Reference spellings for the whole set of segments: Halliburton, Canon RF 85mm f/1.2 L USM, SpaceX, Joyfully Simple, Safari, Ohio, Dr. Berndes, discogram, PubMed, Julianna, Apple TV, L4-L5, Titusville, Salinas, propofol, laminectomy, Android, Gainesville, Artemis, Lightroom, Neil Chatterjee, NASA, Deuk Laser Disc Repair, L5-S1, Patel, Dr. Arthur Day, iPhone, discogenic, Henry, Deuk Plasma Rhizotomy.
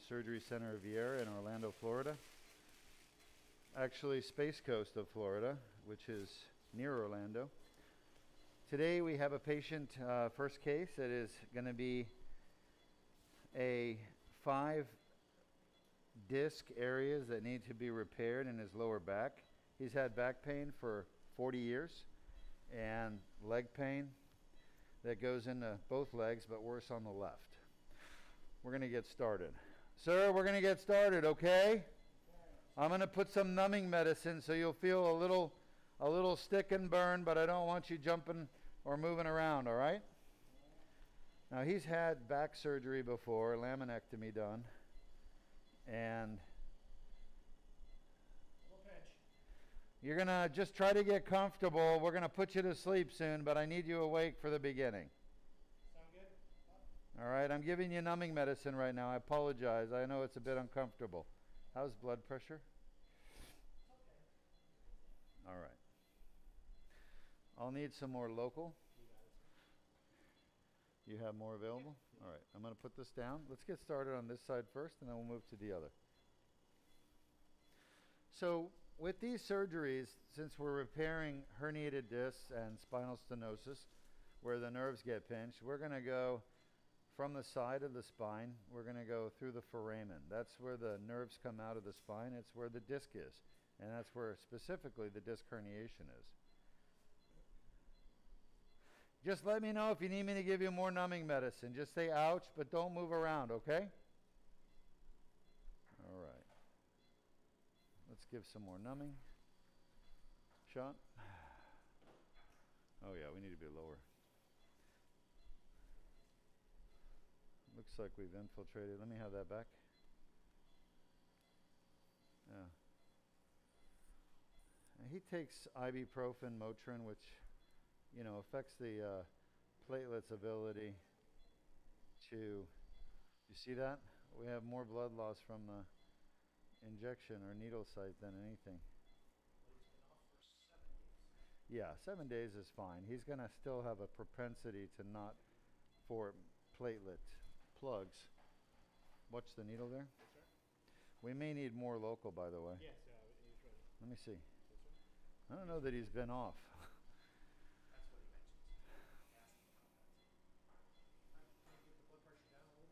and Surgery Center of Viera in Orlando, Florida. Actually, Space Coast of Florida, which is near Orlando. Today we have a patient, first case, that is going to be a 5 disc areas that need to be repaired in his lower back. He's had back pain for 40 years and leg pain that goes into both legs, but worse on the left. We're going to get started. Sir, we're going to get started, okay? I'm going to put some numbing medicine so you'll feel a little stick and burn, but I don't want you jumping or moving around, all right? Now, he's had back surgery before, laminectomy done, and you're going to just try to get comfortable. We're going to put you to sleep soon, but I need you awake for the beginning. Sound good? All right, I'm giving you numbing medicine right now. I apologize. I know it's a bit uncomfortable. How's blood pressure? Okay. All right. I'll need some more local. You have more available? Yeah. All right, I'm going to put this down. Let's get started on this side first, and then we'll move to the other. So, with these surgeries, since we're repairing herniated discs and spinal stenosis, where the nerves get pinched, we're going to go from the side of the spine. We're going to go through the foramen. That's where the nerves come out of the spine. It's where the disc is. And that's where specifically the disc herniation is. Just let me know if you need me to give you more numbing medicine. Just say ouch, but don't move around, okay? All right. Let's give some more numbing. Sean? Oh yeah, we need to be lower. Looks like we've infiltrated. Let me have that back. Yeah. And he takes ibuprofen, Motrin, which, you know, affects the platelet's ability to, you see that? We have more blood loss from the injection or needle site than anything. Yeah, 7 days is fine. He's going to still have a propensity to not for platelet plugs. Watch the needle there. Yes, sir. We may need more local, by the way. Yes, he's ready. Let me see. Yes, sir. I don't know that he's been off. That's what he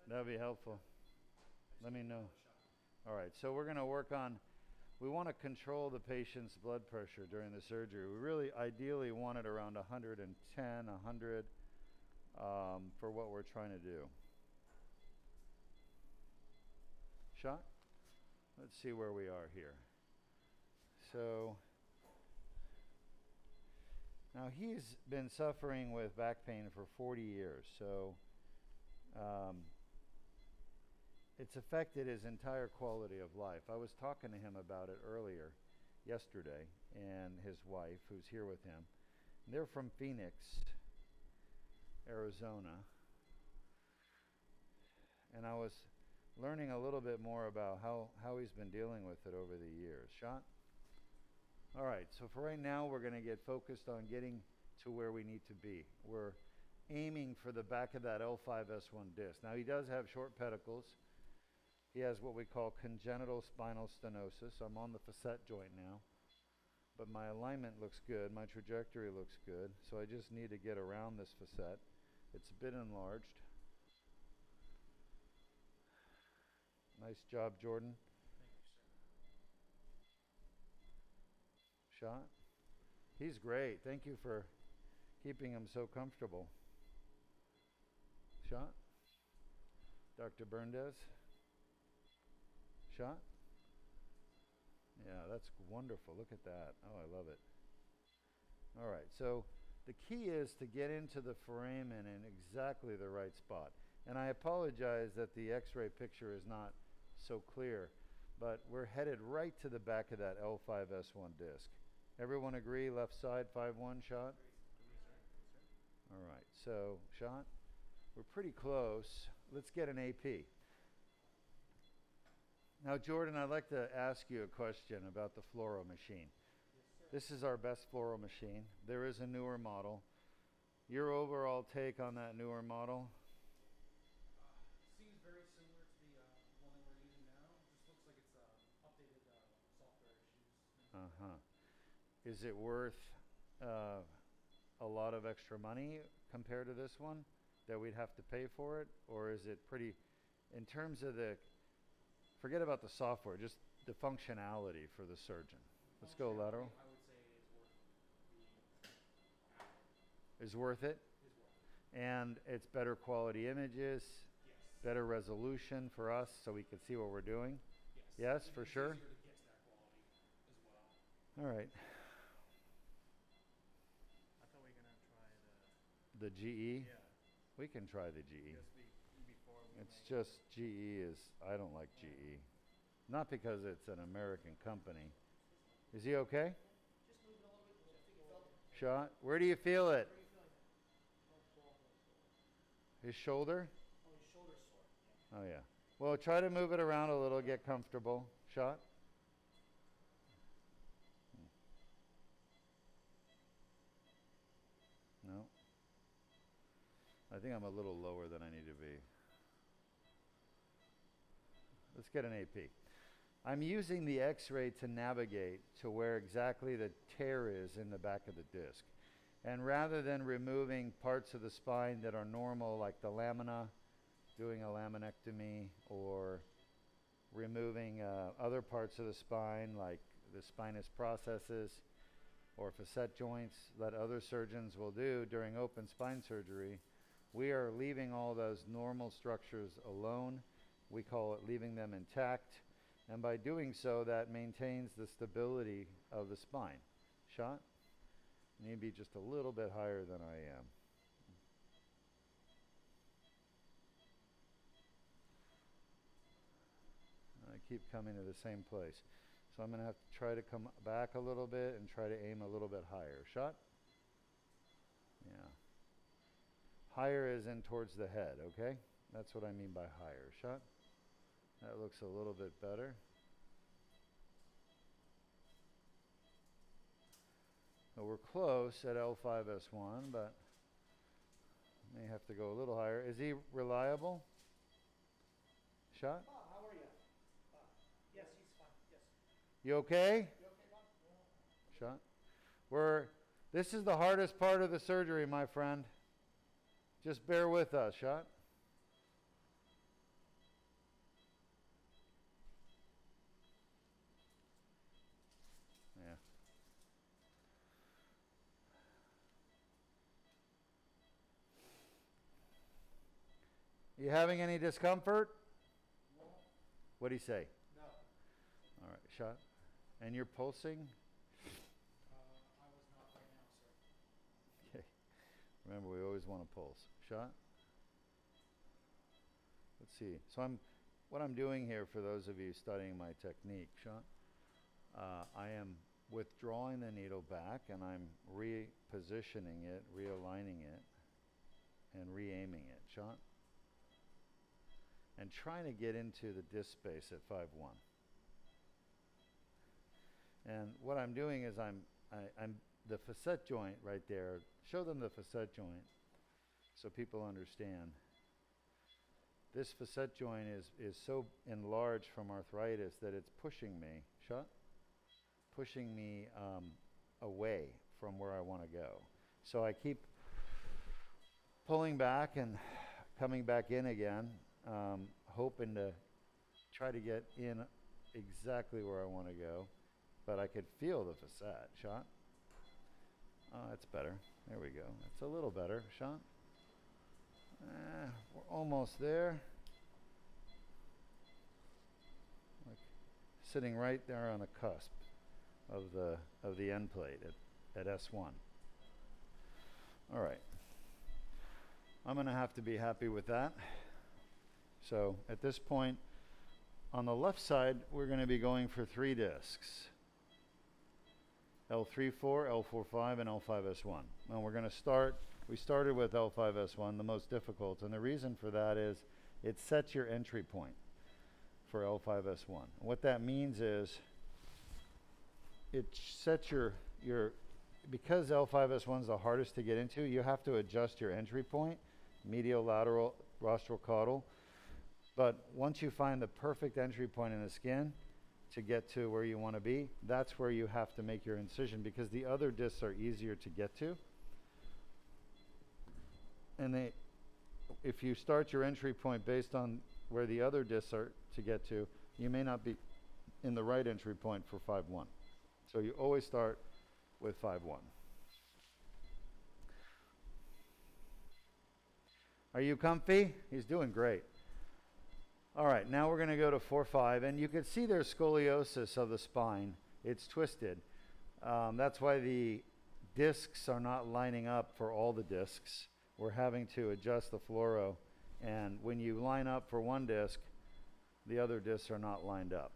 mentions. That would be helpful. Let me know. All right, so we're going to work on, we want to control the patient's blood pressure during the surgery. We really ideally want it around 110, 100 for what we're trying to do. Shot? Let's see where we are here. So, now he's been suffering with back pain for 40 years, so it's affected his entire quality of life. I was talking to him about it earlier yesterday, and his wife, who's here with him. And they're from Phoenix, Arizona. And I was learning a little bit more about how he's been dealing with it over the years. Sean? All right, so for right now, we're going to get focused on getting to where we need to be. We're aiming for the back of that L5-S1 disc. Now, he does have short pedicles. He has what we call congenital spinal stenosis. I'm on the facet joint now, but my alignment looks good. My trajectory looks good, so I just need to get around this facet. It's a bit enlarged. Nice job, Jordan. Thank you, sir. Shot? He's great. Thank you for keeping him so comfortable. Shot? Dr. Berndes? Shot? Yeah, that's wonderful. Look at that. Oh, I love it. All right, so the key is to get into the foramen in exactly the right spot. And I apologize that the x-ray picture is not so clear, but we're headed right to the back of that L5-S1 disc. Everyone agree? Left side, 5-1, shot? All right, so, shot? We're pretty close. Let's get an AP. Now, Jordan, I'd like to ask you a question about the fluoro machine. Yes, sir. This is our best fluoro machine. There is a newer model. Your overall take on that newer model? It seems very similar to the one that we're Is it worth a lot of extra money compared to this one that we'd have to pay for it? Or is it pretty, in terms of the, forget about the software, just the functionality for the surgeon. Let's go lateral. I would say it's worth it. Is worth it? Is worth it. And it's better quality images, yes. Better resolution for us so we can see what we're doing. Yes, yes, for sure. Easier to get to that quality as well. All right. I thought we were going to try the... The GE? Yeah. We can try the GE. Yes, we it's just GE is, I don't like GE. Not because it's an American company. Is he okay? Just move it all the way to the shot. Where do you feel it? His shoulder? Oh, his shoulder's sore. Oh, yeah. Well, try to move it around a little, get comfortable. Shot. No. I think I'm a little lower than I need to be. Let's get an AP. I'm using the x-ray to navigate to where exactly the tear is in the back of the disc. And rather than removing parts of the spine that are normal, like the lamina, doing a laminectomy, or removing other parts of the spine, like the spinous processes or facet joints that other surgeons will do during open spine surgery, we are leaving all those normal structures alone. We call it leaving them intact. And by doing so, that maintains the stability of the spine. Shot? Maybe just a little bit higher than I am. I keep coming to the same place. So I'm going to have to try to come back a little bit and try to aim a little bit higher. Shot? Yeah. Higher is in towards the head, okay? That's what I mean by higher. Shot? That looks a little bit better. So we're close at L5-S1, but may have to go a little higher. Is he reliable? Shot? Oh, how are you? Yes, he's fine. Yes. You okay? You okay, Bob? Yeah. Shot? This is the hardest part of the surgery, my friend. Just bear with us. Shot? Yeah. You having any discomfort? No. What'd he say? No. All right, shot. And you're pulsing? I was not right now, sir. Okay. Remember, we always want to pulse. Shot. Let's see. So what I'm doing here for those of you studying my technique, shot. I am withdrawing the needle back and I'm repositioning it, realigning it, and re-aiming it. Sean? And trying to get into the disc space at 5-1. And what I'm doing is I'm the facet joint right there. Show them the facet joint so people understand. This facet joint is so enlarged from arthritis that it's pushing me. Sean? Pushing me away from where I want to go. So I keep pulling back and coming back in again, hoping to try to get in exactly where I want to go. But I could feel the facet. Shot? Oh, that's better. There we go. That's a little better. Shot? We're almost there. Like sitting right there on the cusp of the end plate at S1. All right. I'm going to have to be happy with that. So at this point, on the left side, we're going to be going for three discs. L3-4, L4-5, and L5-S1. And we're going to start, we started with L5-S1, the most difficult. And the reason for that is it sets your entry point for L5-S1. What that means is it sets your because L5-S1 is the hardest to get into, you have to adjust your entry point, medial, lateral, rostral, caudal. But once you find the perfect entry point in the skin, to get to where you want to be, that's where you have to make your incision, because the other discs are easier to get to. And they, if you start your entry point based on where the other discs are to get to, you may not be in the right entry point for 5-1. So you always start with 5-1. Are you comfy? He's doing great. All right, now we're going to go to 4-5, and you can see there's scoliosis of the spine. It's twisted. That's why the discs are not lining up for all the discs. We're having to adjust the fluoro, and when you line up for one disc, the other discs are not lined up.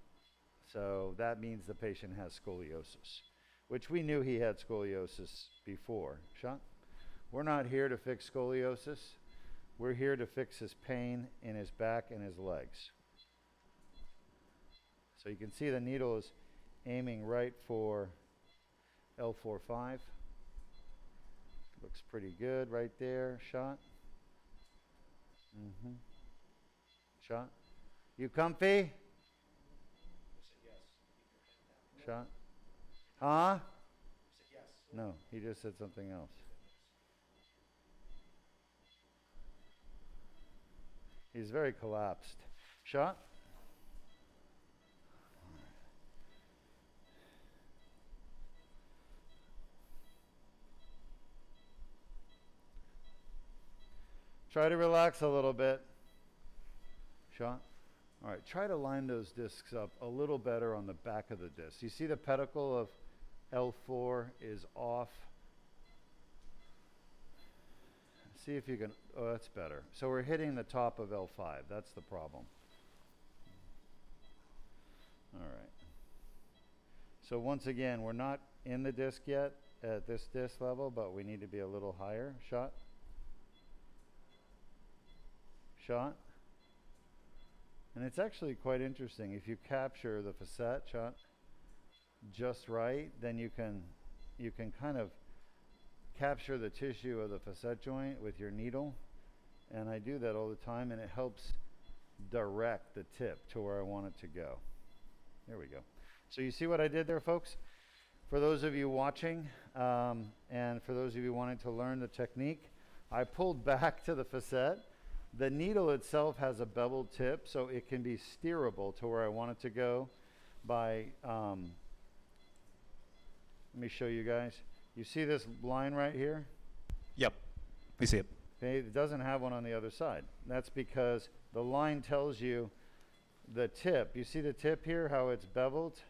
So that means the patient has scoliosis, which we knew he had scoliosis before. Sean, we're not here to fix scoliosis. We're here to fix his pain in his back and his legs. So you can see the needle is aiming right for L4-5. Looks pretty good right there. Shot. Mm-hmm. Shot. You comfy? Shot. Huh? No, he just said something else. He's very collapsed. Shot? Try to relax a little bit. Shot? All right, try to line those discs up a little better on the back of the disc. You see the pedicle of L4 is off. See if you can, oh, that's better. So we're hitting the top of L5, that's the problem. All right. So once again, we're not in the disc yet at this disc level, but we need to be a little higher. Shot. Shot. And it's actually quite interesting. If you capture the facet shot just right, then you can kind of capture the tissue of the facet joint with your needle. And I do that all the time, and it helps direct the tip to where I want it to go. There we go. So you see what I did there, folks? For those of you watching, and for those of you wanting to learn the technique, I pulled back to the facet. The needle itself has a beveled tip, so it can be steerable to where I want it to go by, let me show you guys. You see this line right here? Yep, we see it. Okay, it doesn't have one on the other side. That's because the line tells you the tip. You see the tip here, how it's beveled?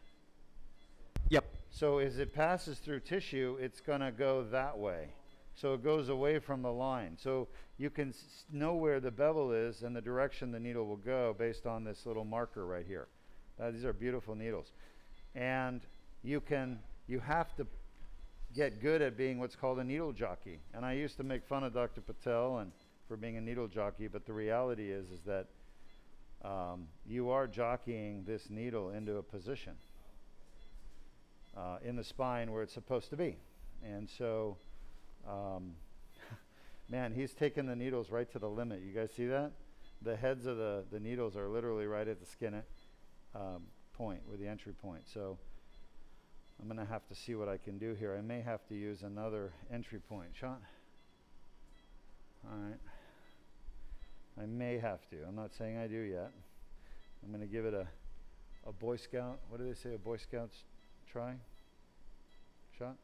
Yep. So as it passes through tissue, it's gonna go that way. So it goes away from the line. So you can know where the bevel is and the direction the needle will go based on this little marker right here. These are beautiful needles. And you have to get good at being what's called a needle jockey. And I used to make fun of Dr. Patel and for being a needle jockey, but the reality is that you are jockeying this needle into a position in the spine where it's supposed to be. And so, man, he's taken the needles right to the limit. You guys see that? The heads of the needles are literally right at the skinnet point, or the entry point. So I'm going to have to see what I can do here. I may have to use another entry point. Sean? All right. I may have to. I'm not saying I do yet. I'm going to give it a Boy Scout. What do they say a Boy Scout's try? Sean?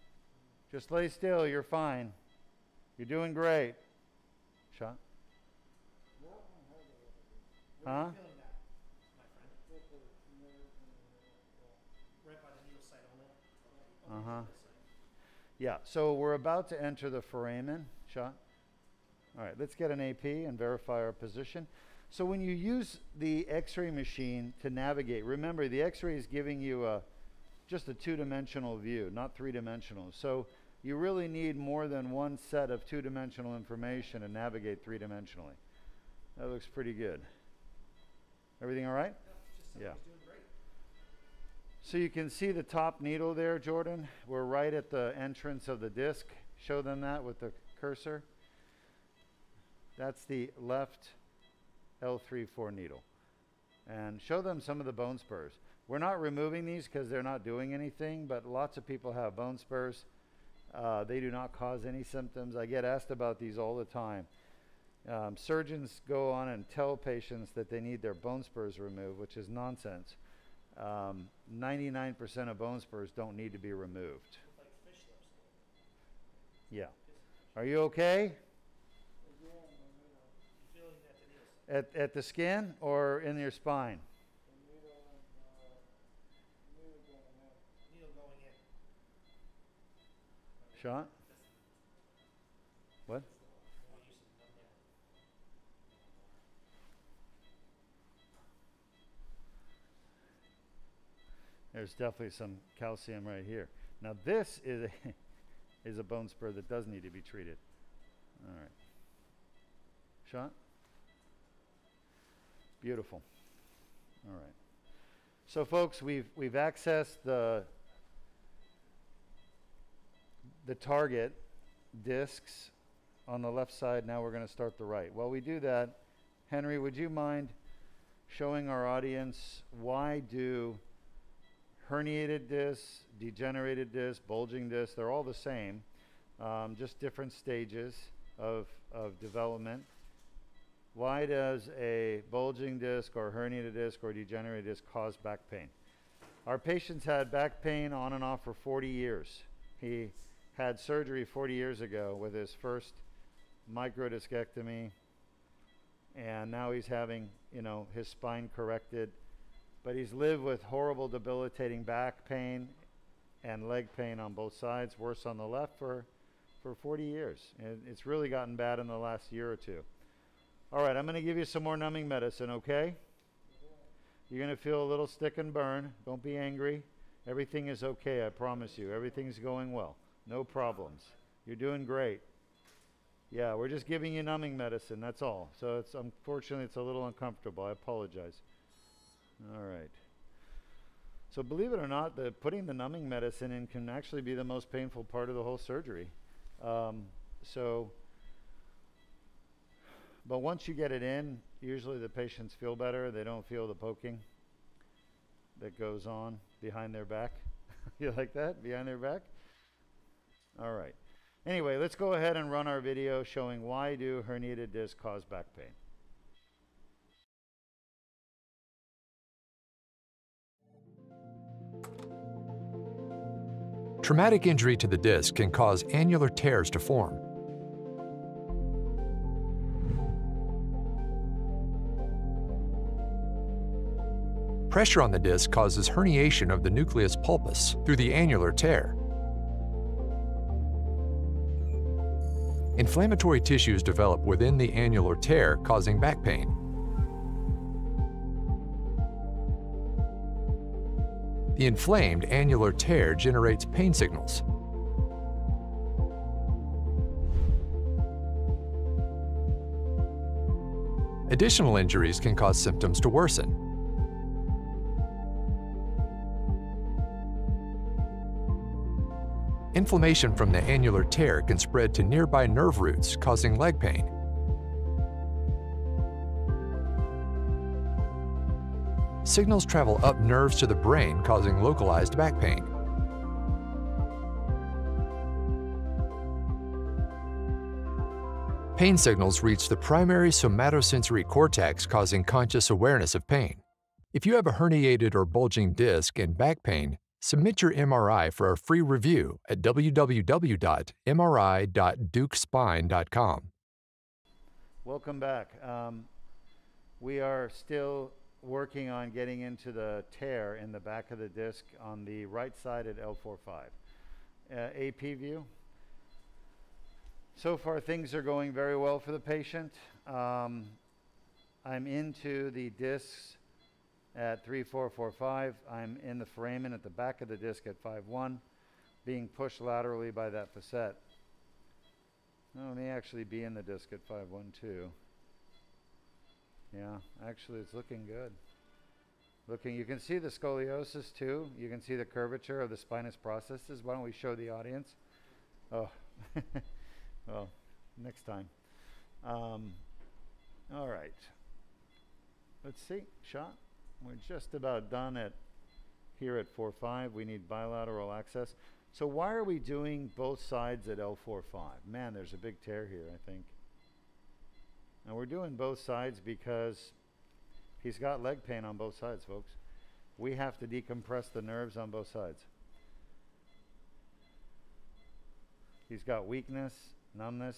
Just lay still, you're fine. You're doing great. Shot? Huh? Uh-huh. Yeah, so we're about to enter the foramen. Shot? All right, let's get an AP and verify our position. So when you use the x-ray machine to navigate, remember the x-ray is giving you just a two-dimensional view, not three-dimensional. So you really need more than one set of two-dimensional information to navigate three-dimensionally. That looks pretty good. Everything all right? No, just yeah. Doing great. So you can see the top needle there, Jordan. We're right at the entrance of the disc. Show them that with the cursor. That's the left L3-L4 needle. and show them some of the bone spurs. We're not removing these because they're not doing anything, but lots of people have bone spurs. They do not cause any symptoms. I get asked about these all the time. Surgeons go on and tell patients that they need their bone spurs removed, which is nonsense. 99% of bone spurs don't need to be removed. Like fish lips. Yeah. Are you okay? At the skin or in your spine? Sean? What? There's definitely some calcium right here. Now this is a, is a bone spur that does need to be treated. All right. Sean? Beautiful. All right. So folks, we've accessed the target discs on the left side. Now we're going to start the right. While we do that, Henry, would you mind showing our audience why do herniated discs, degenerated discs, bulging discs, they're all the same, just different stages of development. Why does a bulging disc or herniated disc or degenerated disc cause back pain? Our patient's had back pain on and off for 40 years. He had surgery 40 years ago with his first microdiscectomy, and now he's having, you know, his spine corrected, but he's lived with horrible debilitating back pain and leg pain on both sides, worse on the left for 40 years. And it's really gotten bad in the last year or two. All right, I'm going to give you some more numbing medicine, okay? You're going to feel a little stick and burn. Don't be angry. Everything is okay, I promise you. Everything's going well. No problems. You're doing great. Yeah, we're just giving you numbing medicine, that's all. So it's, unfortunately, it's a little uncomfortable. I apologize. All right. So believe it or not, putting the numbing medicine in can actually be the most painful part of the whole surgery. But once you get it in, usually the patients feel better. They don't feel the poking that goes on behind their back. You like that? Behind their back? All right. Anyway, let's go ahead and run our video showing why do herniated discs cause back pain. Traumatic injury to the disc can cause annular tears to form. Pressure on the disc causes herniation of the nucleus pulpus through the annular tear. Inflammatory tissues develop within the annular tear, causing back pain. The inflamed annular tear generates pain signals. Additional injuries can cause symptoms to worsen. Inflammation from the annular tear can spread to nearby nerve roots, causing leg pain. Signals travel up nerves to the brain, causing localized back pain. Pain signals reach the primary somatosensory cortex, causing conscious awareness of pain. If you have a herniated or bulging disc and back pain, submit your MRI for a free review at www.mri.deukspine.com. Welcome back. We are still working on getting into the tear in the back of the disc on the right side at L4-L5. AP view. So far, things are going very well for the patient. I'm into the discs at 3-4-4-5. I'm in the foramen at the back of the disc at 5-1, being pushed laterally by that facet. No, it may actually be in the disc at 5-1 too. Yeah, actually it's looking good. You can see the scoliosis too. You can see the curvature of the spinous processes. Why don't we show the audience? Oh, well, next time. All right. Let's see, Sean. We're just about done at here at 4.5. We need bilateral access. So why are we doing both sides at L4-5? Man, there's a big tear here, I think. And we're doing both sides because he's got leg pain on both sides, folks. We have to decompress the nerves on both sides. He's got weakness, numbness.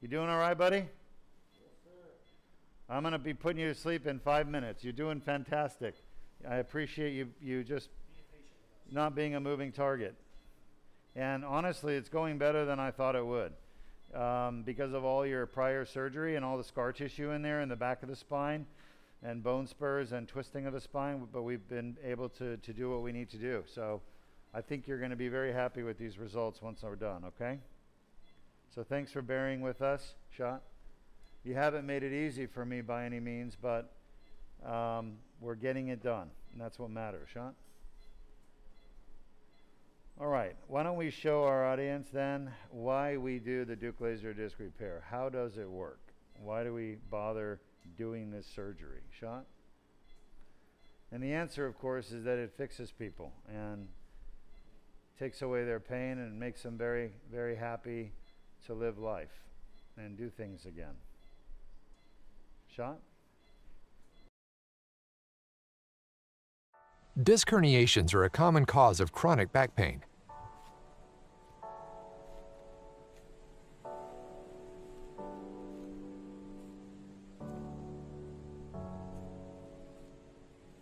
You doing all right, buddy? Yes, sir. I'm going to be putting you to sleep in 5 minutes. You're doing fantastic. I appreciate you just not being a moving target. And honestly, it's going better than I thought it would. Because of all your prior surgery and all the scar tissue in there in the back of the spine and bone spurs and twisting of the spine, but we've been able to do what we need to do. So I think you're going to be very happy with these results once we're done, okay? So thanks for bearing with us, Sean. You haven't made it easy for me by any means, but we're getting it done, and that's what matters, Sean. All right, why don't we show our audience then why we do the Deuk Laser Disc Repair. How does it work? Why do we bother doing this surgery, Sean? And the answer, of course, is that it fixes people and takes away their pain and makes them very, very happy to live life and do things again. Sean? Disc herniations are a common cause of chronic back pain.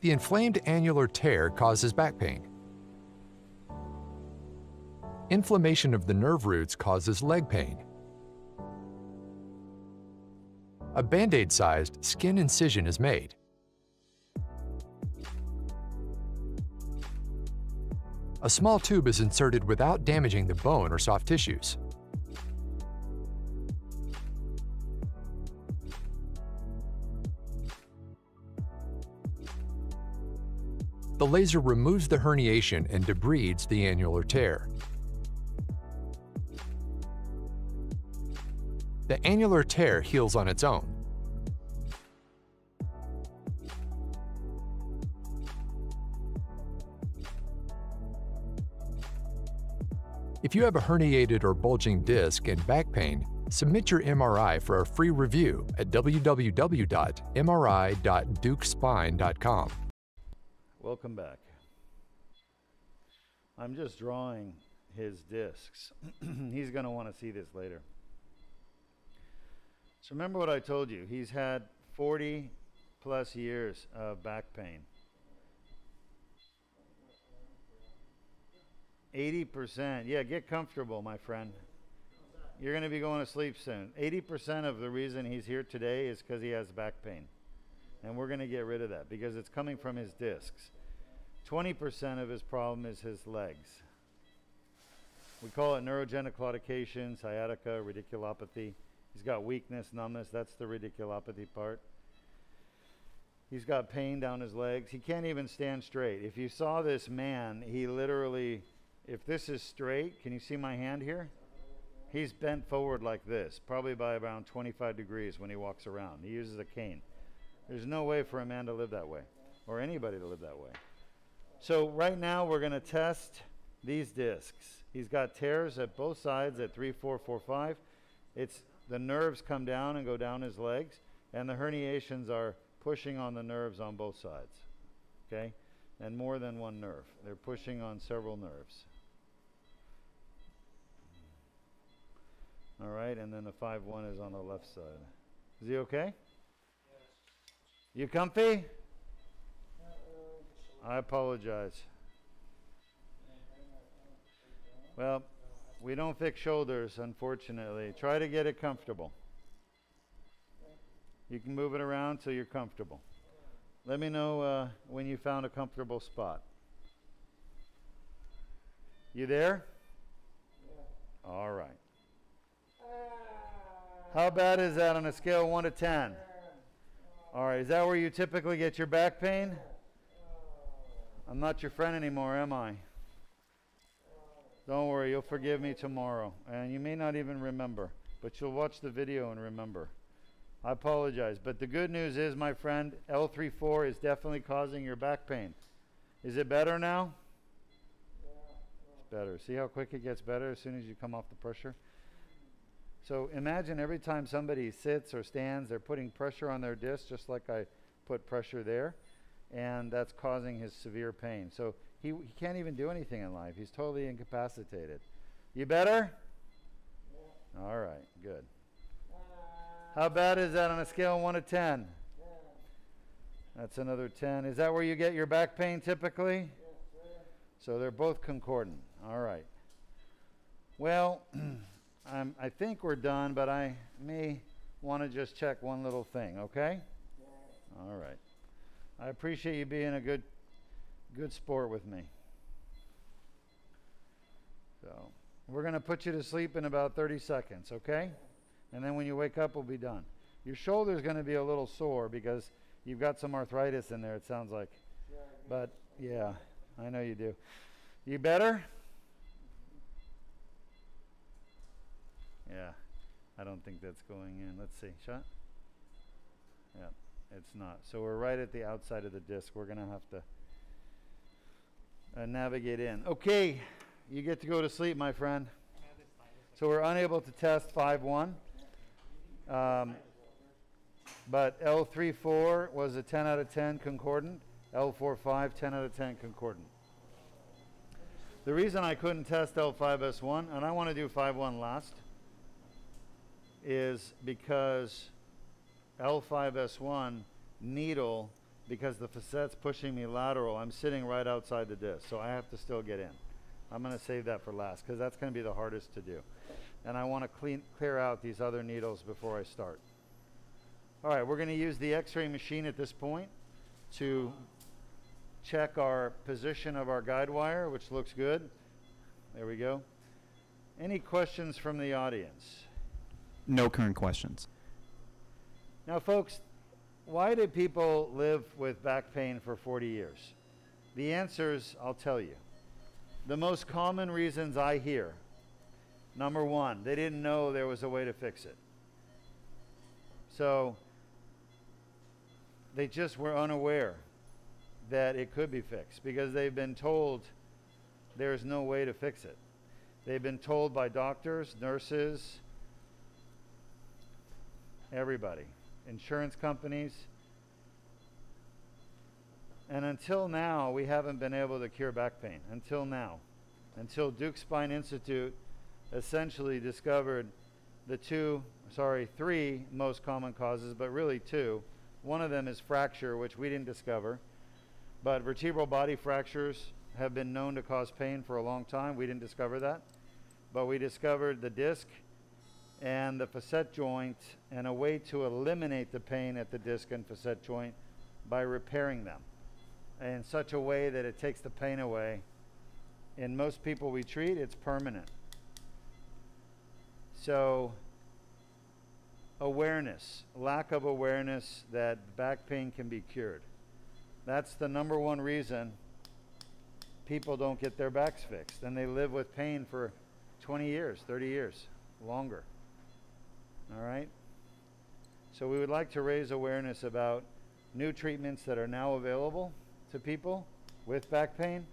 The inflamed annular tear causes back pain. Inflammation of the nerve roots causes leg pain. A Band-Aid-sized skin incision is made. A small tube is inserted without damaging the bone or soft tissues. The laser removes the herniation and debrides the annular tear. The annular tear heals on its own. If you have a herniated or bulging disc and back pain, submit your MRI for a free review at www.mri.deukspine.com. Welcome back. I'm just drawing his discs. He's going to want to see this later. So remember what I told you. He's had 40 plus years of back pain. 80%, yeah, get comfortable, my friend. You're going to be going to sleep soon. 80% of the reason he's here today is because he has back pain. And we're going to get rid of that because it's coming from his discs. 20% of his problem is his legs. We call it neurogenic claudication, sciatica, radiculopathy. He's got weakness, numbness. That's the radiculopathy part. He's got pain down his legs. He can't even stand straight. If you saw this man, he literally... If this is straight, can you see my hand here? He's bent forward like this, probably by around 25 degrees when he walks around. He uses a cane. There's no way for a man to live that way, or anybody to live that way. So right now we're going to test these discs. He's got tears at both sides at 3, 4, 4, 5. It's the nerves come down and go down his legs, and the herniations are pushing on the nerves on both sides, okay? And more than one nerve. They're pushing on several nerves. All right, and then the 5-1 is on the left side. Is he okay? Yes. You comfy? I apologize. Well, we don't fix shoulders, unfortunately. Try to get it comfortable. You can move it around so you're comfortable. Let me know when you found a comfortable spot. You there? Yeah. All right. How bad is that on a scale of 1 to 10? All right, is that where you typically get your back pain? I'm not your friend anymore, am I? Don't worry, you'll forgive me tomorrow. And you may not even remember, but you'll watch the video and remember. I apologize. But the good news is, my friend, L3-L4 is definitely causing your back pain. Is it better now? It's better. See how quick it gets better as soon as you come off the pressure? So imagine every time somebody sits or stands, they're putting pressure on their disc, just like I put pressure there, and that's causing his severe pain. So he can't even do anything in life. He's totally incapacitated. You better? Yeah. All right, good. How bad is that on a scale of 1 to 10? Yeah. That's another 10. Is that where you get your back pain typically? Yes, sir. So they're both concordant. All right. Well, I think we're done, but I may want to just check one little thing, okay? Yeah. All right. I appreciate you being a good sport with me. So we're going to put you to sleep in about 30 seconds, okay? And then when you wake up, we'll be done. Your shoulder's going to be a little sore because you've got some arthritis in there, it sounds like. Yeah, but, yeah, I know you do. You better? Yeah, I don't think that's going in. Let's see. Shot? Yeah, it's not. So we're right at the outside of the disc. We're going to have to navigate in. Okay, you get to go to sleep, my friend. So we're unable to test 5-1, but L3-L4 was a 10 out of 10 concordant, L4-L5 10 out of 10 concordant. The reason I couldn't test L5-S1, and I want to do 5-1 last, is because L5-S1 needle, because the facette's pushing me lateral, I'm sitting right outside the disc, so I have to still get in. I'm going to save that for last because that's going to be the hardest to do. And I want to clear out these other needles before I start. All right, we're going to use the x-ray machine at this point to check our position of our guide wire, which looks good. There we go. Any questions from the audience? No current questions. Now, folks, why do people live with back pain for 40 years? The answers, I'll tell you. The most common reasons I hear, number one, they didn't know there was a way to fix it. So they just were unaware that it could be fixed because they've been told there's no way to fix it. They've been told by doctors, nurses, everybody, insurance companies. And until now, we haven't been able to cure back pain, until now. Until Duke Spine Institute essentially discovered the three most common causes, but really two. One of them is fracture, which we didn't discover. But vertebral body fractures have been known to cause pain for a long time. We didn't discover that. But we discovered the disc and the facet joint and a way to eliminate the pain at the disc and facet joint by repairing them in such a way that it takes the pain away. In most people we treat, it's permanent. So awareness, lack of awareness that back pain can be cured. That's the number one reason people don't get their backs fixed, and they live with pain for 20 years, 30 years, longer. All right? So we would like to raise awareness about new treatments that are now available to people with back pain,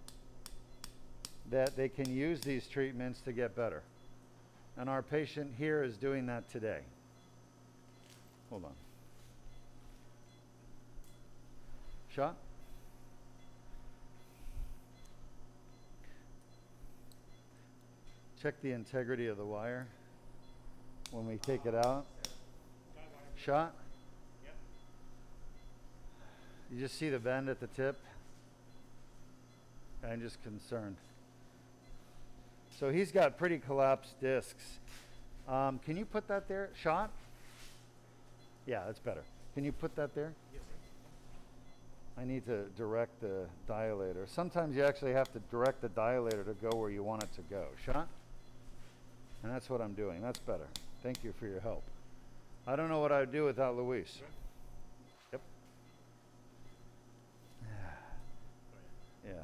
that they can use these treatments to get better. And our patient here is doing that today. Hold on. Shot? Check the integrity of the wire when we take it out. Shot? Yep. You just see the bend at the tip. I'm just concerned. So he's got pretty collapsed discs. Can you put that there? Shot? Yeah, that's better. Can you put that there? Yes, sir. I need to direct the dilator. Sometimes you actually have to direct the dilator to go where you want it to go. Shot? And that's what I'm doing. That's better. Thank you for your help. I don't know what I would do without Luis. Sure. Yeah.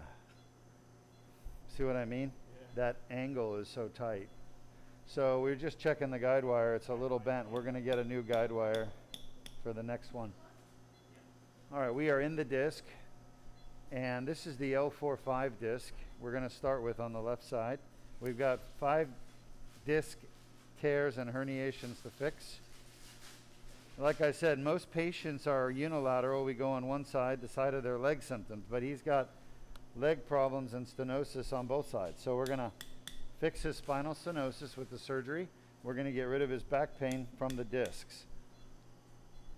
See what I mean? Yeah. That angle is so tight. So we're just checking the guide wire. It's a little bent. We're going to get a new guide wire. for the next one. All right, we are in the disc, and this is the L4-L5 disc we're going to start with on the left side. We've got 5 disc tears and herniations to fix. Like I said, most patients are unilateral. We go on one side, the side of their leg symptoms, but he's got leg problems and stenosis on both sides. So we're going to fix his spinal stenosis with the surgery. We're going to get rid of his back pain from the discs.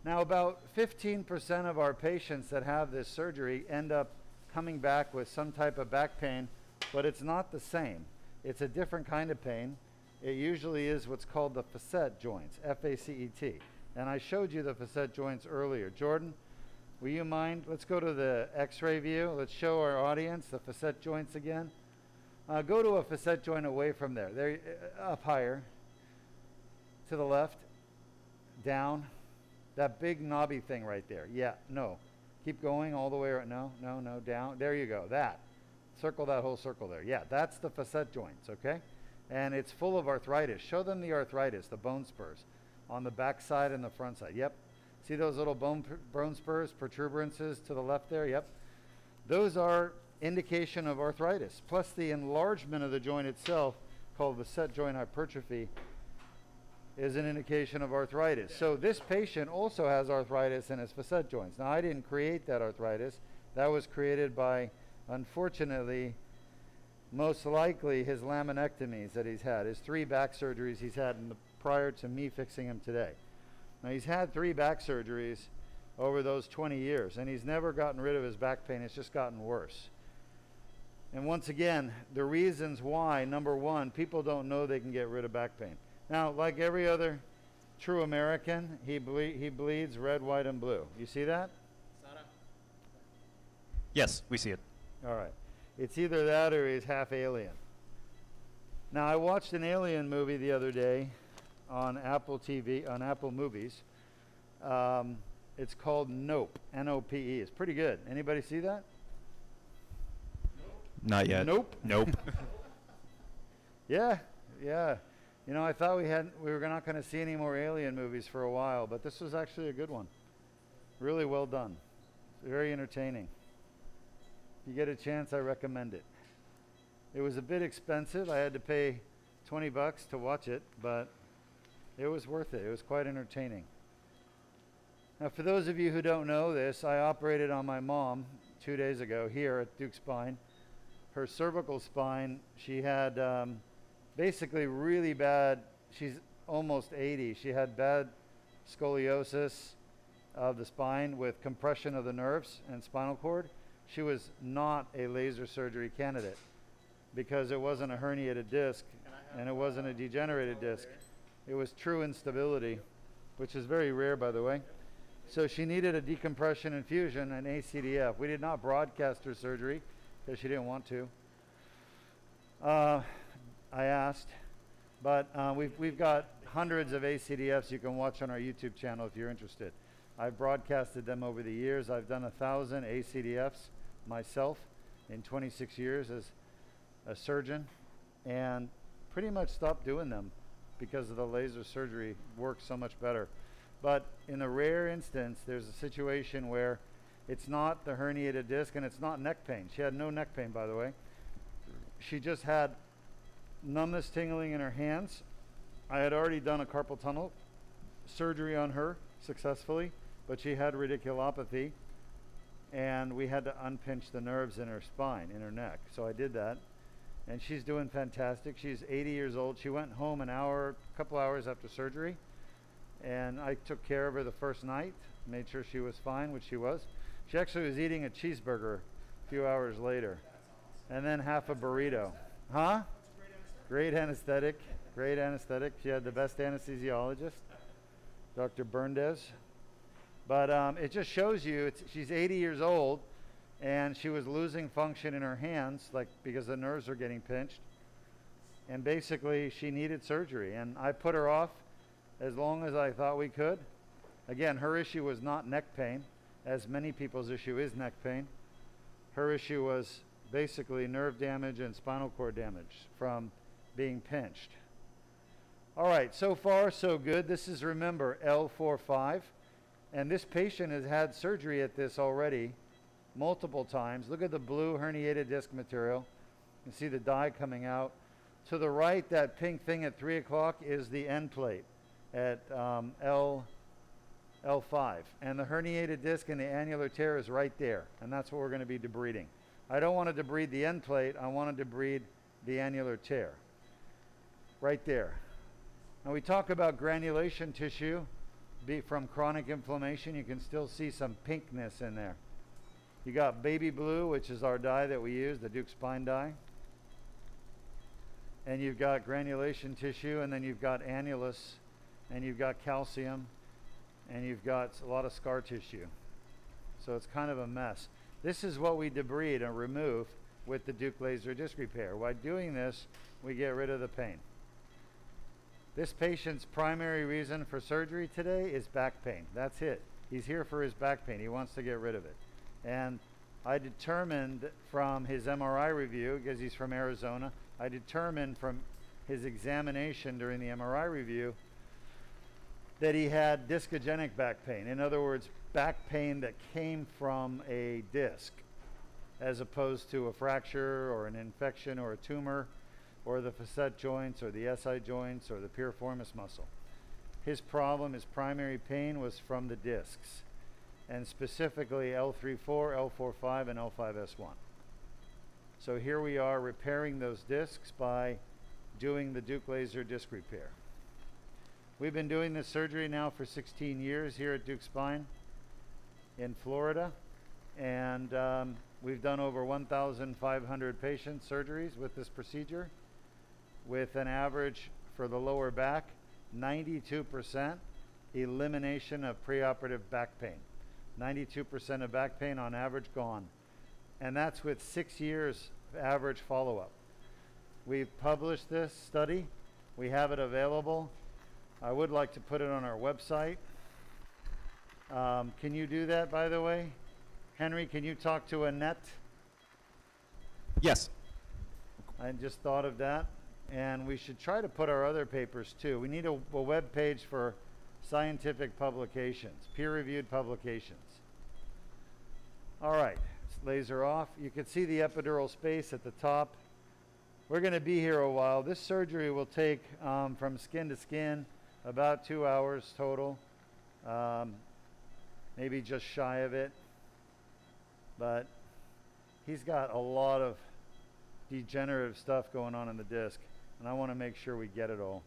Now, about 15% of our patients that have this surgery end up coming back with some type of back pain, but it's not the same. It's a different kind of pain. It usually is what's called the facet joints, F-A-C-E-T. And I showed you the facet joints earlier. Jordan, will you mind? Let's go to the x-ray view. Let's show our audience the facet joints again. Go to a facet joint away from there. There, up higher, to the left, down. That big knobby thing right there. Yeah, no. Keep going all the way right. No, no, no, down. There you go. That. Circle that whole circle there. Yeah, that's the facet joints, okay? And it's full of arthritis. Show them the arthritis, the bone spurs, on the back side and the front side. Yep. See those little bone spurs, protuberances to the left there? Yep. Those are indication of arthritis, plus the enlargement of the joint itself, called facet joint hypertrophy, is an indication of arthritis. So this patient also has arthritis in his facet joints. Now, I didn't create that arthritis. That was created by, unfortunately, most likely his laminectomies that he's had, his 3 back surgeries he's had prior to me fixing him today. Now, he's had 3 back surgeries over those 20 years, and he's never gotten rid of his back pain. It's just gotten worse. And once again, the reasons why, number one, people don't know they can get rid of back pain. Now, like every other true American, he bleeds red, white, and blue. You see that? Yes, we see it. All right. It's either that or he's half alien. Now, I watched an alien movie the other day on Apple TV, on Apple Movies. It's called NOPE, N-O-P-E. It's pretty good. Anybody see that? Not yet. Nope. Nope. Yeah, yeah. You know, I thought we were not going to see any more alien movies for a while, but this was actually a good one. Really well done. Very entertaining. If you get a chance, I recommend it. It was a bit expensive. I had to pay $20 to watch it, but it was worth it. It was quite entertaining. Now, for those of you who don't know this, I operated on my mom 2 days ago here at Deuk Spine. Her cervical spine, she had basically really bad, she's almost 80, she had bad scoliosis of the spine with compression of the nerves and spinal cord. She was not a laser surgery candidate because it wasn't a herniated disc and it wasn't a degenerated disc. It was true instability, which is very rare, by the way. So she needed a decompression infusion, an ACDF. We did not broadcast her surgery because she didn't want to. I asked, but we've got hundreds of ACDFs you can watch on our YouTube channel if you're interested. I've broadcasted them over the years. I've done 1,000 ACDFs myself in 26 years as a surgeon, and pretty much stopped doing them because of the laser surgery works so much better. But in a rare instance, there's a situation where it's not the herniated disc and it's not neck pain. She had no neck pain, by the way. She just had numbness, tingling in her hands. I had already done a carpal tunnel surgery on her successfully, but she had radiculopathy, and we had to unpinch the nerves in her spine, in her neck. So I did that, and she's doing fantastic. She's 80 years old. She went home a couple hours after surgery, and I took care of her the first night, made sure she was fine, which she was. She actually was eating a cheeseburger a few hours later, and then half a burrito. Huh? Great anesthetic, great anesthetic. She had the best anesthesiologist, Dr. Berndes. But it just shows you, she's 80 years old, and she was losing function in her hands, like because the nerves are getting pinched. And basically, she needed surgery. And I put her off as long as I thought we could. Again, her issue was not neck pain, as many people's issue is neck pain. Her issue was basically nerve damage and spinal cord damage from being pinched. All right, so far so good. This is, remember, L4-L5. And this patient has had surgery at this already multiple times. Look at the blue herniated disc material. You can see the dye coming out. To the right, that pink thing at 3 o'clock is the end plate at L5. And the herniated disc and the annular tear is right there. And that's what we're going to be debriding. I don't want to debride the end plate. I want to debride the annular tear right there. Now we talk about granulation tissue from chronic inflammation. You can still see some pinkness in there. You got baby blue, which is our dye that we use, the Deuk spine dye. And you've got granulation tissue, and then you've got annulus, and you've got calcium, and you've got a lot of scar tissue. So it's kind of a mess. This is what we debride and remove with the Deuk Laser Disc Repair. By doing this, we get rid of the pain. This patient's primary reason for surgery today is back pain. That's it. He's here for his back pain. He wants to get rid of it. And I determined from his MRI review, because he's from Arizona, I determined from his examination during the MRI review that he had discogenic back pain. In other words, back pain that came from a disc, as opposed to a fracture or an infection or a tumor or the facet joints or the SI joints or the piriformis muscle. His problem, his primary pain, was from the discs, and specifically L3-4, L4-5, and L5-S1. So here we are repairing those discs by doing the Deuk Laser Disc Repair. We've been doing this surgery now for 16 years here at Deuk Spine in Florida, and we've done over 1,500 patient surgeries with this procedure, with an average for the lower back, 92% elimination of preoperative back pain. 92% of back pain on average gone. And that's with 6 years average follow-up. We've published this study. We have it available. I would like to put it on our website. Can you do that, by the way? Henry, can you talk to Annette? Yes. I just thought of that. And we should try to put our other papers too. We need a web page for scientific publications, peer-reviewed publications. All right, let's laser off. You can see the epidural space at the top. We're going to be here a while. This surgery will take from skin to skin about 2 hours total, maybe just shy of it. But he's got a lot of degenerative stuff going on in the disc, and I want to make sure we get it all.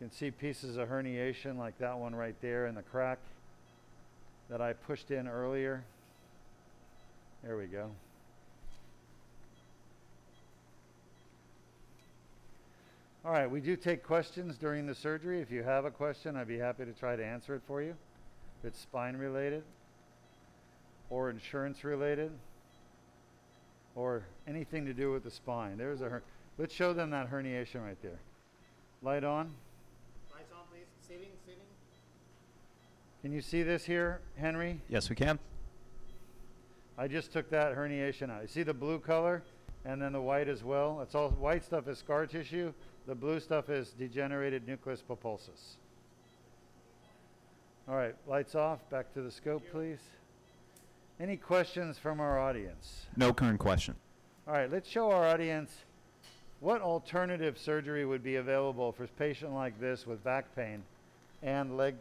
You can see pieces of herniation like that one right there in the crack that I pushed in earlier. There we go. All right, we do take questions during the surgery. If you have a question, I'd be happy to try to answer it for you. If it's spine related or insurance related or anything to do with the spine. There's a let's show them that herniation right there. Light on. Lights on, please. Seating, seating. Can you see this here, Henry? Yes, we can. I just took that herniation out. You see the blue color and then the white as well? It's all white stuff is scar tissue. The blue stuff is degenerated nucleus pulposus. All right, lights off. Back to the scope, please. Any questions from our audience? No current question. All right, let's show our audience what alternative surgery would be available for a patient like this with back pain and leg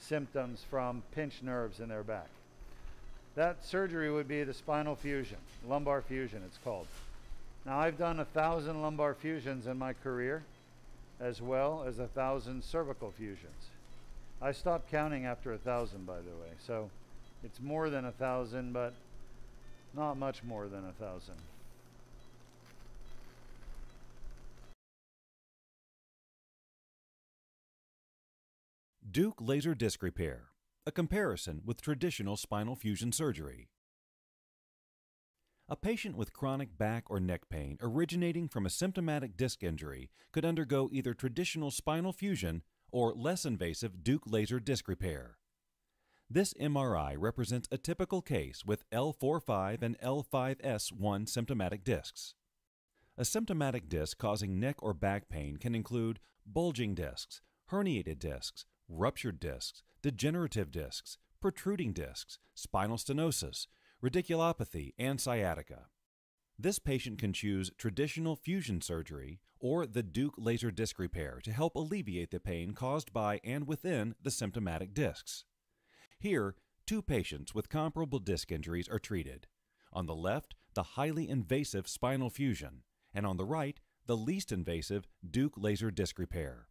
symptoms from pinched nerves in their back. That surgery would be the spinal fusion, lumbar fusion it's called. Now I've done 1,000 lumbar fusions in my career, as well as 1,000 cervical fusions. I stopped counting after 1,000, by the way, so it's more than 1,000, but not much more than 1,000. Deuk Laser Disc Repair, a comparison with traditional spinal fusion surgery. A patient with chronic back or neck pain originating from a symptomatic disc injury could undergo either traditional spinal fusion or less invasive Deuk Laser Disc Repair. This MRI represents a typical case with L4-5 and L5-S1 symptomatic discs. A symptomatic disc causing neck or back pain can include bulging discs, herniated discs, ruptured discs, degenerative discs, protruding discs, spinal stenosis, radiculopathy, and sciatica. This patient can choose traditional fusion surgery or the Deuk Laser Disc Repair to help alleviate the pain caused by and within the symptomatic discs. Here, two patients with comparable disc injuries are treated. On the left, the highly invasive spinal fusion, and on the right, the least invasive Deuk Laser Disc Repair.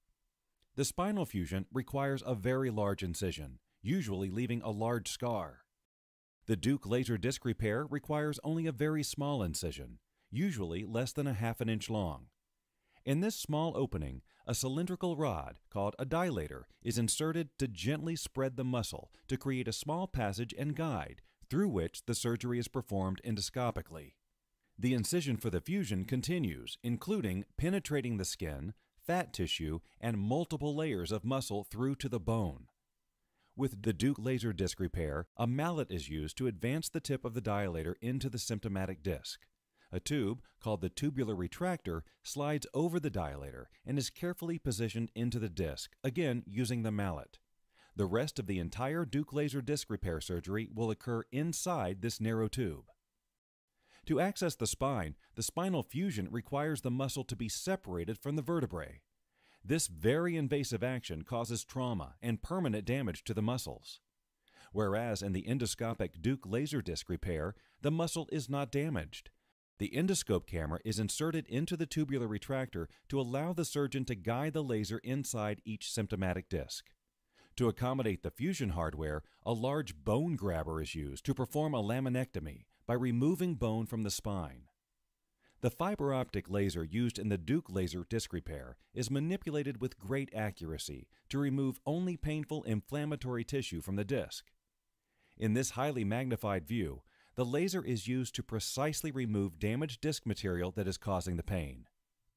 The spinal fusion requires a very large incision, usually leaving a large scar. The Deuk Laser Disc Repair requires only a very small incision, usually less than ½ inch long. In this small opening, a cylindrical rod, called a dilator, is inserted to gently spread the muscle to create a small passage and guide through which the surgery is performed endoscopically. The incision for the fusion continues, including penetrating the skin, fat tissue, and multiple layers of muscle through to the bone. With the Deuk Laser Disc Repair, a mallet is used to advance the tip of the dilator into the symptomatic disc. A tube, called the tubular retractor, slides over the dilator and is carefully positioned into the disc, again using the mallet. The rest of the entire Deuk Laser Disc Repair surgery will occur inside this narrow tube. To access the spine, the spinal fusion requires the muscle to be separated from the vertebrae. This very invasive action causes trauma and permanent damage to the muscles. Whereas in the endoscopic Deuk Laser Disc Repair, the muscle is not damaged. The endoscope camera is inserted into the tubular retractor to allow the surgeon to guide the laser inside each symptomatic disc. To accommodate the fusion hardware, a large bone grabber is used to perform a laminectomy by removing bone from the spine. The fiber optic laser used in the Deuk Laser Disc Repair is manipulated with great accuracy to remove only painful inflammatory tissue from the disc. In this highly magnified view, the laser is used to precisely remove damaged disc material that is causing the pain.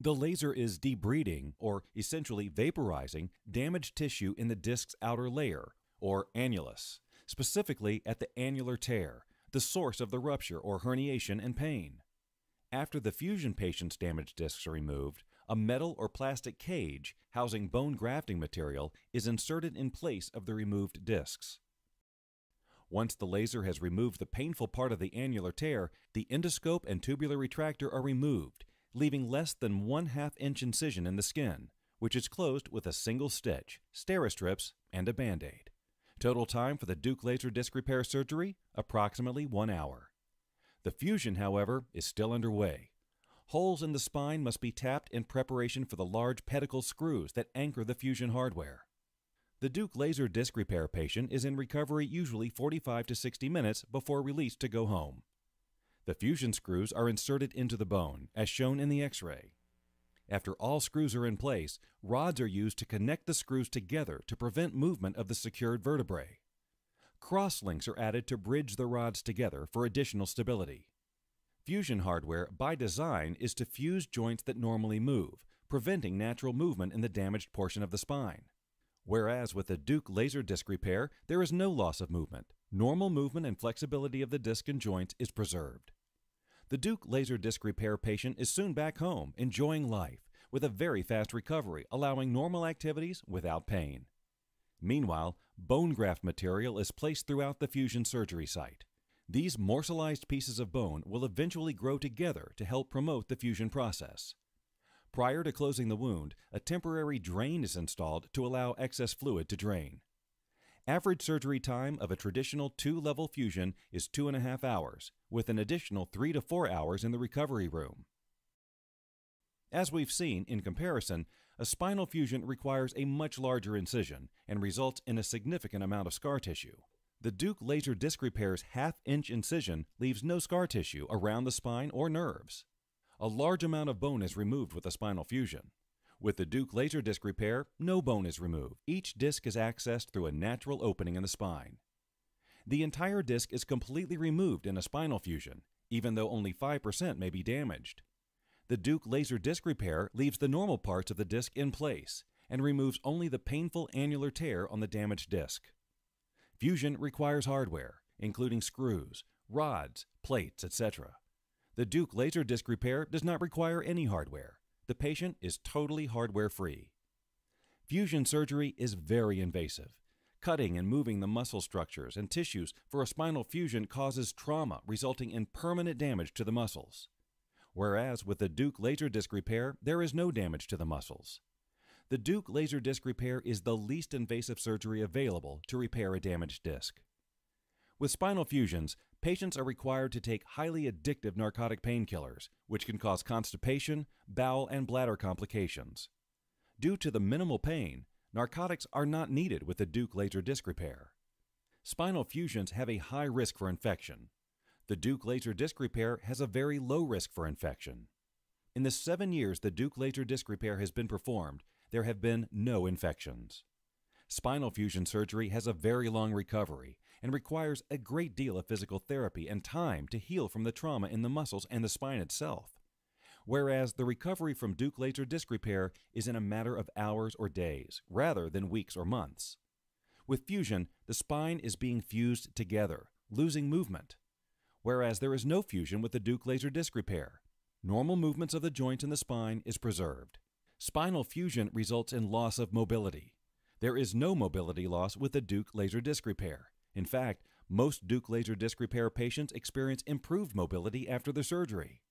The laser is debriding, or essentially vaporizing, damaged tissue in the disc's outer layer, or annulus, specifically at the annular tear, the source of the rupture or herniation and pain. After the fusion patient's damaged discs are removed, a metal or plastic cage housing bone grafting material is inserted in place of the removed discs. Once the laser has removed the painful part of the annular tear, the endoscope and tubular retractor are removed, leaving less than ½ inch incision in the skin, which is closed with a single stitch, steri-strips, and a Band-Aid. Total time for the Deuk Laser Disc Repair surgery, approximately 1 hour. The fusion, however, is still underway. Holes in the spine must be tapped in preparation for the large pedicle screws that anchor the fusion hardware. The Deuk Laser Disc Repair patient is in recovery usually 45 to 60 minutes before release to go home. The fusion screws are inserted into the bone, as shown in the X-ray. After all screws are in place, rods are used to connect the screws together to prevent movement of the secured vertebrae. Cross-links are added to bridge the rods together for additional stability. Fusion hardware, by design, is to fuse joints that normally move, preventing natural movement in the damaged portion of the spine. Whereas with the Deuk Laser Disc Repair, there is no loss of movement. Normal movement and flexibility of the disc and joints is preserved. The Deuk Laser Disc Repair patient is soon back home, enjoying life, with a very fast recovery, allowing normal activities without pain. Meanwhile, bone graft material is placed throughout the fusion surgery site. These morselized pieces of bone will eventually grow together to help promote the fusion process. Prior to closing the wound, a temporary drain is installed to allow excess fluid to drain. Average surgery time of a traditional two-level fusion is 2.5 hours, with an additional 3 to 4 hours in the recovery room. As we've seen, in comparison, a spinal fusion requires a much larger incision and results in a significant amount of scar tissue. The Deuk Laser Disc Repair's ½ inch incision leaves no scar tissue around the spine or nerves. A large amount of bone is removed with a spinal fusion. With the Deuk Laser Disc Repair, no bone is removed. Each disc is accessed through a natural opening in the spine. The entire disc is completely removed in a spinal fusion, even though only 5% may be damaged. The Deuk Laser Disc Repair leaves the normal parts of the disc in place and removes only the painful annular tear on the damaged disc. Fusion requires hardware, including screws, rods, plates, etc. The Deuk Laser Disc Repair does not require any hardware. The patient is totally hardware-free. Fusion surgery is very invasive. Cutting and moving the muscle structures and tissues for a spinal fusion causes trauma, resulting in permanent damage to the muscles. Whereas with the Deuk Laser Disc Repair, there is no damage to the muscles. The Deuk Laser Disc Repair is the least invasive surgery available to repair a damaged disc. With spinal fusions, patients are required to take highly addictive narcotic painkillers, which can cause constipation, bowel, and bladder complications. Due to the minimal pain, narcotics are not needed with the Deuk Laser Disc Repair. Spinal fusions have a high risk for infection. The Deuk Laser Disc Repair has a very low risk for infection. In the 7 years the Deuk Laser Disc Repair has been performed, there have been no infections. Spinal fusion surgery has a very long recovery and requires a great deal of physical therapy and time to heal from the trauma in the muscles and the spine itself. Whereas the recovery from Deuk Laser Disc Repair is in a matter of hours or days, rather than weeks or months. With fusion, the spine is being fused together, losing movement. Whereas there is no fusion with the Deuk Laser Disc Repair. Normal movements of the joints in the spine is preserved. Spinal fusion results in loss of mobility. There is no mobility loss with the Deuk Laser Disc Repair. In fact, most Deuk Laser Disc Repair patients experience improved mobility after the surgery.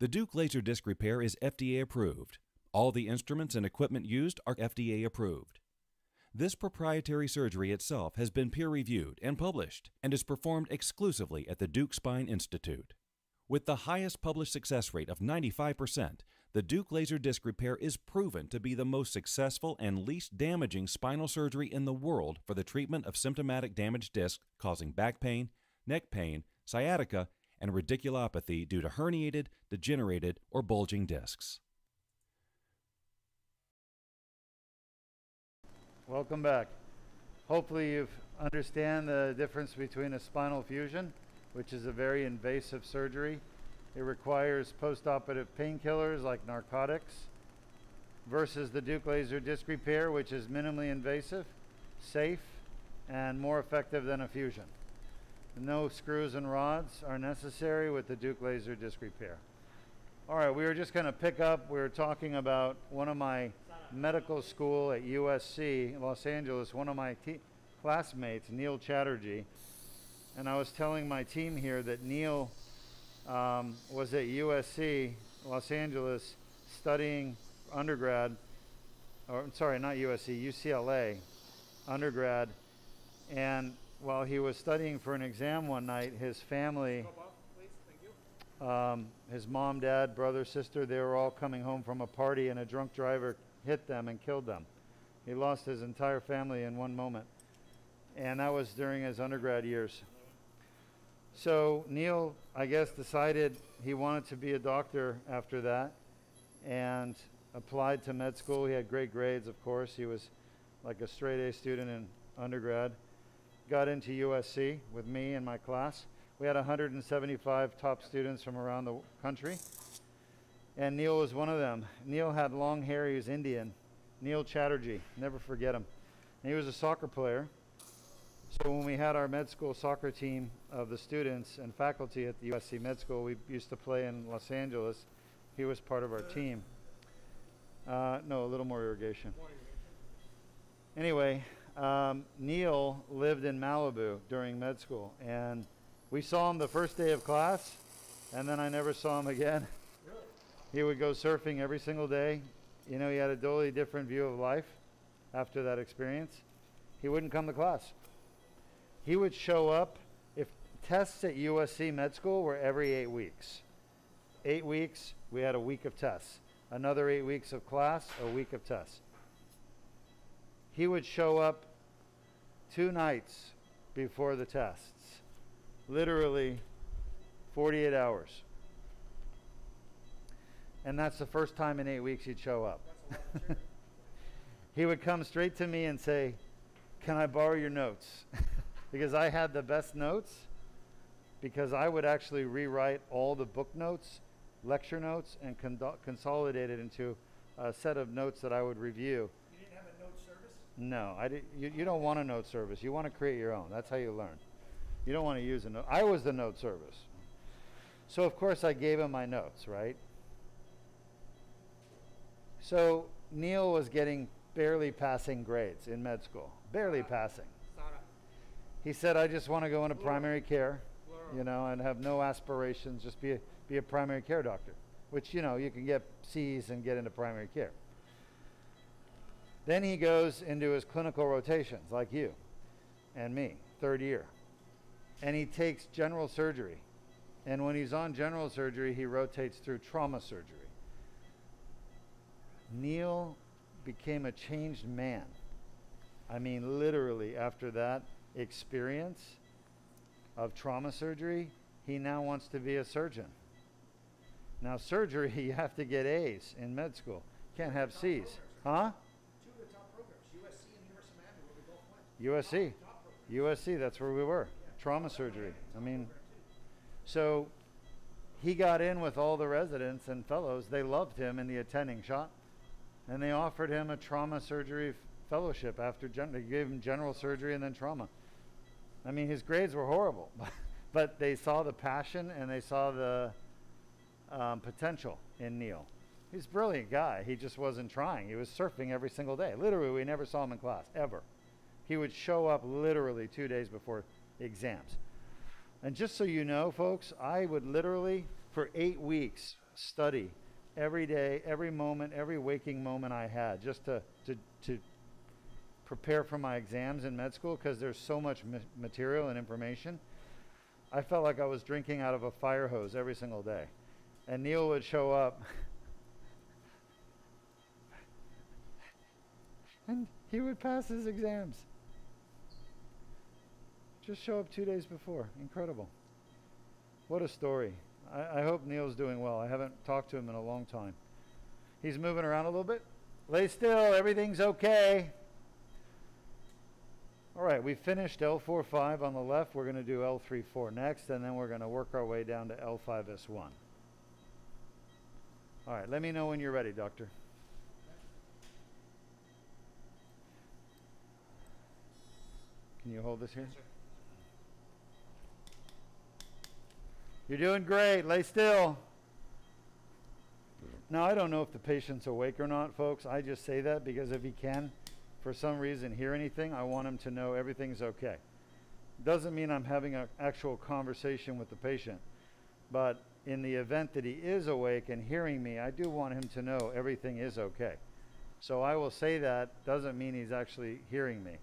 The Deuk Laser Disc Repair is FDA approved. All the instruments and equipment used are FDA approved. This proprietary surgery itself has been peer-reviewed and published and is performed exclusively at the Duke Spine Institute. With the highest published success rate of 95%, the Deuk Laser Disc Repair is proven to be the most successful and least damaging spinal surgery in the world for the treatment of symptomatic damaged discs causing back pain, neck pain, sciatica, and radiculopathy due to herniated, degenerated, or bulging discs. Welcome back. Hopefully you understand the difference between a spinal fusion, which is a very invasive surgery. It requires post-operative painkillers like narcotics, versus the Deuk Laser Disc Repair, which is minimally invasive, safe, and more effective than a fusion. No screws and rods are necessary with the Deuk Laser Disc Repair. All right, we were just going to pick up. We were talking about one of my medical school at USC, Los Angeles, one of my classmates, Neil Chatterjee. And I was telling my team here that Neil was at USC, Los Angeles, studying undergrad, or I'm sorry, not USC, UCLA, undergrad. And while he was studying for an exam one night, his family, his mom, dad, brother, sister, they were all coming home from a party and a drunk driver hit them and killed them. He lost his entire family in one moment. And that was during his undergrad years. So Neil, I guess, decided he wanted to be a doctor after that and applied to med school. He had great grades, of course. He was like a straight A student in undergrad. Got into USC with me and my class. We had 175 top students from around the country, and Neil was one of them. Neil had long hair, he was Indian. Neil Chatterjee, never forget him. And he was a soccer player. So when we had our med school soccer team of the students and faculty at the USC Med School, we used to play in Los Angeles. He was part of our team. No, a little more irrigation. Anyway, Neil lived in Malibu during med school, and we saw him the first day of class, and then I never saw him again. He would go surfing every single day. You know, he had a totally different view of life after that experience. He wouldn't come to class. He would show up if tests at USC Med School were every 8 weeks. 8 weeks, we had a week of tests. Another 8 weeks of class, a week of tests. He would show up 2 nights before the tests. Literally 48 hours. And that's the first time in 8 weeks he'd show up. He would come straight to me and say, "Can I borrow your notes?" Because I had the best notes, because I would actually rewrite all the book notes, lecture notes, and consolidate it into a set of notes that I would review. You didn't have a note service? No, I didn't. You don't want a note service. You want to create your own. That's how you learn. You don't want to use a note. I was the note service. So of course I gave him my notes, right? So Neil was getting barely passing grades in med school, barely passing. He said, I just want to go into primary care, you know, and have no aspirations, just be a primary care doctor, which, you know, you can get C's and get into primary care. Then he goes into his clinical rotations, like you and me, third year. And he takes general surgery. And when he's on general surgery, he rotates through trauma surgery. Neil became a changed man. I mean, literally, after that experience of trauma surgery, he now wants to be a surgeon. Now, surgery, you have to get A's in med school. Can't have C's. Huh? Two of the top programs, USC and University of Maryland, where we both went. USC, that's where we were. Trauma surgery. I mean, so he got in with all the residents and fellows. They loved him in the attending shop, and they offered him a trauma surgery fellowship after they gave him general surgery and then trauma. I mean, his grades were horrible, but they saw the passion and they saw the potential in Neil. He's a brilliant guy. He just wasn't trying. He was surfing every single day. Literally, we never saw him in class, ever. He would show up literally 2 days before exams. And just so you know, folks, I would literally, for 8 weeks, study every day, every moment, every waking moment I had, just to prepare for my exams in med school, because there's so much material and information. I felt like I was drinking out of a fire hose every single day. And Neil would show up, and he would pass his exams. Just show up 2 days before. Incredible. What a story. I hope Neil's doing well. I haven't talked to him in a long time. He's moving around a little bit. Lay still. Everything's okay. All right. We finished L4-5 on the left. We're going to do L3-4 next, and then we're going to work our way down to L5-S1. All right. Let me know when you're ready, Doctor. Can you hold this here? Yes, sir. You're doing great. Lay still. Now, I don't know if the patient's awake or not, folks. I just say that because if he can, for some reason, hear anything, I want him to know everything's okay. Doesn't mean I'm having an actual conversation with the patient. But in the event that he is awake and hearing me, I do want him to know everything is okay. So I will say that. Doesn't mean he's actually hearing me.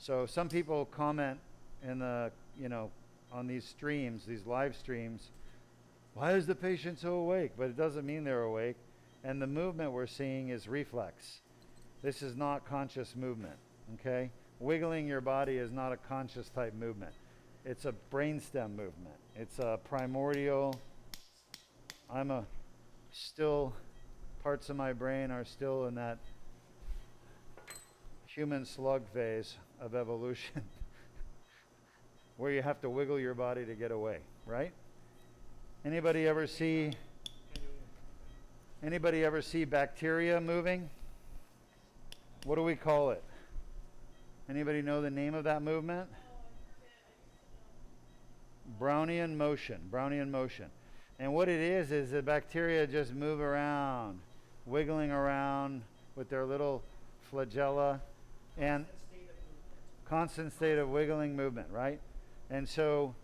So some people comment in the, you know, on these streams, these live streams, why is the patient so awake? But it doesn't mean they're awake. And the movement we're seeing is reflex. This is not conscious movement, okay? Wiggling your body is not a conscious type movement. It's a brainstem movement. It's a primordial, still, parts of my brain are still in that human slug phase of evolution. Where you have to wiggle your body to get away, right? Anybody ever see bacteria moving? What do we call it? Anybody know the name of that movement? Brownian motion, Brownian motion. And what it is the bacteria just move around, wiggling around with their little flagella, and constant state of wiggling movement, right? And so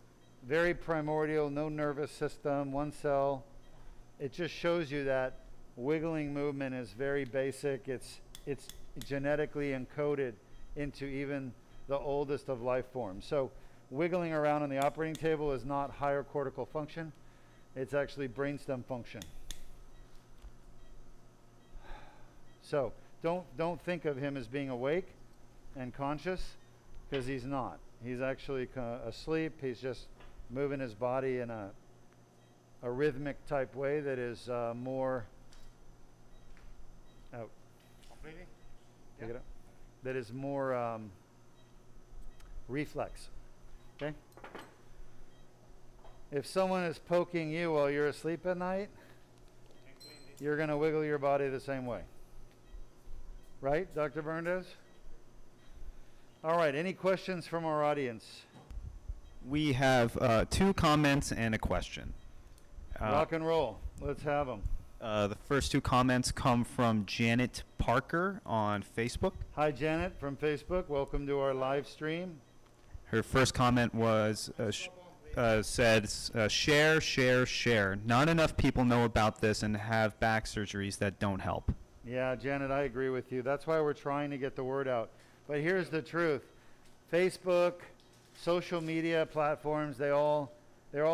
very primordial, no nervous system, one cell. It just shows you that wiggling movement is very basic. It's genetically encoded into even the oldest of life forms. So wiggling around on the operating table is not higher cortical function. It's actually brainstem function. So don't think of him as being awake and conscious, because he's not. He's actually asleep. He's just moving his body in a rhythmic type way that is more out. Completely? Pick it up. That is more reflex. Okay. If someone is poking you while you're asleep at night, you're going to wiggle your body the same way. Right, Dr. Berndes? All right, any questions from our audience? We have 2 comments and a question. Rock and roll. Let's have them. The first two comments come from Janet Parker on Facebook. Hi, Janet from Facebook. Welcome to our live stream. Her first comment was said, share, share, share. Not enough people know about this and have back surgeries that don't help. Yeah, Janet, I agree with you. That's why we're trying to get the word out. But here's the truth. Facebook, social media platforms, they all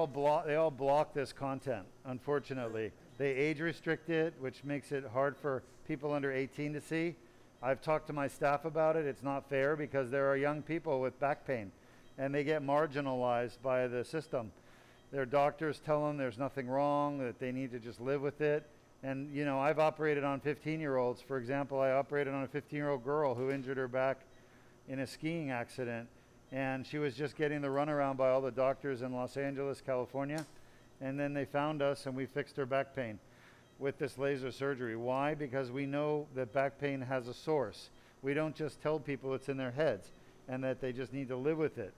block this content, unfortunately. They age restrict it, which makes it hard for people under 18 to see. I've talked to my staff about it. It's not fair because there are young people with back pain and they get marginalized by the system. Their doctors tell them there's nothing wrong, that they need to just live with it. And you know, I've operated on 15-year-olds. For example, I operated on a 15-year-old girl who injured her back in a skiing accident. And she was just getting the runaround by all the doctors in Los Angeles, California. And then they found us and we fixed her back pain with this laser surgery. Why? Because we know that back pain has a source. We don't just tell people it's in their heads and that they just need to live with it.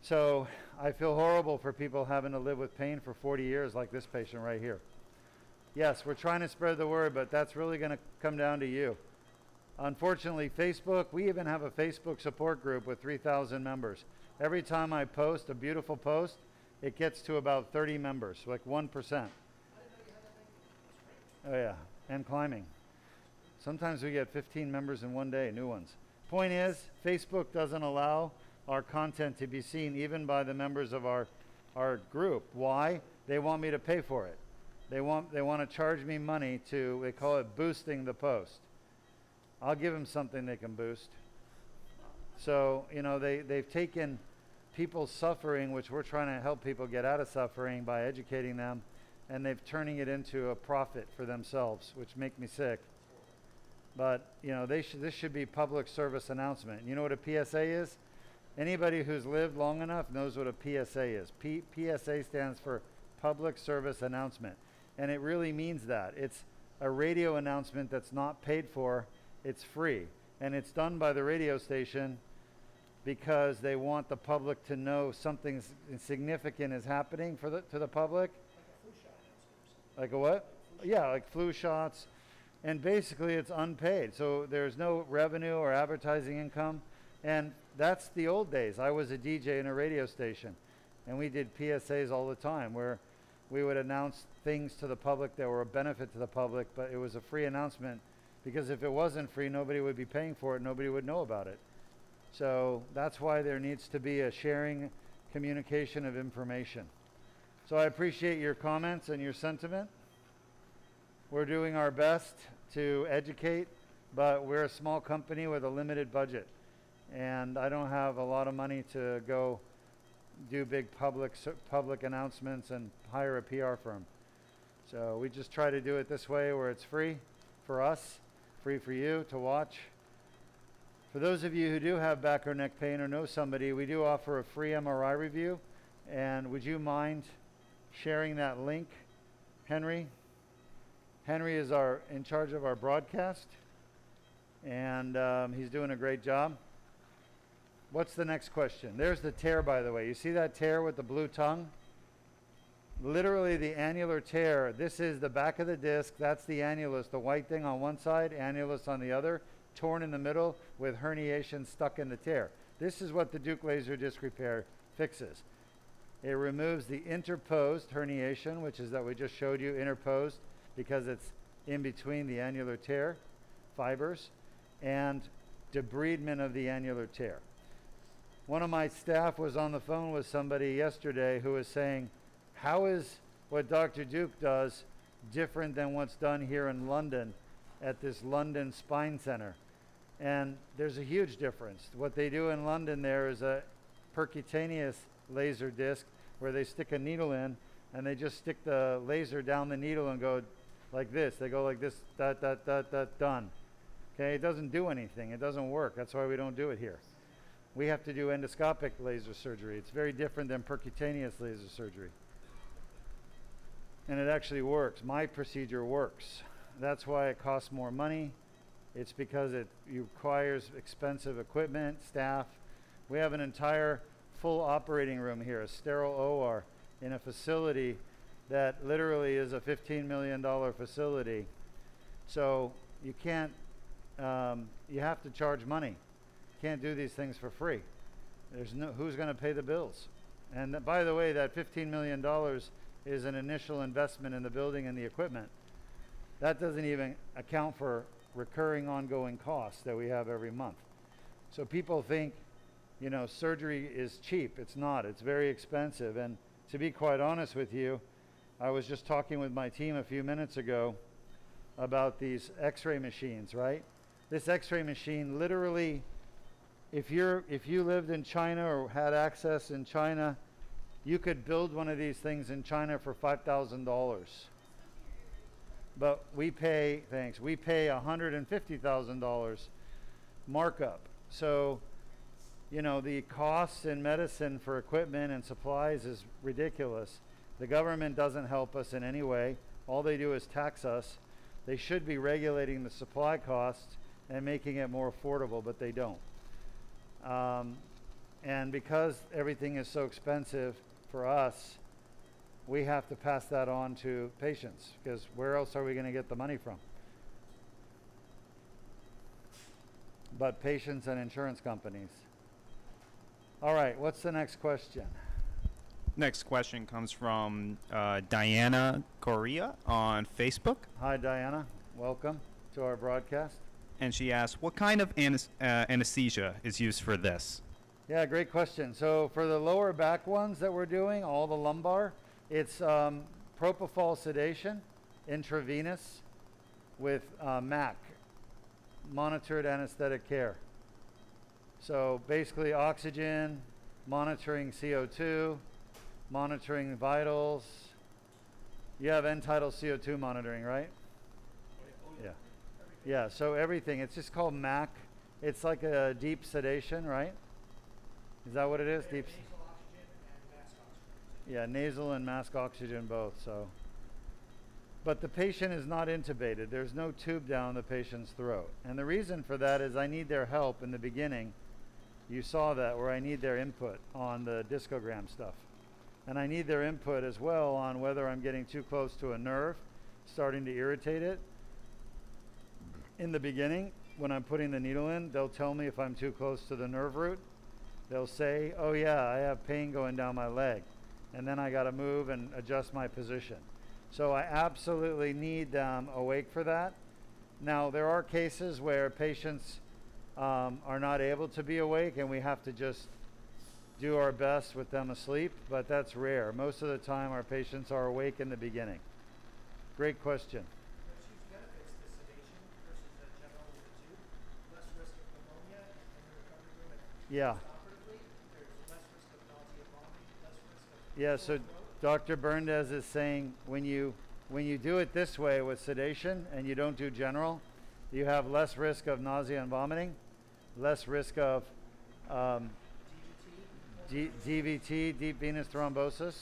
So I feel horrible for people having to live with pain for 40 years like this patient right here. Yes, we're trying to spread the word, but that's really gonna come down to you. Unfortunately, Facebook, we even have a Facebook support group with 3,000 members. Every time I post a beautiful post, it gets to about 30 members, like 1%. Oh yeah, and climbing. Sometimes we get 15 members in one day, new ones. Point is, Facebook doesn't allow our content to be seen even by the members of our group. Why? They want me to pay for it. They want to charge me money to, they call it boosting the post. I'll give them something they can boost. So, you know, they've taken people's suffering, which we're trying to help people get out of suffering by educating them, and they've turning it into a profit for themselves, which make me sick. But, you know, this should be public service announcement. You know what a PSA is? Anybody who's lived long enough knows what a PSA is. PSA stands for Public Service Announcement. And it really means that. It's a radio announcement that's not paid for. It's free, and it's done by the radio station because they want the public to know something significant is happening for to the public. Like a flu shot. Like a what? Like a yeah, like flu shots. And basically it's unpaid, so there's no revenue or advertising income. And that's the old days. I was a DJ in a radio station, and we did PSAs all the time where we would announce things to the public that were a benefit to the public, but it was a free announcement. Because if it wasn't free, nobody would be paying for it. Nobody would know about it. So that's why there needs to be a sharing communication of information. So I appreciate your comments and your sentiment. We're doing our best to educate, but we're a small company with a limited budget. And I don't have a lot of money to go do big public announcements and hire a PR firm. So we just try to do it this way where it's free for us. Free for you to watch. For those of you who do have back or neck pain or know somebody, we do offer a free MRI review. And would you mind sharing that link, Henry? Henry is in charge of our broadcast, and he's doing a great job. What's the next question? There's the tear, by the way. You see that tear with the blue tongue? Literally the annular tear. This is the back of the disc. That's the annulus, the white thing on one side, annulus on the other, torn in the middle with herniation stuck in the tear. This is what the Deuk Laser Disc Repair fixes. It removes the interposed herniation, which is that we just showed you, interposed, because it's in between the annular tear fibers, and debridement of the annular tear. One of my staff was on the phone with somebody yesterday who was saying, how is what Dr. Deuk does different than what's done here in London at this London Spine Center? And there's a huge difference. What they do in London there is a percutaneous laser disc where they stick a needle in and they just stick the laser down the needle and go like this. They go like this, dot, dot, dot, dot, done. Okay, it doesn't do anything. It doesn't work. That's why we don't do it here. We have to do endoscopic laser surgery. It's very different than percutaneous laser surgery. And it actually works. My procedure works. That's why it costs more money. It's because it requires expensive equipment, staff. We have an entire full operating room here, a sterile OR in a facility that literally is a $15 million facility. So you can't, you have to charge money. Can't do these things for free. There's no, who's going to pay the bills? And that, by the way, that $15 million is an initial investment in the building and the equipment. That doesn't even account for recurring ongoing costs that we have every month. So people think, you know, surgery is cheap. It's not. It's very expensive. And to be quite honest with you, I was just talking with my team a few minutes ago about these x-ray machines, right? This x-ray machine literally, if you lived in China or had access in China, you could build one of these things in China for $5,000. But we pay, thanks, we pay $150,000 markup. So, you know, the costs in medicine for equipment and supplies is ridiculous. The government doesn't help us in any way. All they do is tax us. They should be regulating the supply costs and making it more affordable, but they don't. And because everything is so expensive for us, we have to pass that on to patients, because where else are we going to get the money from? But patients and insurance companies. All right, what's the next question? Next question comes from Diana Correa on Facebook. Hi, Diana. Welcome to our broadcast. And she asks, what kind of anesthesia is used for this? Yeah, great question. So for the lower back ones that we're doing, all the lumbar, it's propofol sedation, intravenous, with MAC, monitored anesthetic care. So basically oxygen, monitoring CO2, monitoring vitals. You have end-tidal CO2 monitoring, right? Yeah. Yeah, so everything. It's just called MAC. It's like a deep sedation, right? Is that what it is? Deep. Nasal oxygen and mask oxygen. Yeah, nasal and mask oxygen both. So, but the patient is not intubated. There's no tube down the patient's throat. And the reason for that is I need their help in the beginning. You saw that, where I need their input on the discogram stuff. And I need their input as well on whether I'm getting too close to a nerve, starting to irritate it. In the beginning, when I'm putting the needle in, they'll tell me if I'm too close to the nerve root. They'll say, oh yeah, I have pain going down my leg. And then I got to move and adjust my position. So I absolutely need them awake for that. Now, there are cases where patients are not able to be awake, and we have to just do our best with them asleep, but that's rare. Most of the time our patients are awake in the beginning. Great question. There's huge benefits to sedation versus a general tube. Less risk of pneumonia in the recovery room. Yeah. Operatively, there's less risk of nausea, vomiting, less risk of... Yeah, so Dr. Berndes is saying when you do it this way with sedation and you don't do general, you have less risk of nausea and vomiting, less risk of DVT, deep venous thrombosis.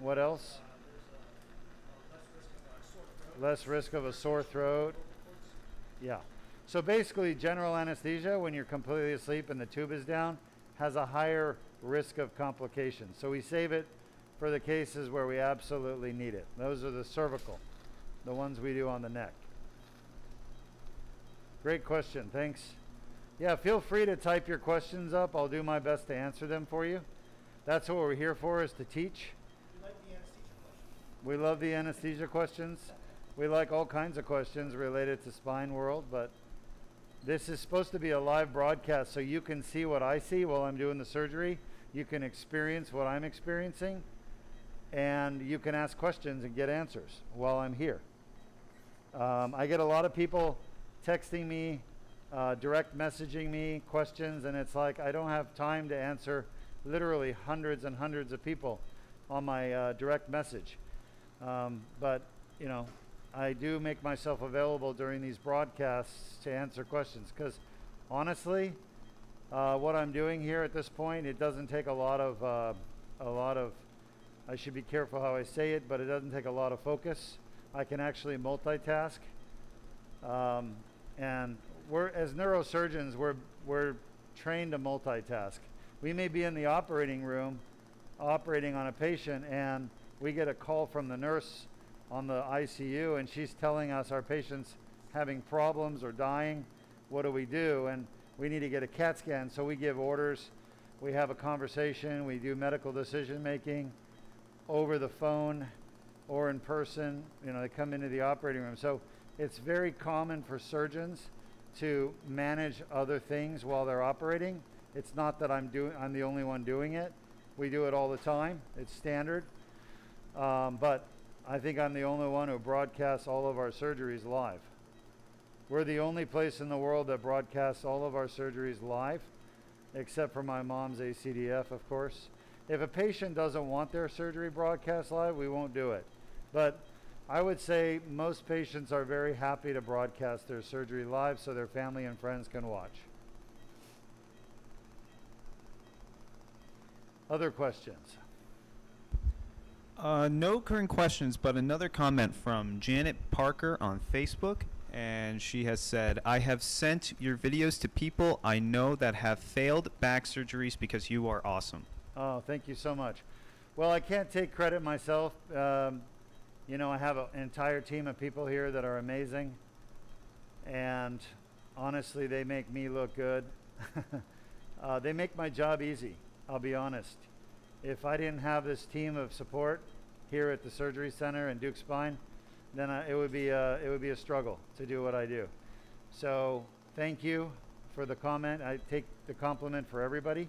What else? Less risk of a sore throat. Yeah. So basically, general anesthesia, when you're completely asleep and the tube is down, has a higher risk of complications. So we save it for the cases where we absolutely need it. Those are the cervical, the ones we do on the neck. Great question. Thanks. Yeah, feel free to type your questions up. I'll do my best to answer them for you. That's what we're here for, is to teach. We like the anesthesia questions. We love the anesthesia questions. We like all kinds of questions related to spine world, but this is supposed to be a live broadcast, so you can see what I see while I'm doing the surgery. You can experience what I'm experiencing, and you can ask questions and get answers while I'm here. I get a lot of people texting me, direct messaging me questions, and it's like I don't have time to answer literally hundreds and hundreds of people on my direct message, but you know, I do make myself available during these broadcasts to answer questions, because honestly what I'm doing here at this point, it doesn't take a lot of I should be careful how I say it, but it doesn't take a lot of focus. I can actually multitask, and we're, as neurosurgeons, we're trained to multitask. We may be in the operating room operating on a patient, and we get a call from the nurse on the ICU and she's telling us our patient's having problems or dying. What do we do? And we need to get a CAT scan. So we give orders, we have a conversation, we do medical decision making over the phone or in person. You know, they come into the operating room. So it's very common for surgeons to manage other things while they're operating. It's not that I'm the only one doing it. We do it all the time. It's standard. But I think I'm the only one who broadcasts all of our surgeries live. We're the only place in the world that broadcasts all of our surgeries live, except for my mom's ACDF, of course. If a patient doesn't want their surgery broadcast live, we won't do it. But I would say most patients are very happy to broadcast their surgery live so their family and friends can watch. Other questions? No current questions, but another comment from Janet Parker on Facebook, and she has said, I have sent your videos to people I know that have failed back surgeries because you are awesome. Oh, thank you so much. Well, I can't take credit myself. You know, I have an entire team of people here that are amazing, and honestly, they make me look good. They make my job easy. I'll be honest. If I didn't have this team of support here at the Surgery Center and Deuk Spine, then it would be a struggle to do what I do. So thank you for the comment. I take the compliment for everybody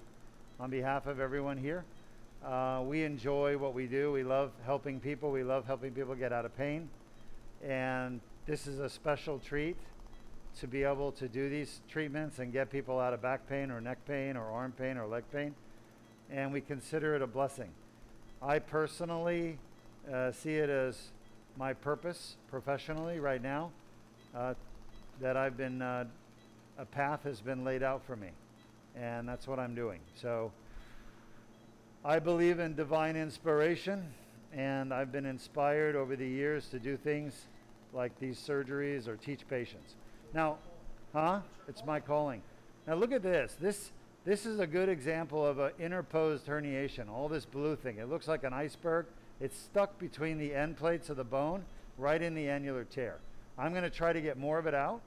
on behalf of everyone here. We enjoy what we do. We love helping people. We love helping people get out of pain. And this is a special treat to be able to do these treatments and get people out of back pain or neck pain or arm pain or leg pain. And we consider it a blessing. I personally see it as my purpose professionally right now, that I've been, a path has been laid out for me, and that's what I'm doing. So I believe in divine inspiration, and I've been inspired over the years to do things like these surgeries or teach patients. Now, huh? It's my calling. Now look at this. This is a good example of an interposed herniation, all this blue thing. It looks like an iceberg. It's stuck between the end plates of the bone, right in the annular tear. I'm going to try to get more of it out,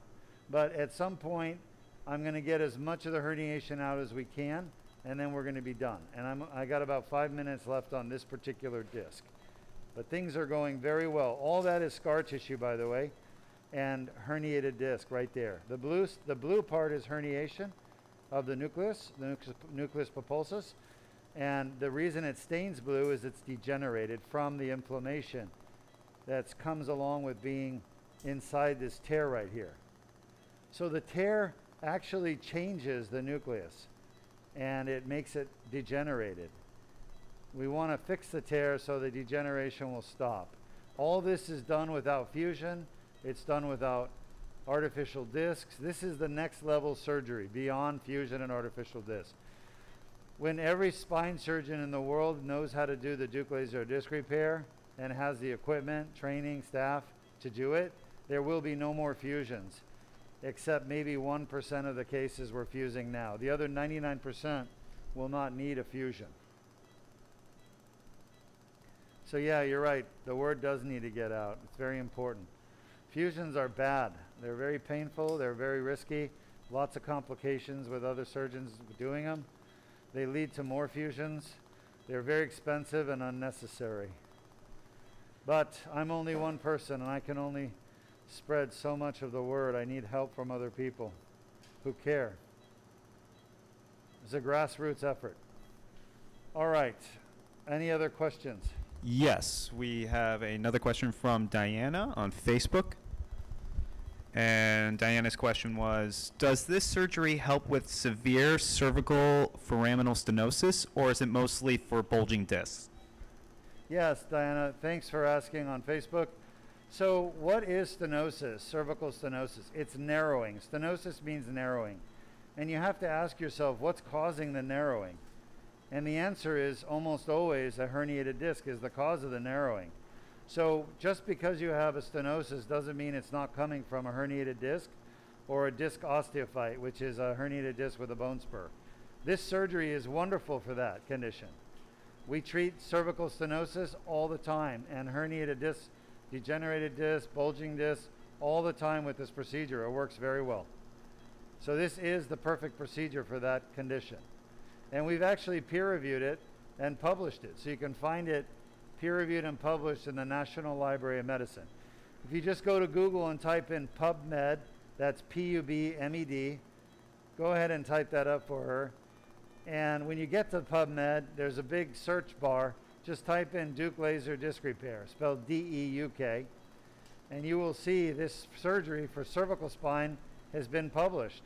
but at some point, I'm going to get as much of the herniation out as we can, and then we're going to be done. And I got about 5 minutes left on this particular disc. But things are going very well. All that is scar tissue, by the way, and herniated disc right there. The blue part is herniation of the nucleus pulposus. And the reason it stains blue is it's degenerated from the inflammation that comes along with being inside this tear right here. So the tear actually changes the nucleus and it makes it degenerated. We want to fix the tear so the degeneration will stop. All this is done without fusion. It's done without artificial discs. This is the next level surgery beyond fusion and artificial disc. When every spine surgeon in the world knows how to do the Deuk Laser Disc Repair and has the equipment, training, staff to do it, there will be no more fusions, except maybe 1% of the cases we're fusing now. The other 99% will not need a fusion. So yeah, you're right. The word does need to get out. It's very important. Fusions are bad. They're very painful. They're very risky. Lots of complications with other surgeons doing them. They lead to more fusions. They're very expensive and unnecessary. But I'm only one person and I can only spread so much of the word. I need help from other people who care. It's a grassroots effort. All right. Any other questions? Yes. We have another question from Diana on Facebook. And Diana's question was, does this surgery help with severe cervical foraminal stenosis, or is it mostly for bulging discs? Yes, Diana, thanks for asking on Facebook. So what is stenosis, cervical stenosis? It's narrowing. Stenosis means narrowing. And you have to ask yourself, what's causing the narrowing? And the answer is almost always a herniated disc is the cause of the narrowing. So just because you have a stenosis doesn't mean it's not coming from a herniated disc or a disc osteophyte, which is a herniated disc with a bone spur. This surgery is wonderful for that condition. We treat cervical stenosis all the time, and herniated discs, degenerated discs, bulging discs, all the time with this procedure. It works very well. So this is the perfect procedure for that condition. And we've actually peer-reviewed it and published it. So you can find it peer-reviewed and published in the National Library of Medicine. If you just go to Google and type in PubMed, that's P-U-B-M-E-D, go ahead and type that up for her. And when you get to PubMed, there's a big search bar. Just type in Deuk Laser Disc Repair, spelled D-E-U-K, and you will see this surgery for cervical spine has been published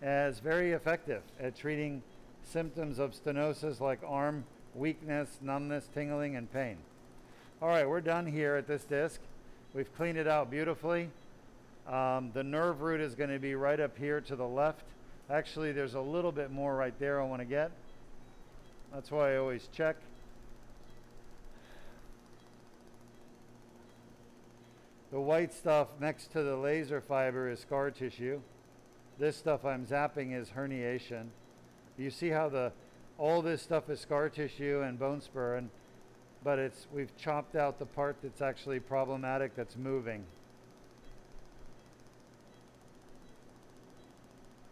as very effective at treating symptoms of stenosis like arm weakness, numbness, tingling, and pain. All right, we're done here at this disc. We've cleaned it out beautifully. The nerve root is going to be right up here to the left. Actually, there's a little bit more right there I want to get. That's why I always check. The white stuff next to the laser fiber is scar tissue. This stuff I'm zapping is herniation. You see how all this stuff is scar tissue and bone spur, but we've chopped out the part that's actually problematic, that's moving.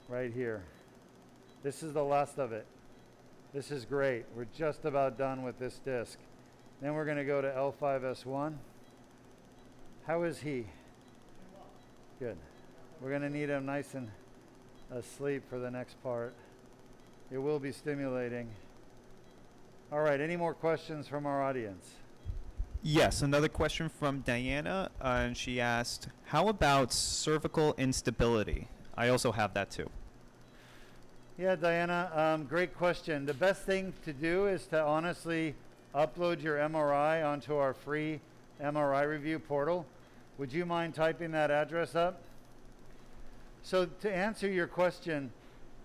Right here. This is the last of it. This is great. We're just about done with this disc. Then we're going to go to L5-S1. How is he? Good. We're going to need him nice and asleep for the next part. It will be stimulating. All right, any more questions from our audience? Yes, another question from Diana, and she asked, how about cervical instability? I also have that too. Yeah, Diana, great question. The best thing to do is to honestly upload your MRI onto our free MRI review portal. Would you mind typing that address up? So to answer your question,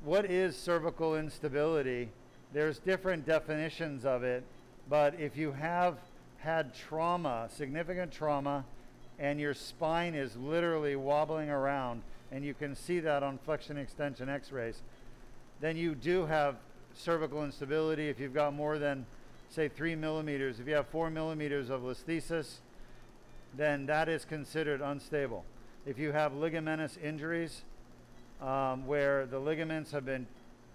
what is cervical instability? There's different definitions of it, but if you have had trauma, significant trauma, and your spine is literally wobbling around, and you can see that on flexion extension x-rays, then you do have cervical instability. If you've got more than, say, 3 millimeters, if you have 4 millimeters of listhesis, then that is considered unstable. If you have ligamentous injuries, where the ligaments have been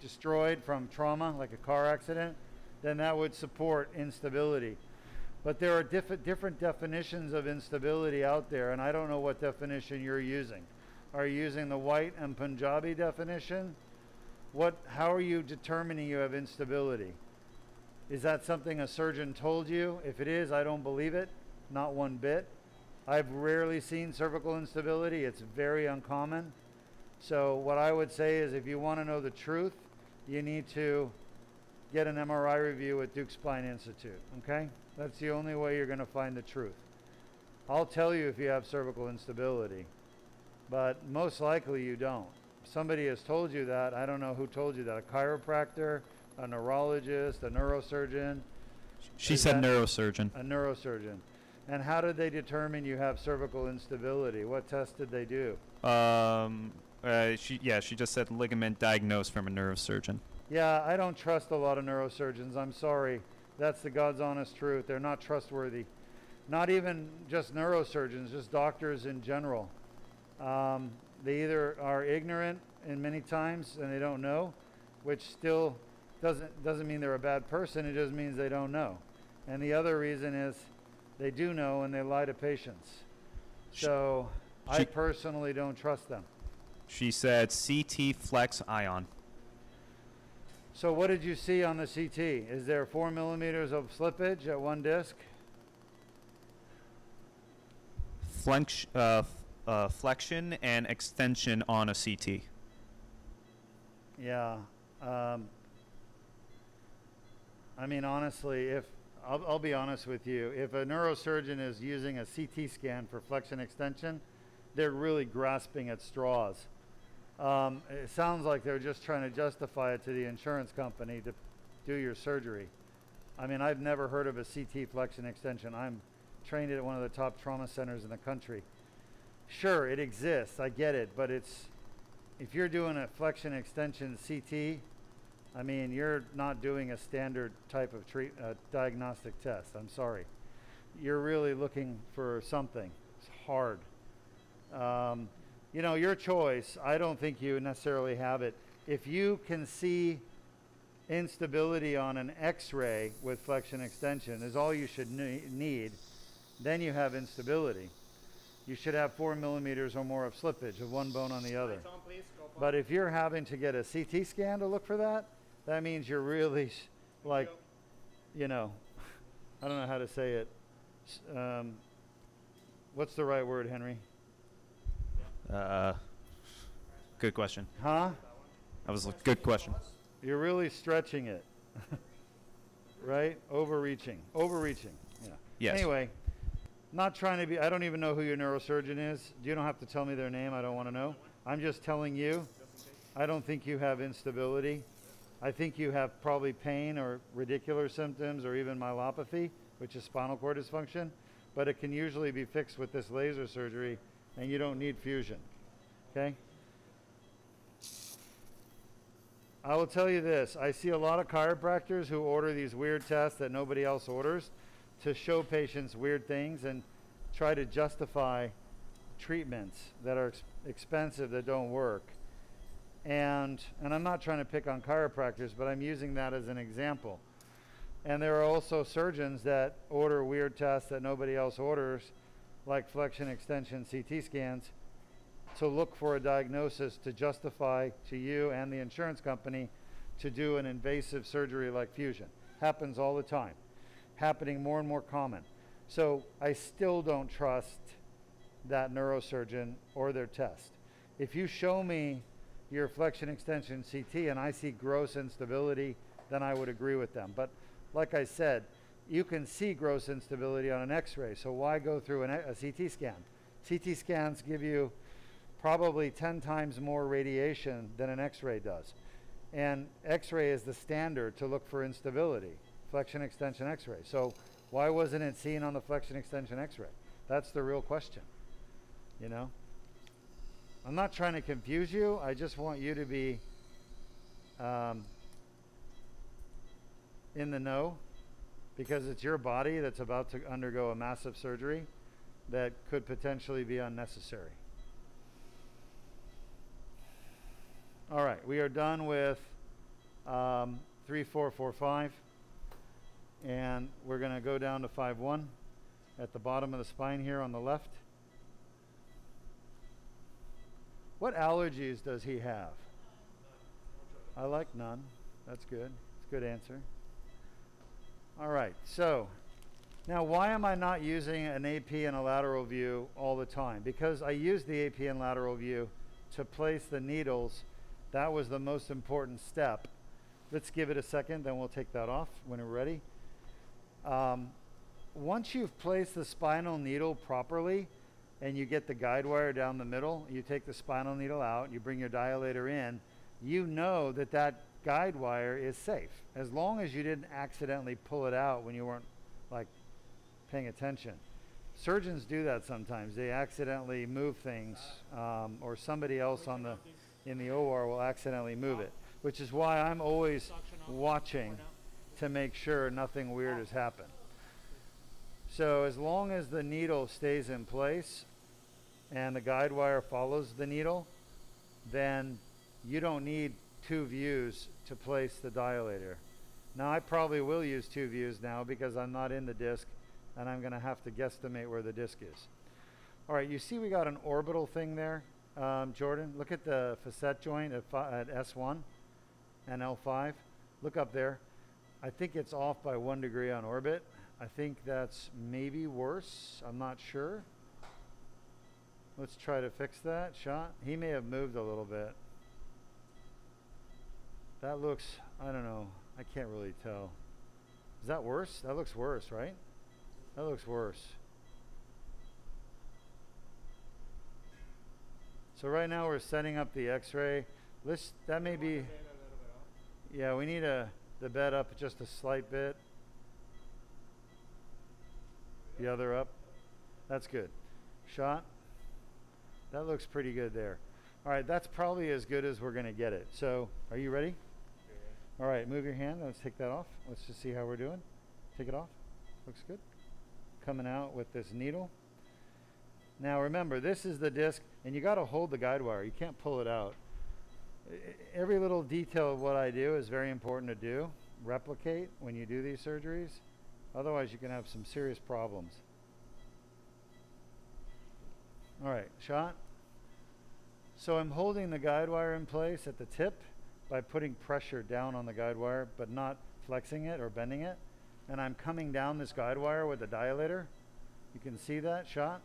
destroyed from trauma, like a car accident, then that would support instability. But there are different definitions of instability out there, and I don't know what definition you're using. Are you using the white and Punjabi definition? How are you determining you have instability? Is that something a surgeon told you? If it is, I don't believe it, not one bit. I've rarely seen cervical instability. It's very uncommon. So what I would say is, if you want to know the truth, you need to get an MRI review at Duke Spine Institute, okay? That's the only way you're going to find the truth. I'll tell you if you have cervical instability, but most likely you don't. Somebody has told you that. I don't know who told you that. A chiropractor, a neurologist, a neurosurgeon. She said neurosurgeon. A neurosurgeon. And how did they determine you have cervical instability? What test did they do? She just said ligament diagnosed from a neurosurgeon. Yeah, I don't trust a lot of neurosurgeons. I'm sorry. That's the God's honest truth. They're not trustworthy. Not even just neurosurgeons, just doctors in general. They either are ignorant in many times and they don't know, which still doesn't mean they're a bad person. It just means they don't know. And the other reason is they do know and they lie to patients. So I personally don't trust them. She said CT flex ion. So what did you see on the CT? Is there 4 millimeters of slippage at one disc? Flexion and extension on a CT. Yeah. I mean, honestly, I'll be honest with you. If a neurosurgeon is using a CT scan for flexion extension, they're really grasping at straws. It sounds like they're just trying to justify it to the insurance company to do your surgery. I mean, I've never heard of a CT flexion extension. I'm trained at one of the top trauma centers in the country. Sure, it exists, I get it, but if you're doing a flexion extension CT, I mean, you're not doing a standard type of diagnostic test. I'm sorry. You're really looking for something. It's hard. You know, your choice. I don't think you necessarily have it. If you can see instability on an X-ray with flexion extension is all you should need, then you have instability. You should have 4 millimeters or more of slippage of one bone on the other. Lights on, please. Go on. But if you're having to get a CT scan to look for that, that means you're really like, you know, I don't know how to say it. What's the right word, Henry? Good question. Huh? That was a good question. You're really stretching it, right? Overreaching, overreaching. Yeah. Yes. Anyway, not trying to be, I don't even know who your neurosurgeon is. You don't have to tell me their name. I don't want to know. I'm just telling you, I don't think you have instability. I think you have probably pain or radicular symptoms or even myelopathy, which is spinal cord dysfunction, but it can usually be fixed with this laser surgery and you don't need fusion, okay? I will tell you this, I see a lot of chiropractors who order these weird tests that nobody else orders to show patients weird things and try to justify treatments that are expensive that don't work. And I'm not trying to pick on chiropractors, but I'm using that as an example. And there are also surgeons that order weird tests that nobody else orders, like flexion extension CT scans, to look for a diagnosis to justify to you and the insurance company to do an invasive surgery like fusion. Happens all the time. Happening more and more common. So I still don't trust that neurosurgeon or their test. If you show me your flexion extension CT and I see gross instability, then I would agree with them. But like I said, you can see gross instability on an X-ray, so why go through a CT scan? CT scans give you probably 10 times more radiation than an X-ray does. And X-ray is the standard to look for instability, flexion extension X-ray. So why wasn't it seen on the flexion extension X-ray? That's the real question, you know? I'm not trying to confuse you. I just want you to be in the know, because it's your body that's about to undergo a massive surgery that could potentially be unnecessary. All right, we are done with 3, 4, 4, 5, and we're going to go down to 5-1 at the bottom of the spine here on the left. What allergies does he have? I like none. That's good. It's a good answer. All right, so now why am I not using an AP and a lateral view all the time? Because I use the AP and lateral view to place the needles. That was the most important step. Let's give it a second, then we'll take that off when we're ready. Once you've placed the spinal needle properly and you get the guide wire down the middle, you take the spinal needle out, you bring your dilator in, you know that that guide wire is safe. As long as you didn't accidentally pull it out when you weren't like paying attention. Surgeons do that sometimes. They accidentally move things or somebody else on the in the OR will accidentally move it, which is why I'm always watching to make sure nothing weird has happened. So as long as the needle stays in place and the guide wire follows the needle, then you don't need two views to place the dilator. Now I probably will use two views now because I'm not in the disc and I'm gonna have to guesstimate where the disc is. All right, you see we got an orbital thing there. Jordan, look at the facet joint at S1 and L5. Look up there. I think it's off by 1 degree on orbit. I think that's maybe worse. I'm not sure. Let's try to fix that shot. He may have moved a little bit. That looks, I don't know. I can't really tell. Is that worse? That looks worse, right? That looks worse. So right now we're setting up the X-ray. That may be, yeah, we need the bed up just a slight bit. The other up. That's good. Shot. That looks pretty good there. All right, that's probably as good as we're gonna get it. So are you ready? All right, move your hand. Let's take that off. Let's just see how we're doing. Take it off. Looks good. Coming out with this needle. Now remember, this is the disc, and you gotta hold the guide wire. You can't pull it out. Every little detail of what I do is very important to do. Replicate when you do these surgeries. Otherwise, you can have some serious problems. All right, shot. So I'm holding the guide wire in place at the tip by putting pressure down on the guide wire, but not flexing it or bending it. And I'm coming down this guide wire with a dilator. You can see that shot.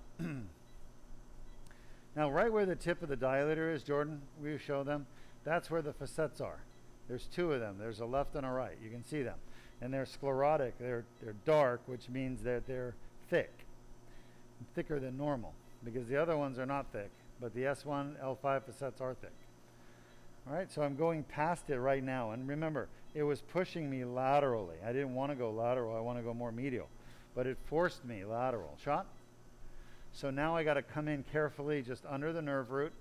Now, right where the tip of the dilator is, Jordan, will you show them? That's where the facets are. There's two of them. There's a left and a right. You can see them. And they're sclerotic. They're dark, which means that they're thick, thicker than normal, because the other ones are not thick, but the S1, L5 facets are thick. All right, so I'm going past it right now. And remember, it was pushing me laterally. I didn't want to go lateral. I want to go more medial. But it forced me lateral. Shot? So now I got to come in carefully just under the nerve root,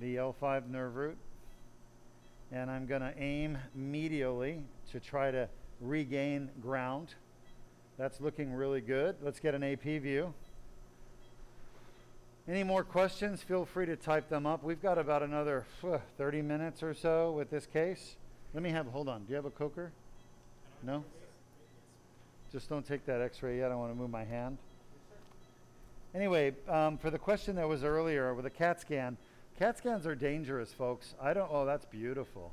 the L5 nerve root, and I'm going to aim medially to try to regain ground. That's looking really good. Let's get an AP view. Any more questions? Feel free to type them up. We've got about another 30 minutes or so with this case. Let me have, hold on. Do you have a coker? No? Just don't take that x-ray yet. I want to move my hand. Anyway, for the question that was earlier with a CAT scan, CAT scans are dangerous, folks. I don't, oh, that's beautiful.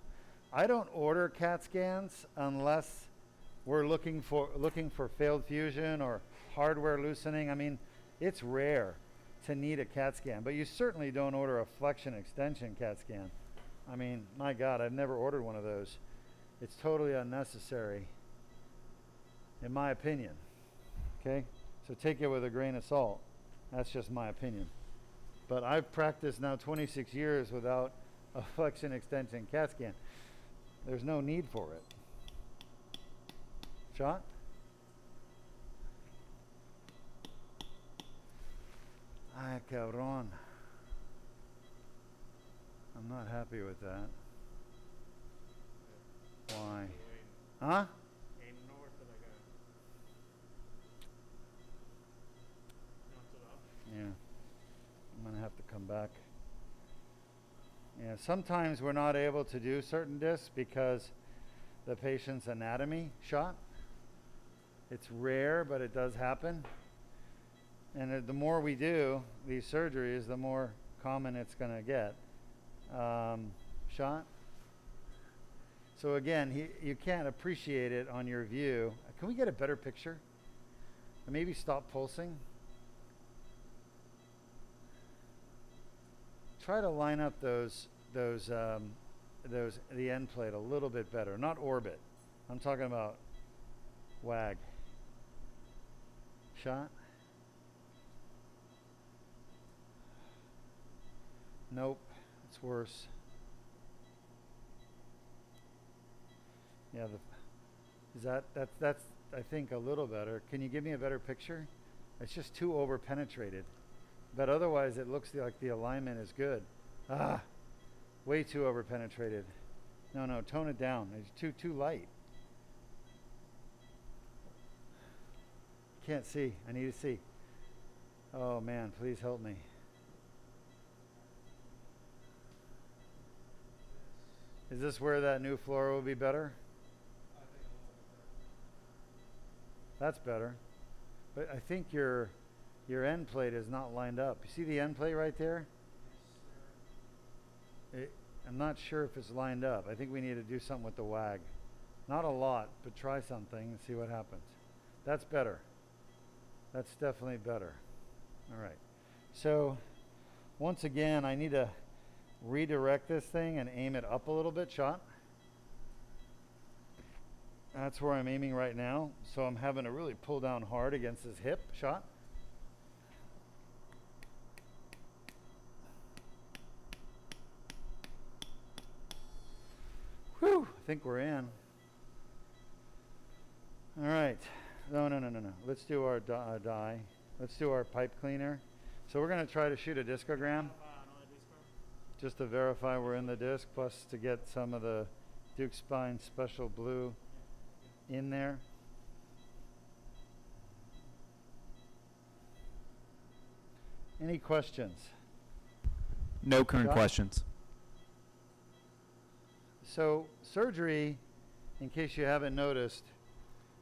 I don't order CAT scans unless we're looking for failed fusion or hardware loosening. I mean, it's rare to need a CAT scan, but you certainly don't order a flexion extension CAT scan. I mean, my God, I've never ordered one of those. It's totally unnecessary, in my opinion, okay? So take it with a grain of salt. That's just my opinion. But I've practiced now 26 years without a flexion extension CAT scan. There's no need for it. Shot? Ay, cabron. I'm not happy with that. Why? Huh? Yeah, I'm gonna have to come back. Yeah, sometimes we're not able to do certain discs because the patient's anatomy shot. It's rare, but it does happen. And the more we do these surgeries, the more common it's gonna get. Shot. So again, you can't appreciate it on your view. Can we get a better picture? Or maybe stop pulsing? Try to line up those the end plate a little bit better. Not orbit. I'm talking about wag. Shot. Nope. It's worse. Yeah. That's I think a little better. Can you give me a better picture? It's just too over penetrated. But otherwise, it looks like the alignment is good. Ah, way too overpenetrated. No, no, tone it down. It's too light. Can't see. I need to see. Oh man, please help me. Is this where that new floor will be better? That's better. But I think your end plate is not lined up. You see the end plate right there? I'm not sure if it's lined up. I think we need to do something with the wag. Not a lot, but try something and see what happens. That's better. That's definitely better. All right. So once again, I need to redirect this thing and aim it up a little bit. Shot. That's where I'm aiming right now. So I'm having to really pull down hard against this hip. Shot. Whew, I think we're in. All right. No. Let's do our dye. Let's do our pipe cleaner. So we're going to try to shoot a discogram just to verify we're in the disc, plus to get some of the Deuk Spine Special Blue in there. Any questions? No current questions. So surgery, in case you haven't noticed,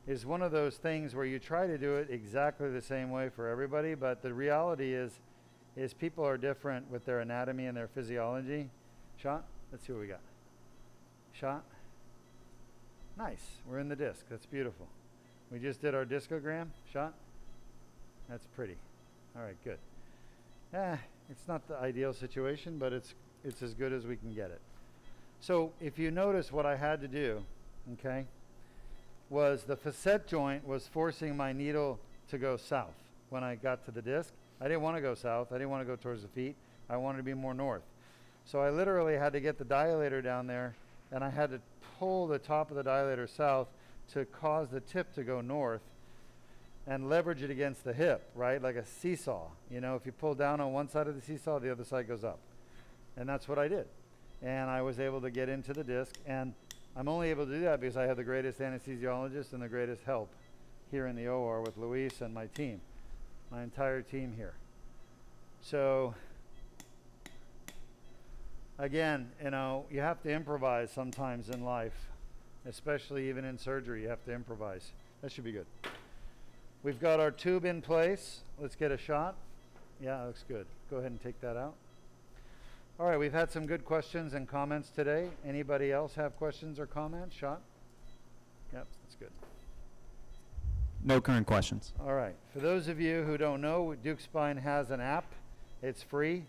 is one of those things where you try to do it exactly the same way for everybody, but the reality is people are different with their anatomy and their physiology. Sean, let's see what we got. Sean, nice, we're in the disc, that's beautiful. We just did our discogram, Sean, that's pretty. All right, good. It's not the ideal situation, but it's as good as we can get it. So if you notice what I had to do, okay, was the facet joint was forcing my needle to go south when I got to the disc. I didn't want to go south. I didn't want to go towards the feet. I wanted to be more north. So I literally had to get the dilator down there, and I had to pull the top of the dilator south to cause the tip to go north and leverage it against the hip, right? Like a seesaw. You know, if you pull down on one side of the seesaw, the other side goes up. And that's what I did. And I was able to get into the disc, and I'm only able to do that because I have the greatest anesthesiologist and the greatest help here in the OR with Luis and my team, my entire team here. So again, you know, you have to improvise sometimes in life, especially even in surgery, you have to improvise. That should be good. We've got our tube in place. Let's get a shot. Yeah, that looks good. Go ahead and take that out. All right, we've had some good questions and comments today. Anybody else have questions or comments? Sean? Yep, that's good. No current questions. All right, for those of you who don't know, Deuk Spine has an app. It's free.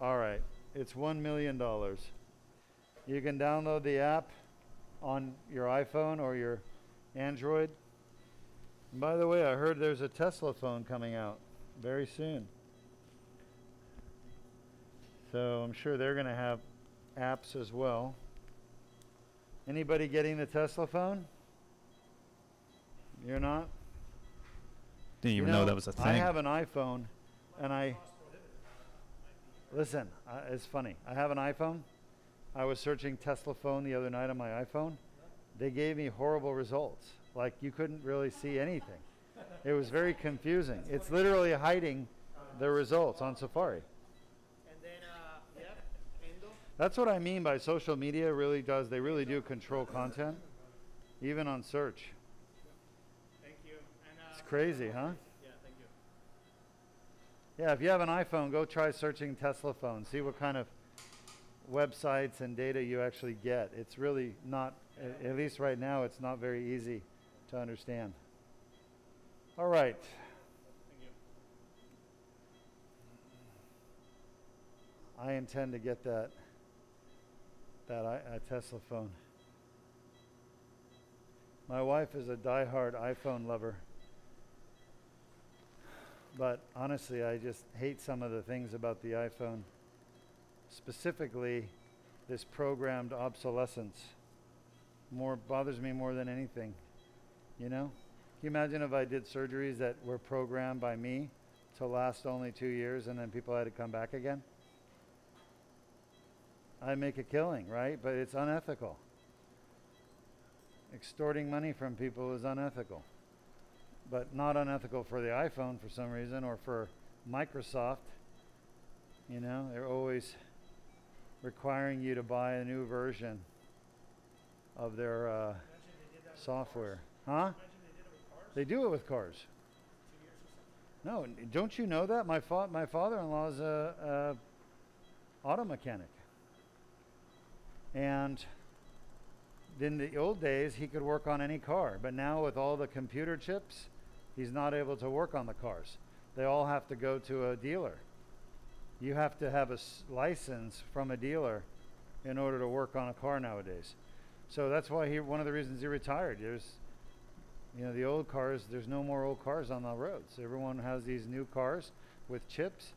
All right, it's $1 million. You can download the app on your iPhone or your Android. And by the way, I heard there's a Tesla phone coming out very soon. So I'm sure they're going to have apps as well. Anybody getting the Tesla phone? You're not? Didn't even know that was a thing. I have an iPhone, and I... Listen, it's funny. I have an iPhone. I was searching Tesla phone the other night on my iPhone. They gave me horrible results. Like, you couldn't really see anything. It was very confusing. It's literally hiding the results on Safari. That's what I mean by social media really does. They really do control content, even on search. Thank you. And, it's crazy, huh? Yeah, thank you. Yeah, if you have an iPhone, go try searching Tesla phone. See what kind of websites and data you actually get. It's really not, at least right now, it's not very easy to understand. All right. I intend to get that Tesla phone. My wife is a diehard iPhone lover. But honestly, I just hate some of the things about the iPhone. Specifically, this programmed obsolescence bothers me more than anything, you know? Can you imagine if I did surgeries that were programmed by me to last only 2 years and then people had to come back again? I make a killing, right? But it's unethical. Extorting money from people is unethical, but not unethical for the iPhone for some reason, or for Microsoft. You know, they're always requiring you to buy a new version of their software. Huh? They do it with cars. No, don't you know that? My father-in-law is a auto mechanic. And in the old days, he could work on any car. But now with all the computer chips, he's not able to work on the cars. They all have to go to a dealer. You have to have a license from a dealer in order to work on a car nowadays. So that's why one of the reasons he retired. There's, you know, the old cars, there's no more old cars on the roads. Everyone has these new cars with chips.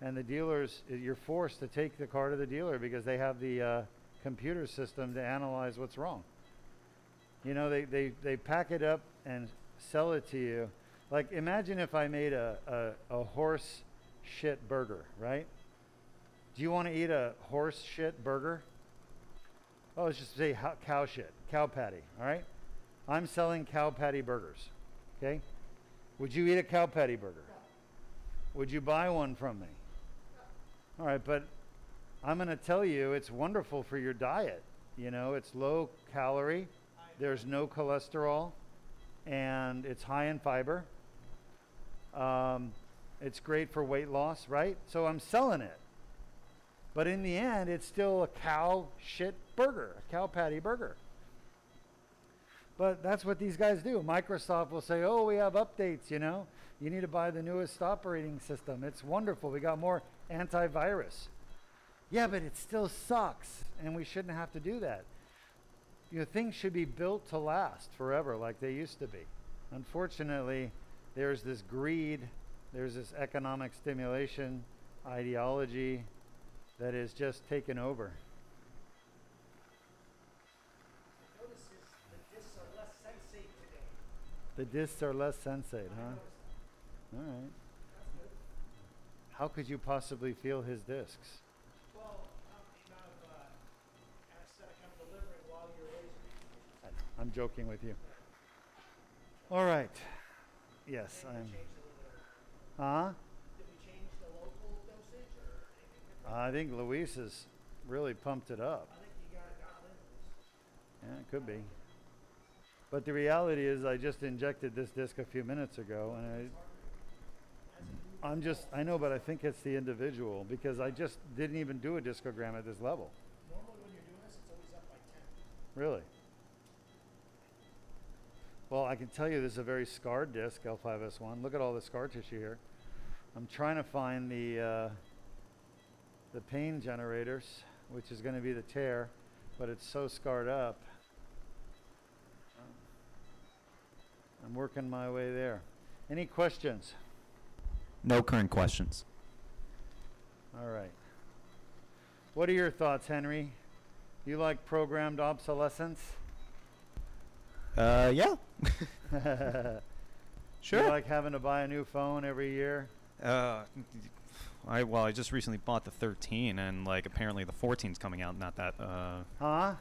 And the dealers, you're forced to take the car to the dealer because they have the... computer system to analyze what's wrong. You know, they pack it up and sell it to you. Like, imagine if I made a horse shit burger, right? Do you want to eat a horse shit burger? Oh, let's just say cow shit, cow patty, all right? I'm selling cow patty burgers, okay? Would you eat a cow patty burger? No. Would you buy one from me? No. All right, but I'm gonna tell you it's wonderful for your diet. You know, it's low calorie, there's no cholesterol, and it's high in fiber. It's great for weight loss, right? So I'm selling it. But in the end, it's still a cow shit burger, a cow patty burger. But that's what these guys do. Microsoft will say, oh, we have updates, you know. You need to buy the newest operating system. It's wonderful. We got more antivirus. Yeah, but it still sucks, and we shouldn't have to do that. You know, things should be built to last forever like they used to be. Unfortunately, there's this greed, there's this economic stimulation ideology that is just taken over. I notice the discs are less sensate today. The discs are less sensate, huh? All right. How could you possibly feel his discs? Well, the amount of anesthetic I'm delivering while you're raising. I'm joking with you. All right. Yes, I am. Huh? Did we change the local dosage or anything different? I think Luis has really pumped it up. I think you got it down in this. Yeah, it could be. But the reality is I just injected this disc a few minutes ago, and I know, but I think it's the individual because I just didn't even do a discogram at this level. Normally when you're doing this, it's always up by 10. Really? Well, I can tell you this is a very scarred disc, L5-S1. Look at all the scar tissue here. I'm trying to find the pain generators, which is going to be the tear, but it's so scarred up. I'm working my way there. Any questions? No current questions. All right. What are your thoughts, Henry? You like programmed obsolescence? Yeah. Sure. You like having to buy a new phone every year? Well, I just recently bought the 13, and like apparently the 14's coming out. Not that. Huh?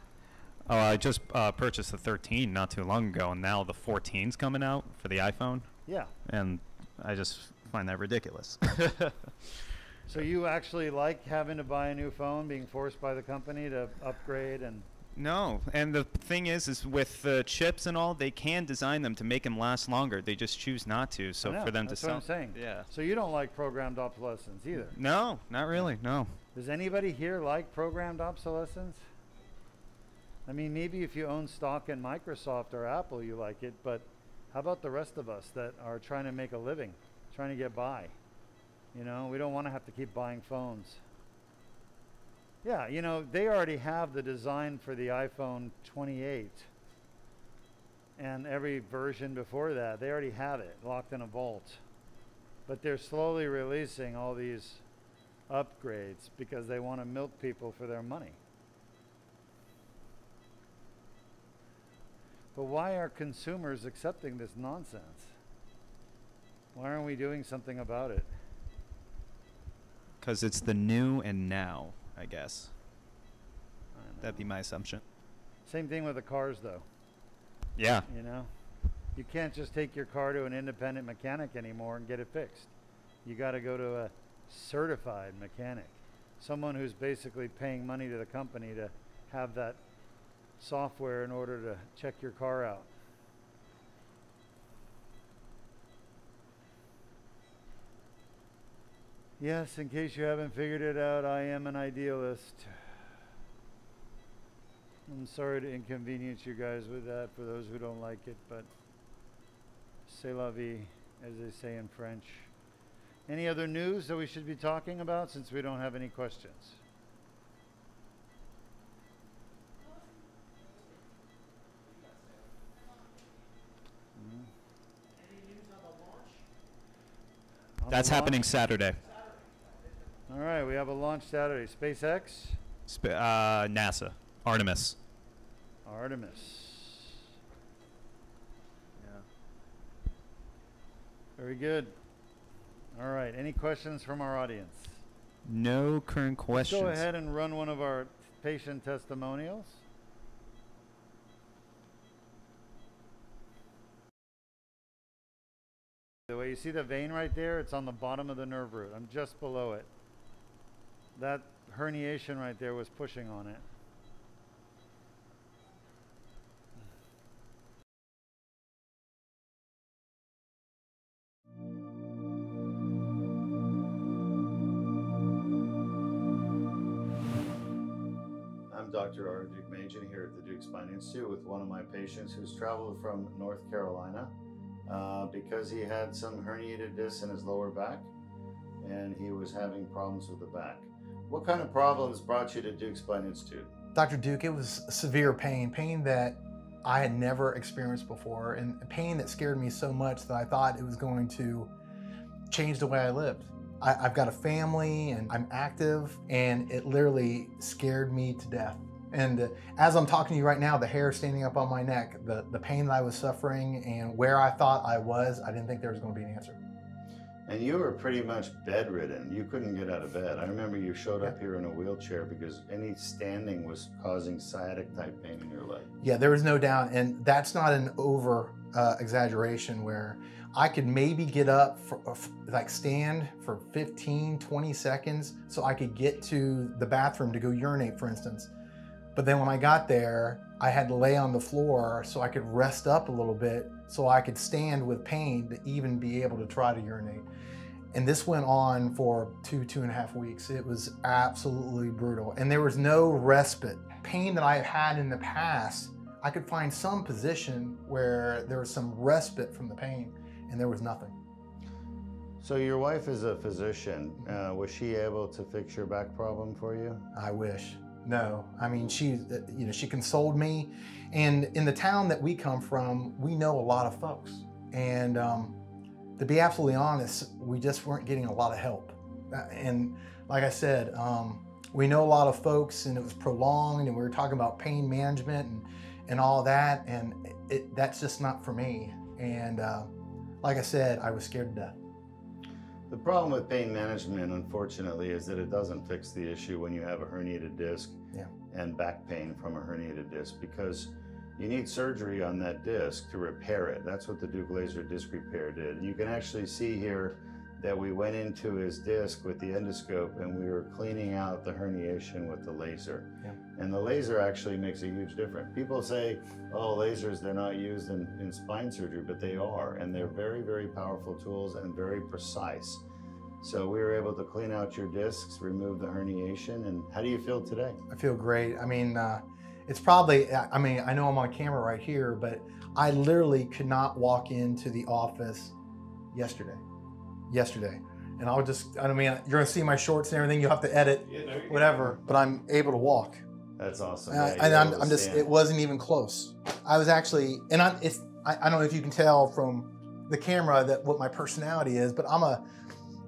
Oh, I just purchased the 13 not too long ago, and now the 14's coming out for the iPhone. Yeah. And I just find that ridiculous. So you actually like having to buy a new phone, being forced by the company to upgrade and. No, and the thing is with the chips and all, they can design them to make them last longer. They just choose not to. So for them to sell. That's what I'm saying. Yeah. So you don't like programmed obsolescence either? No, not really. No. Does anybody here like programmed obsolescence? I mean, maybe if you own stock in Microsoft or Apple, you like it. But how about the rest of us that are trying to make a living, trying to get by? You know, we don't want to have to keep buying phones. Yeah, you know, they already have the design for the iPhone 28 and every version before that. They already have it locked in a vault. But they're slowly releasing all these upgrades because they want to milk people for their money. But why are consumers accepting this nonsense? Why aren't we doing something about it? Because it's the new and now. I guess. That'd be my assumption. Same thing with the cars, though. Yeah. You know, you can't just take your car to an independent mechanic anymore and get it fixed. You got to go to a certified mechanic, someone who's basically paying money to the company to have that software in order to check your car out. Yes, in case you haven't figured it out, I am an idealist. I'm sorry to inconvenience you guys with that, for those who don't like it, but c'est la vie, as they say in French. Any other news that we should be talking about, since we don't have any questions? Any news on the launch? That's happening Saturday. All right, we have a launch Saturday. SpaceX? NASA. Artemis. Artemis. Yeah. Very good. All right, any questions from our audience? No current questions. Let's go ahead and run one of our patient testimonials. you see the vein right there? It's on the bottom of the nerve root. I'm just below it. That herniation right there was pushing on it. Dr. Arthur Day here at the Deuk Spine Institute with one of my patients who's traveled from North Carolina because he had some herniated discs in his lower back and he was having problems with the back. What kind of problems brought you to Deuk Spine Institute? Dr. Deuk, it was severe pain, pain that I had never experienced before, and pain that scared me so much that I thought it was going to change the way I lived. I've got a family and I'm active, and it literally scared me to death. And as I'm talking to you right now, the hair standing up on my neck, the pain that I was suffering and where I thought I was, I didn't think there was going to be an answer. And you were pretty much bedridden. You couldn't get out of bed. I remember you showed up here in a wheelchair because any standing was causing sciatic type pain in your leg. Yeah, there was no doubt. And that's not an over exaggeration where I could maybe get up, stand for 15, 20 seconds so I could get to the bathroom to go urinate, for instance. But then when I got there, I had to lay on the floor so I could rest up a little bit so I could stand with pain to even be able to try to urinate. And this went on for two and a half weeks. It was absolutely brutal. And there was no respite. Pain that I had in the past, I could find some position where there was some respite from the pain, and there was nothing. So your wife is a physician. Was she able to fix your back problem for you? I wish. No, I mean, she consoled me. And in the town that we come from, we know a lot of folks. And to be absolutely honest, we just weren't getting a lot of help. And like I said, we know a lot of folks, and it was prolonged, and we were talking about pain management and all that, and that's just not for me. And like I said, I was scared to death. The problem with pain management, unfortunately, is that it doesn't fix the issue when you have a herniated disc and back pain from a herniated disc, because you need surgery on that disc to repair it. That's what the Deuk Laser Disc Repair did. You can actually see here that we went into his disc with the endoscope and we were cleaning out the herniation with the laser. And the laser actually makes a huge difference. People say, oh, lasers, they're not used in spine surgery, but they are, and they're very, very powerful tools and very precise. So we were able to clean out your discs, remove the herniation, and how do you feel today? I feel great. I mean, it's probably, I mean, I know I'm on camera right here, but I literally could not walk into the office yesterday. And I'll just, I mean, you're gonna see my shorts and everything, you'll have to edit, whatever, but I'm able to walk. That's awesome. And, I'm just, it wasn't even close. I was actually, and I don't know if you can tell from the camera that what my personality is, but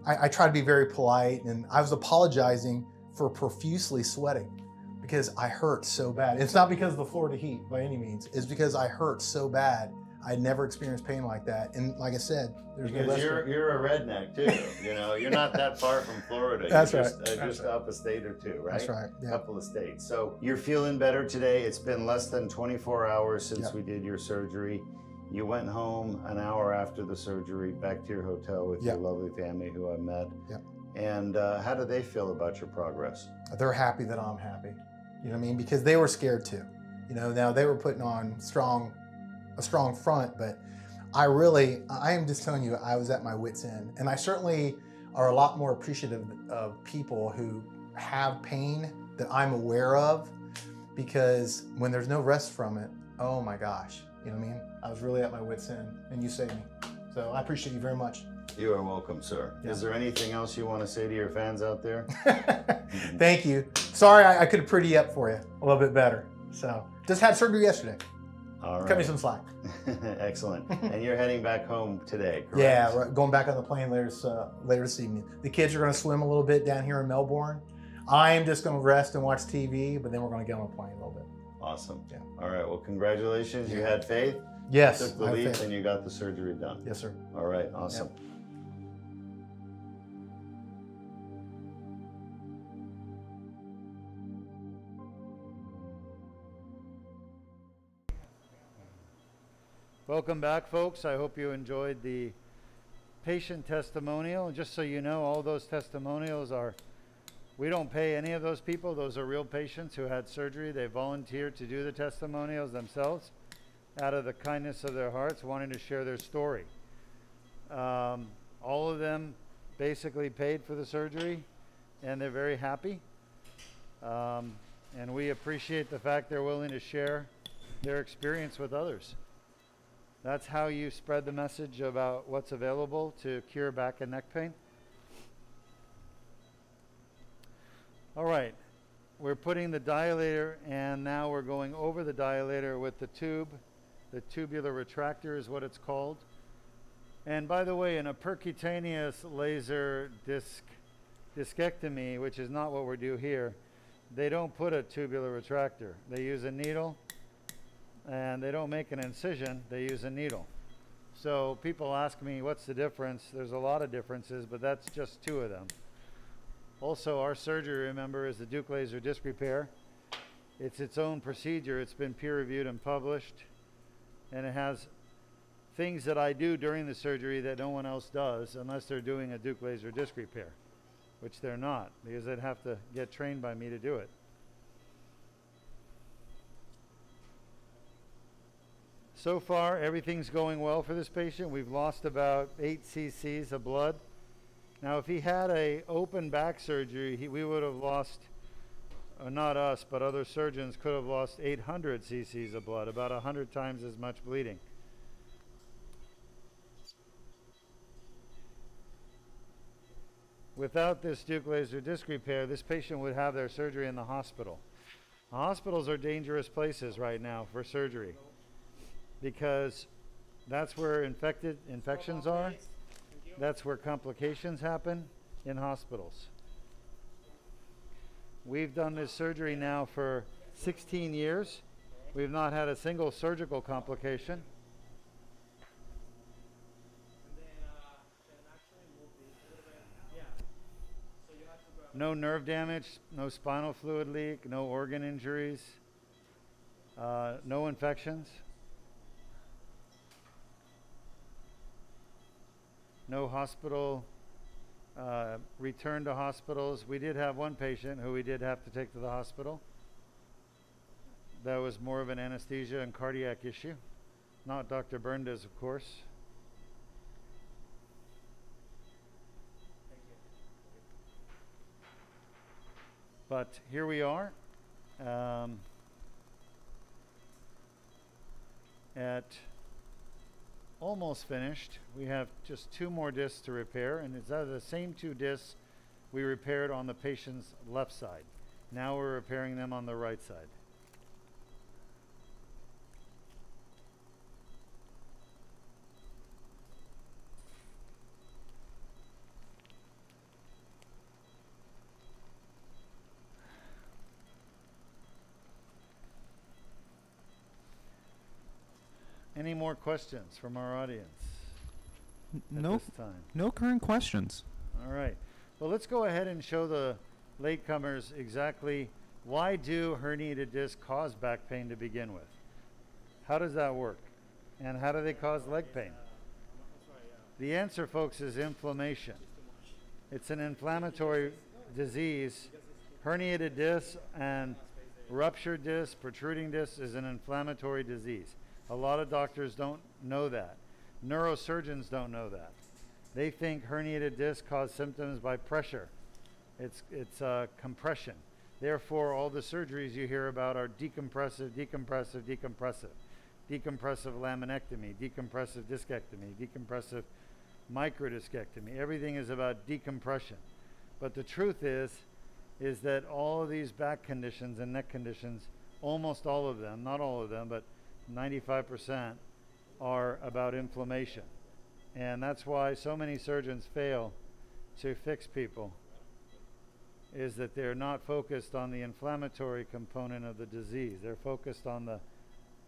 I try to be very polite, and I was apologizing for profusely sweating because I hurt so bad. It's not because of the Florida heat by any means, it's because I hurt so bad. I'd never experienced pain like that. And like I said, there's no lesson. You're a redneck too, you know? You're not that far from Florida. That's right. Just up a state or two, right? That's right, yeah. A couple of states. So you're feeling better today. It's been less than 24 hours since we did your surgery. You went home an hour after the surgery, back to your hotel with your lovely family who I met. And how do they feel about your progress? They're happy that I'm happy. You know what I mean? Because they were scared too. You know, now they were putting on a strong front, but I am just telling you, I was at my wit's end. And I certainly are a lot more appreciative of people who have pain that I'm aware of, because when there's no rest from it, oh my gosh, you know what I mean? I was really at my wit's end, and you saved me. So I appreciate you very much. You are welcome, sir. Yeah. Is there anything else you want to say to your fans out there? Thank you. Sorry, I could have pretty up for you a little bit better. So just had surgery yesterday. All right. Cut me some slack. Excellent. And you're heading back home today, correct? Yeah, right. Going back on the plane later this evening. The kids are going to swim a little bit down here in Melbourne. I am just going to rest and watch TV, but then we're going to get on a plane a little bit. Awesome. Yeah. All right. Well, congratulations. You had faith. Yes. You took the leap and you got the surgery done. Yes, sir. All right. Awesome. Yeah. Welcome back, folks. I hope you enjoyed the patient testimonial. Just so you know, all those testimonials are, we don't pay any of those people. Those are real patients who had surgery. They volunteered to do the testimonials themselves out of the kindness of their hearts, wanting to share their story. All of them basically paid for the surgery, and they're very happy. And we appreciate the fact they're willing to share their experience with others. That's how you spread the message about what's available to cure back and neck pain. All right, we're putting the dilator, and now we're going over the dilator with the tube. The tubular retractor is what it's called. And by the way, in a percutaneous laser discectomy, which is not what we do here, they don't put a tubular retractor. They use a needle, and they don't make an incision. They use a needle. So people ask me, what's the difference? There's a lot of differences, but that's just two of them. Also, our surgery, remember, is the Deuk Laser Disc Repair. It's its own procedure. It's been peer-reviewed and published, and it has things that I do during the surgery that no one else does unless they're doing a Deuk Laser Disc Repair, which they're not, because they'd have to get trained by me to do it. So far, everything's going well for this patient. We've lost about 8 cc's of blood. Now, if he had an open back surgery, we would have lost, not us, but other surgeons could have lost 800 cc's of blood, about 100 times as much bleeding. Without this Deuk Laser Disc Repair, this patient would have their surgery in the hospital. Hospitals are dangerous places right now for surgery because that's where infections are. That's where complications happen, in hospitals. We've done this surgery now for 16 years. We've not had a single surgical complication. No nerve damage, no spinal fluid leak, no organ injuries, no infections, no hospital, return to hospitals. We did have one patient who we did have to take to the hospital. That was more of an anesthesia and cardiac issue. Not Dr. Berndes, of course. But here we are at almost finished. We have just 2 more discs to repair, and it's out of the same 2 discs we repaired on the patient's left side. Now we're repairing them on the right side. Any more questions from our audience? No, this time? No current questions. All right. Well, let's go ahead and show the latecomers exactly why do herniated discs cause back pain to begin with? How does that work? And how do they cause leg pain? The answer, folks, is inflammation. It's an inflammatory disease. Herniated discs and ruptured discs, protruding discs, is an inflammatory disease. A lot of doctors don't know that. Neurosurgeons don't know that. They think herniated discs cause symptoms by pressure. It's compression. Therefore, all the surgeries you hear about are decompressive, decompressive, decompressive. Decompressive laminectomy, decompressive discectomy, decompressive microdiscectomy. Everything is about decompression. But the truth is that all of these back conditions and neck conditions, almost all of them, not all of them, but 95% are about inflammation. And that's why so many surgeons fail to fix people, is that they're not focused on the inflammatory component of the disease. They're focused on the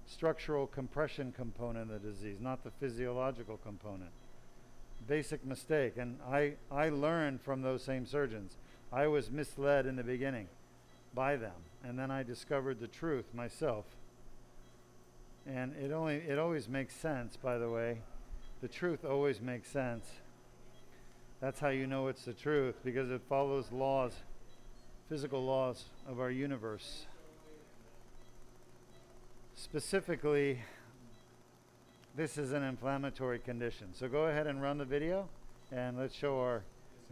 structural compression component of the disease, not the physiological component. Basic mistake. And I learned from those same surgeons. I was misled in the beginning by them. And then I discovered the truth myself. And it always makes sense, by the way. The truth always makes sense That's how you know it's the truth, because it follows laws, physical laws of our universe. Specifically, this is an inflammatory condition. So go ahead and run the video, and let's show our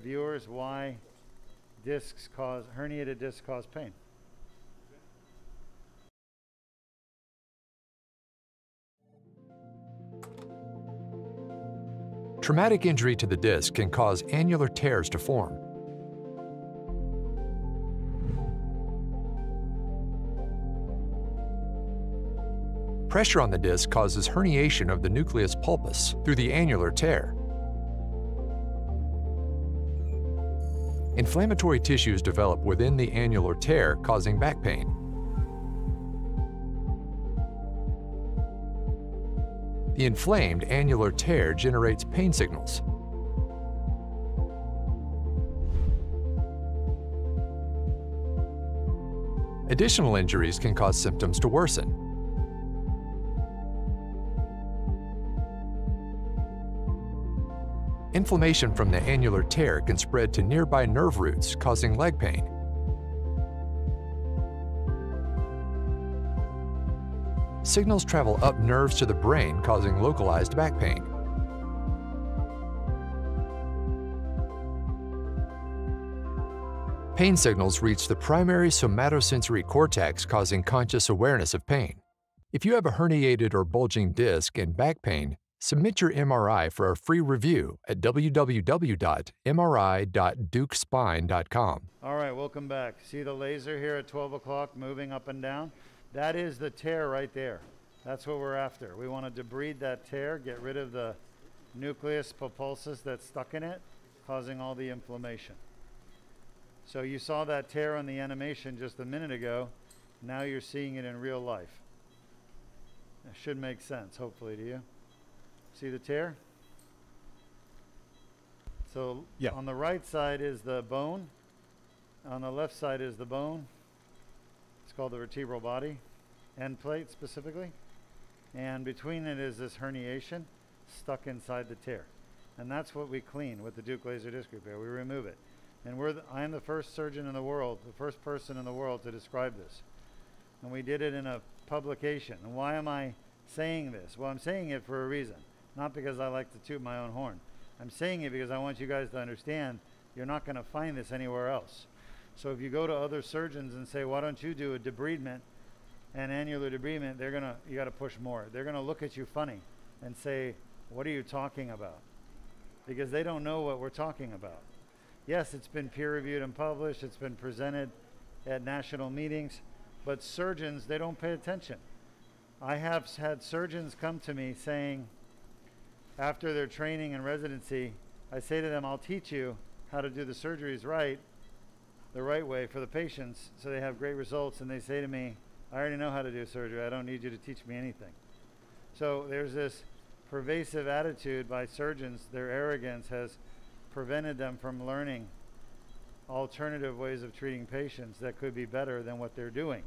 viewers why discs cause, herniated discs cause pain. Traumatic injury to the disc can cause annular tears to form. Pressure on the disc causes herniation of the nucleus pulpus through the annular tear. Inflammatory tissues develop within the annular tear, causing back pain. The inflamed annular tear generates pain signals. Additional injuries can cause symptoms to worsen. Inflammation from the annular tear can spread to nearby nerve roots, causing leg pain. Signals travel up nerves to the brain, causing localized back pain. Pain signals reach the primary somatosensory cortex, causing conscious awareness of pain. If you have a herniated or bulging disc and back pain, submit your MRI for a free review at www.mri.deukspine.com. All right, welcome back. See the laser here at 12 o'clock moving up and down? That is the tear right there. That's what we're after. We want to debride that tear, get rid of the nucleus pulposus that's stuck in it, causing all the inflammation. So you saw that tear on the animation just a minute ago. Now you're seeing it in real life. That should make sense, hopefully, to you. See the tear? So yeah. On the right side is the bone. On the left side is the bone. It's called the vertebral body, end plate specifically. And between it is this herniation stuck inside the tear. And that's what we clean with the Deuk Laser Disc Repair. We remove it. And I am the first surgeon in the world, the first person in the world to describe this. And we did it in a publication. And why am I saying this? Well, I'm saying it for a reason. Not because I like to toot my own horn. I'm saying it because I want you guys to understand you're not going to find this anywhere else. So if you go to other surgeons and say, why don't you do a debridement, an annular debridement, they're gonna, you gotta push more. They're gonna look at you funny and say, what are you talking about? Because they don't know what we're talking about. Yes, it's been peer reviewed and published, it's been presented at national meetings, but surgeons, they don't pay attention. I have had surgeons come to me saying, after their training and residency, I say to them, I'll teach you how to do the surgeries right, the right way for the patients, so they have great results, and they say to me, I already know how to do surgery, I don't need you to teach me anything. So there's this pervasive attitude by surgeons, their arrogance has prevented them from learning alternative ways of treating patients that could be better than what they're doing.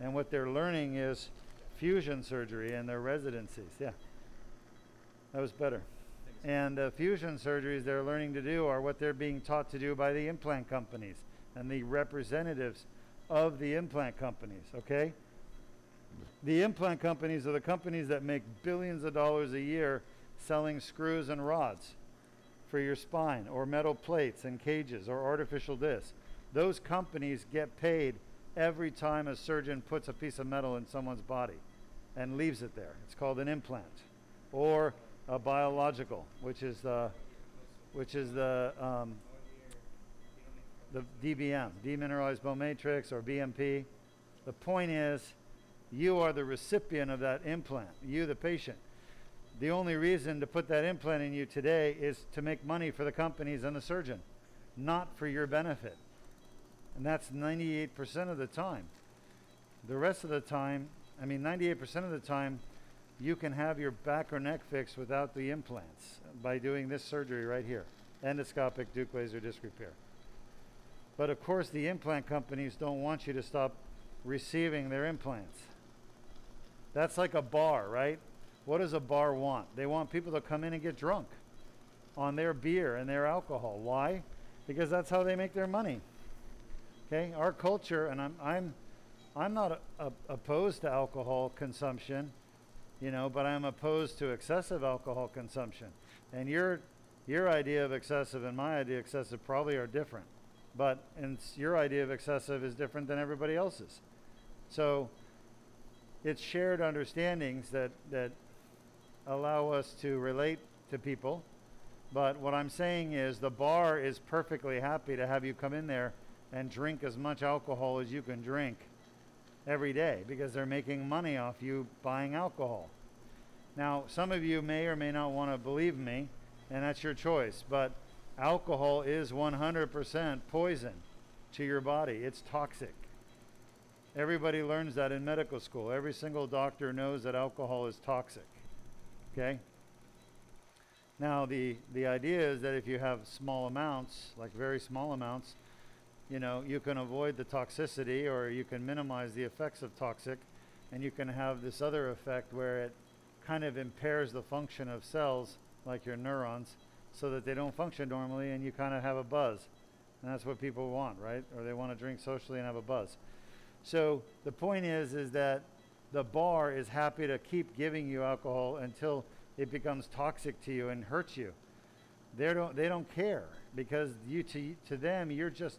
And what they're learning is fusion surgery in their residencies. Yeah, that was better. And fusion surgeries they're learning to do are what they're being taught to do by the implant companies and the representatives of the implant companies, okay? The implant companies are the companies that make billions of dollars a year selling screws and rods for your spine, or metal plates and cages, or artificial discs. Those companies get paid every time a surgeon puts a piece of metal in someone's body and leaves it there. It's called an implant, or a biological, which is the DBM, demineralized bone matrix, or BMP. The point is, you are the recipient of that implant, you the patient. The only reason to put that implant in you today is to make money for the companies and the surgeon, not for your benefit. And that's 98% of the time. The rest of the time, I mean 98% of the time, you can have your back or neck fixed without the implants by doing this surgery right here, endoscopic Deuk Laser Disc Repair. But of course, the implant companies don't want you to stop receiving their implants. That's like a bar, right? What does a bar want? They want people to come in and get drunk. on their beer and their alcohol. Why? Because that's how they make their money. Okay, our culture, and I'm not opposed to alcohol consumption, you know, but I'm opposed to excessive alcohol consumption. And your idea of excessive and my idea of excessive probably are different. But and your idea of excessive is different than everybody else's. So it's shared understandings that allow us to relate to people. But what I'm saying is the bar is perfectly happy to have you come in there and drink as much alcohol as you can drink every day because they're making money off you buying alcohol. Now, some of you may or may not want to believe me, and that's your choice, but alcohol is 100% poison to your body. It's toxic. Everybody learns that in medical school. Every single doctor knows that alcohol is toxic. Okay? Now, the idea is that if you have small amounts, like very small amounts, you know, you can avoid the toxicity or you can minimize the effects of toxic, and you can have this other effect where it kind of impairs the function of cells, like your neurons, so that they don't function normally and you kind of have a buzz. And that's what people want, right? Or they want to drink socially and have a buzz. So the point is that the bar is happy to keep giving you alcohol until it becomes toxic to you and hurts you. They don't care, because you to them, you're just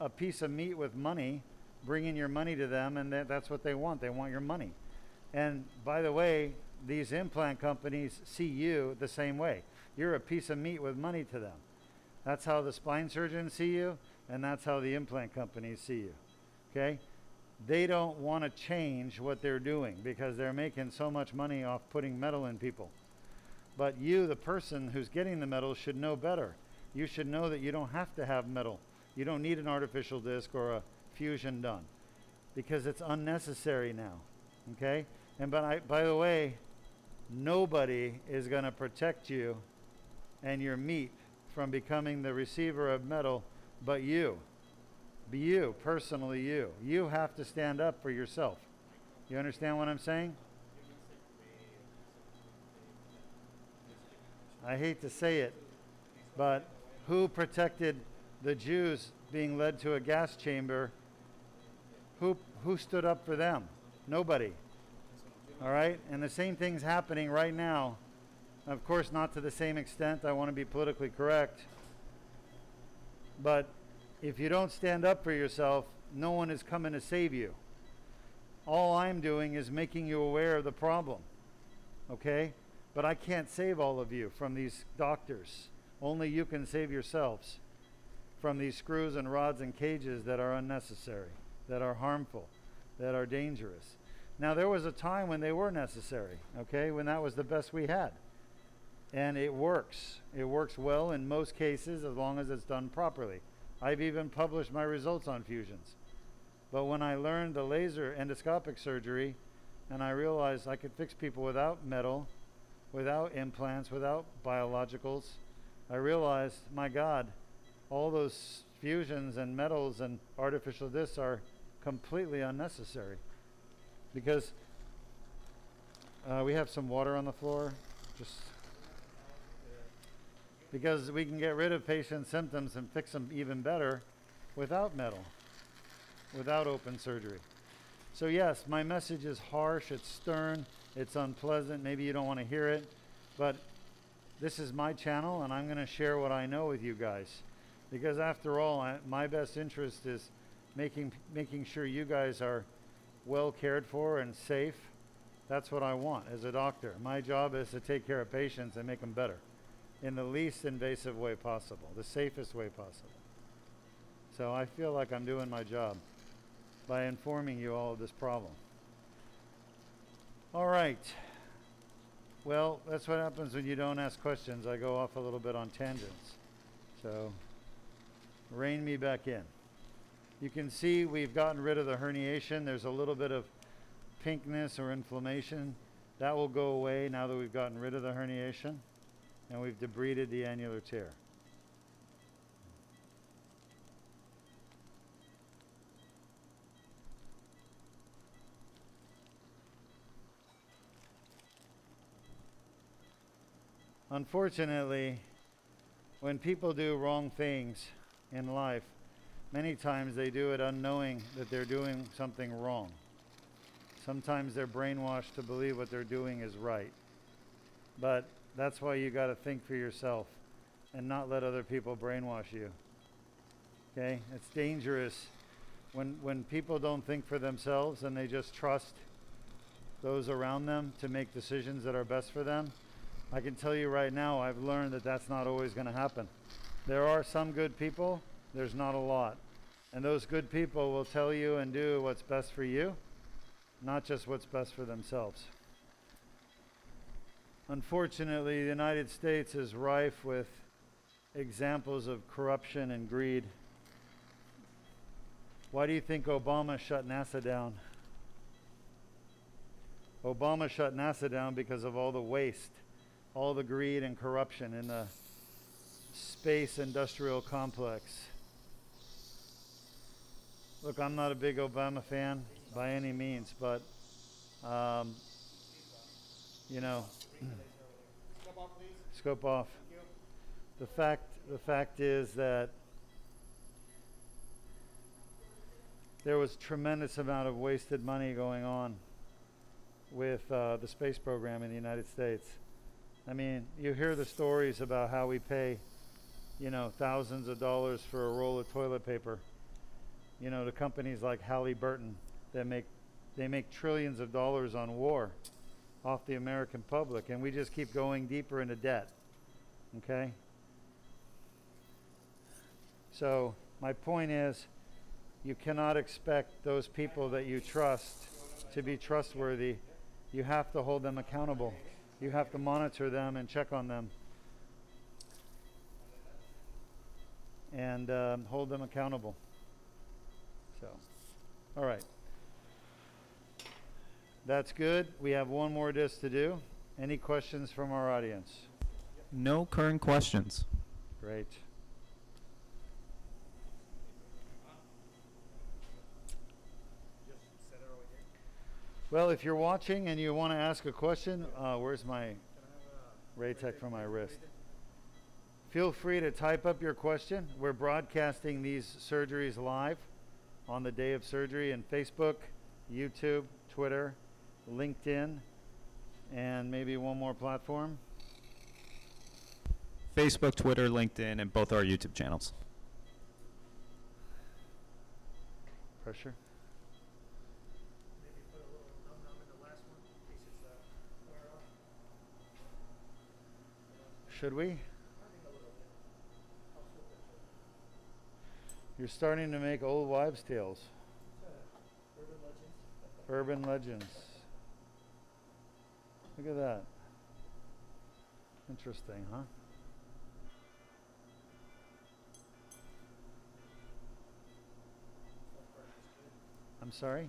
a piece of meat with money, bringing your money to them, and that's what they want. They want your money. And by the way, these implant companies see you the same way. You're a piece of meat with money to them. That's how the spine surgeons see you, and that's how the implant companies see you. Okay? They don't want to change what they're doing because they're making so much money off putting metal in people. But you, the person who's getting the metal, should know better. You should know that you don't have to have metal. You don't need an artificial disc or a fusion done because it's unnecessary now. Okay? And by the way, nobody is going to protect you and your meat from becoming the receiver of metal but you. Be you, personally you. You have to stand up for yourself. You understand what I'm saying? I hate to say it, but who protected the Jews being led to a gas chamber? Who stood up for them? Nobody. All right? And the same thing's happening right now. Of course, not to the same extent. I want to be politically correct. But if you don't stand up for yourself, no one is coming to save you. All I'm doing is making you aware of the problem. Okay? But I can't save all of you from these doctors. Only you can save yourselves from these screws and rods and cages that are unnecessary, that are harmful, that are dangerous. Now, there was a time when they were necessary, okay, when that was the best we had. And it works. It works well in most cases as long as it's done properly. I've even published my results on fusions. But when I learned the laser endoscopic surgery and I realized I could fix people without metal, without implants, without biologicals, I realized, my God, all those fusions and metals and artificial discs are completely unnecessary. Because we have some water on the floor, just because we can get rid of patient symptoms and fix them even better without metal, without open surgery. So yes, my message is harsh, it's stern, it's unpleasant, maybe you don't want to hear it, but this is my channel and I'm going to share what I know with you guys. Because after all, my best interest is making sure you guys are well cared for and safe. That's what I want as a doctor. My job is to take care of patients and make them better in the least invasive way possible, the safest way possible. So I feel like I'm doing my job by informing you all of this problem. All right. Well, that's what happens when you don't ask questions. I go off a little bit on tangents. So rein me back in. You can see we've gotten rid of the herniation. There's a little bit of pinkness or inflammation. That will go away now that we've gotten rid of the herniation and we've debrided the annular tear. Unfortunately, When people do wrong things in life, many times they do it unknowing that they're doing something wrong. Sometimes they're brainwashed to believe what they're doing is right. But that's why you got to think for yourself and not let other people brainwash you. Okay? It's dangerous when people don't think for themselves and they just trust those around them to make decisions that are best for them. I can tell you right now, I've learned that that's not always going to happen. There are some good people, there's not a lot. And those good people will tell you and do what's best for you, not just what's best for themselves. Unfortunately, the United States is rife with examples of corruption and greed. Why do you think Obama shut NASA down? Obama shut NASA down because of all the waste, all the greed and corruption in the space industrial complex. Look, I'm not a big Obama fan by any means, but you know, scope off. The fact is that there was a tremendous amount of wasted money going on with the space program in the United States. I mean, you hear the stories about how we pay, you know, thousands of dollars for a roll of toilet paper, you know, to companies like Halliburton that make trillions of dollars on war off the American public, and we just keep going deeper into debt. Okay? So my point is, you cannot expect those people that you trust to be trustworthy. You have to hold them accountable. You have to monitor them and check on them and hold them accountable. So, all right. That's good. We have one more disc to do. Any questions from our audience? No current questions. Great. Well, if you're watching and you want to ask a question, where's my Raytech for my wrist? Feel free to type up your question. We're broadcasting these surgeries live on the day of surgery in Facebook, YouTube, Twitter, LinkedIn, and maybe one more platform. Facebook, Twitter, LinkedIn, and both our YouTube channels. Pressure. Should we? You're starting to make old wives' tales. Urban legends. Urban legends. Look at that. Interesting, huh? I'm sorry?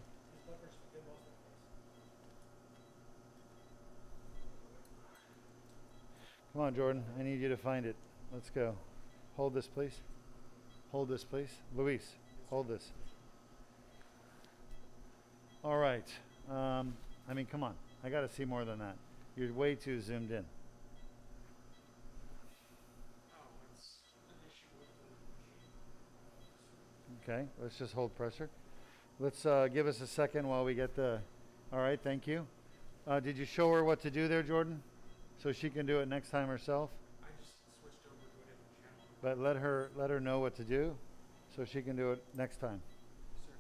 Come on, Jordan. I need you to find it. Let's go. Hold this, please. Hold this, please. Luis, hold this. All right. I mean, come on. I got to see more than that. You're way too zoomed in. Okay. Let's just hold pressure. Let's give us a second while we get the... All right. Thank you. Did you show her what to do there, Jordan? So she can do it next time herself. I just switched over to a different channel. But let her know what to do, so she can do it next time. Sure.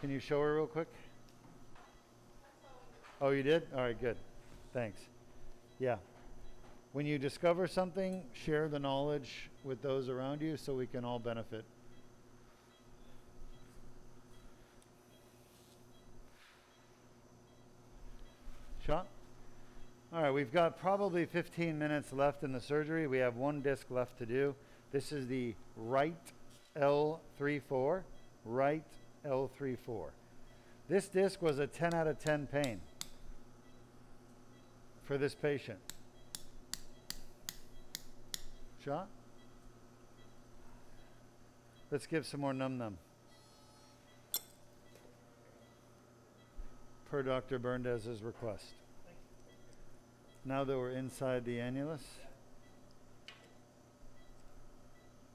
Can you show her real quick? Oh, you did? All right, good. Thanks. Yeah. When you discover something, share the knowledge with those around you, so we can all benefit. Sean? All right, we've got probably 15 minutes left in the surgery. We have one disc left to do. This is the right L3-4, right L3-4. This disc was a 10 out of 10 pain for this patient. Shot? Let's give some more num-num. Per Dr. Berndes' request. Now that we're inside the annulus,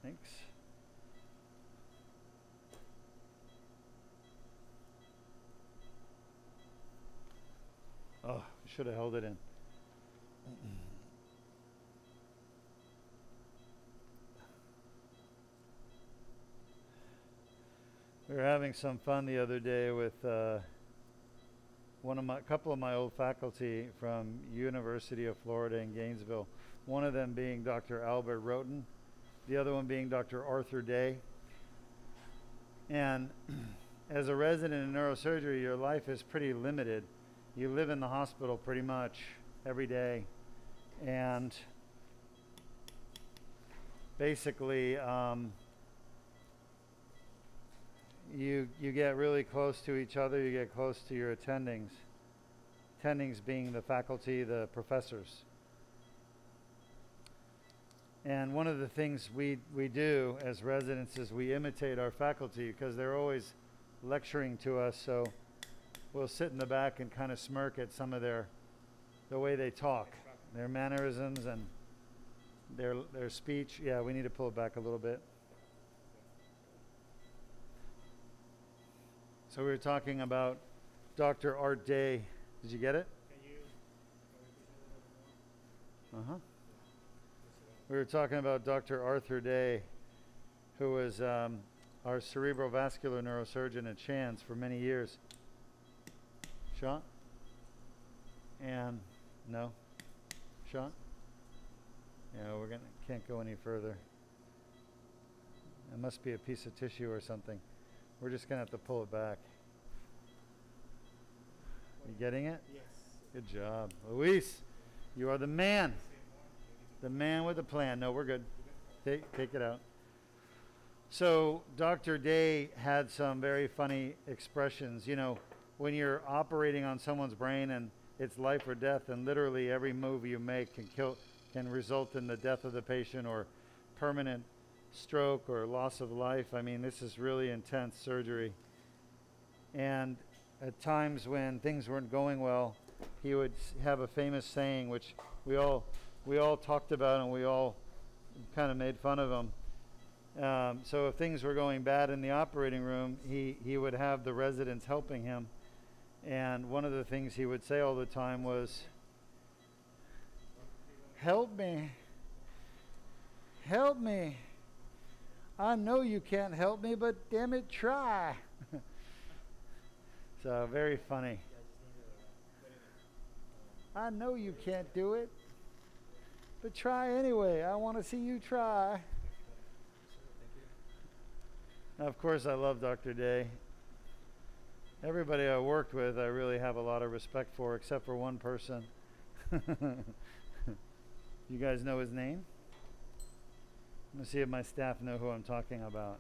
Thanks. Oh, I should have held it in. We were having some fun the other day with a couple of my old faculty from University of Florida in Gainesville. One of them being Dr. Albert Roten, the other one being Dr. Arthur Day. And as a resident in neurosurgery, your life is pretty limited. You live in the hospital pretty much every day, and basically you get really close to each other, you get close to your attendings being the faculty, the professors. And one of the things we do as residents is we imitate our faculty, because they're always lecturing to us, so we'll sit in the back and kind of smirk at some of the way they talk, their mannerisms and their speech. Yeah, we need to pull it back a little bit. So we were talking about Dr. Art Day. Did you get it? Uh-huh. We were talking about Dr. Arthur Day, who was our cerebrovascular neurosurgeon at Shands for many years. Sean? And no? Sean? Yeah, we're gonna can't go any further. It must be a piece of tissue or something. We're just gonna have to pull it back. You getting it? Yes. Good job. Luis, you are the man. The man with the plan. No, we're good. Take it out. So Dr. Day had some very funny expressions, you know. When you're operating on someone's brain and it's life or death, and literally every move you make can result in the death of the patient or permanent stroke or loss of life. I mean, this is really intense surgery. And at times when things weren't going well, he would have a famous saying, which we all talked about and we all kind of made fun of him. So if things were going bad in the operating room, he would have the residents helping him. And one of the things he would say all the time was, "Help me. Help me. I know you can't help me, but damn it, try." So very funny. I know you can't do it, but try anyway. I want to see you try. Now, of course, I love Dr. Day. Everybody I worked with, I really have a lot of respect for, except for one person. You guys know his name? Let me see if my staff know who I'm talking about.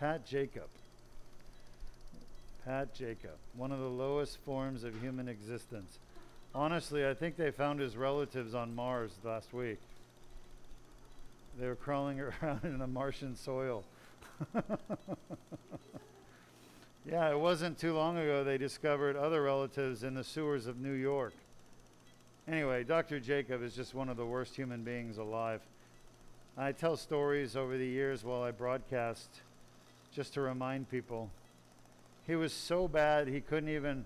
Pat Jacob. Pat Jacob, one of the lowest forms of human existence. Honestly, I think they found his relatives on Mars last week. They were crawling around in the Martian soil. Yeah, it wasn't too long ago they discovered other relatives in the sewers of New York. Anyway, Dr. Jacob is just one of the worst human beings alive. I tell stories over the years while I broadcast just to remind people. He was so bad he couldn't even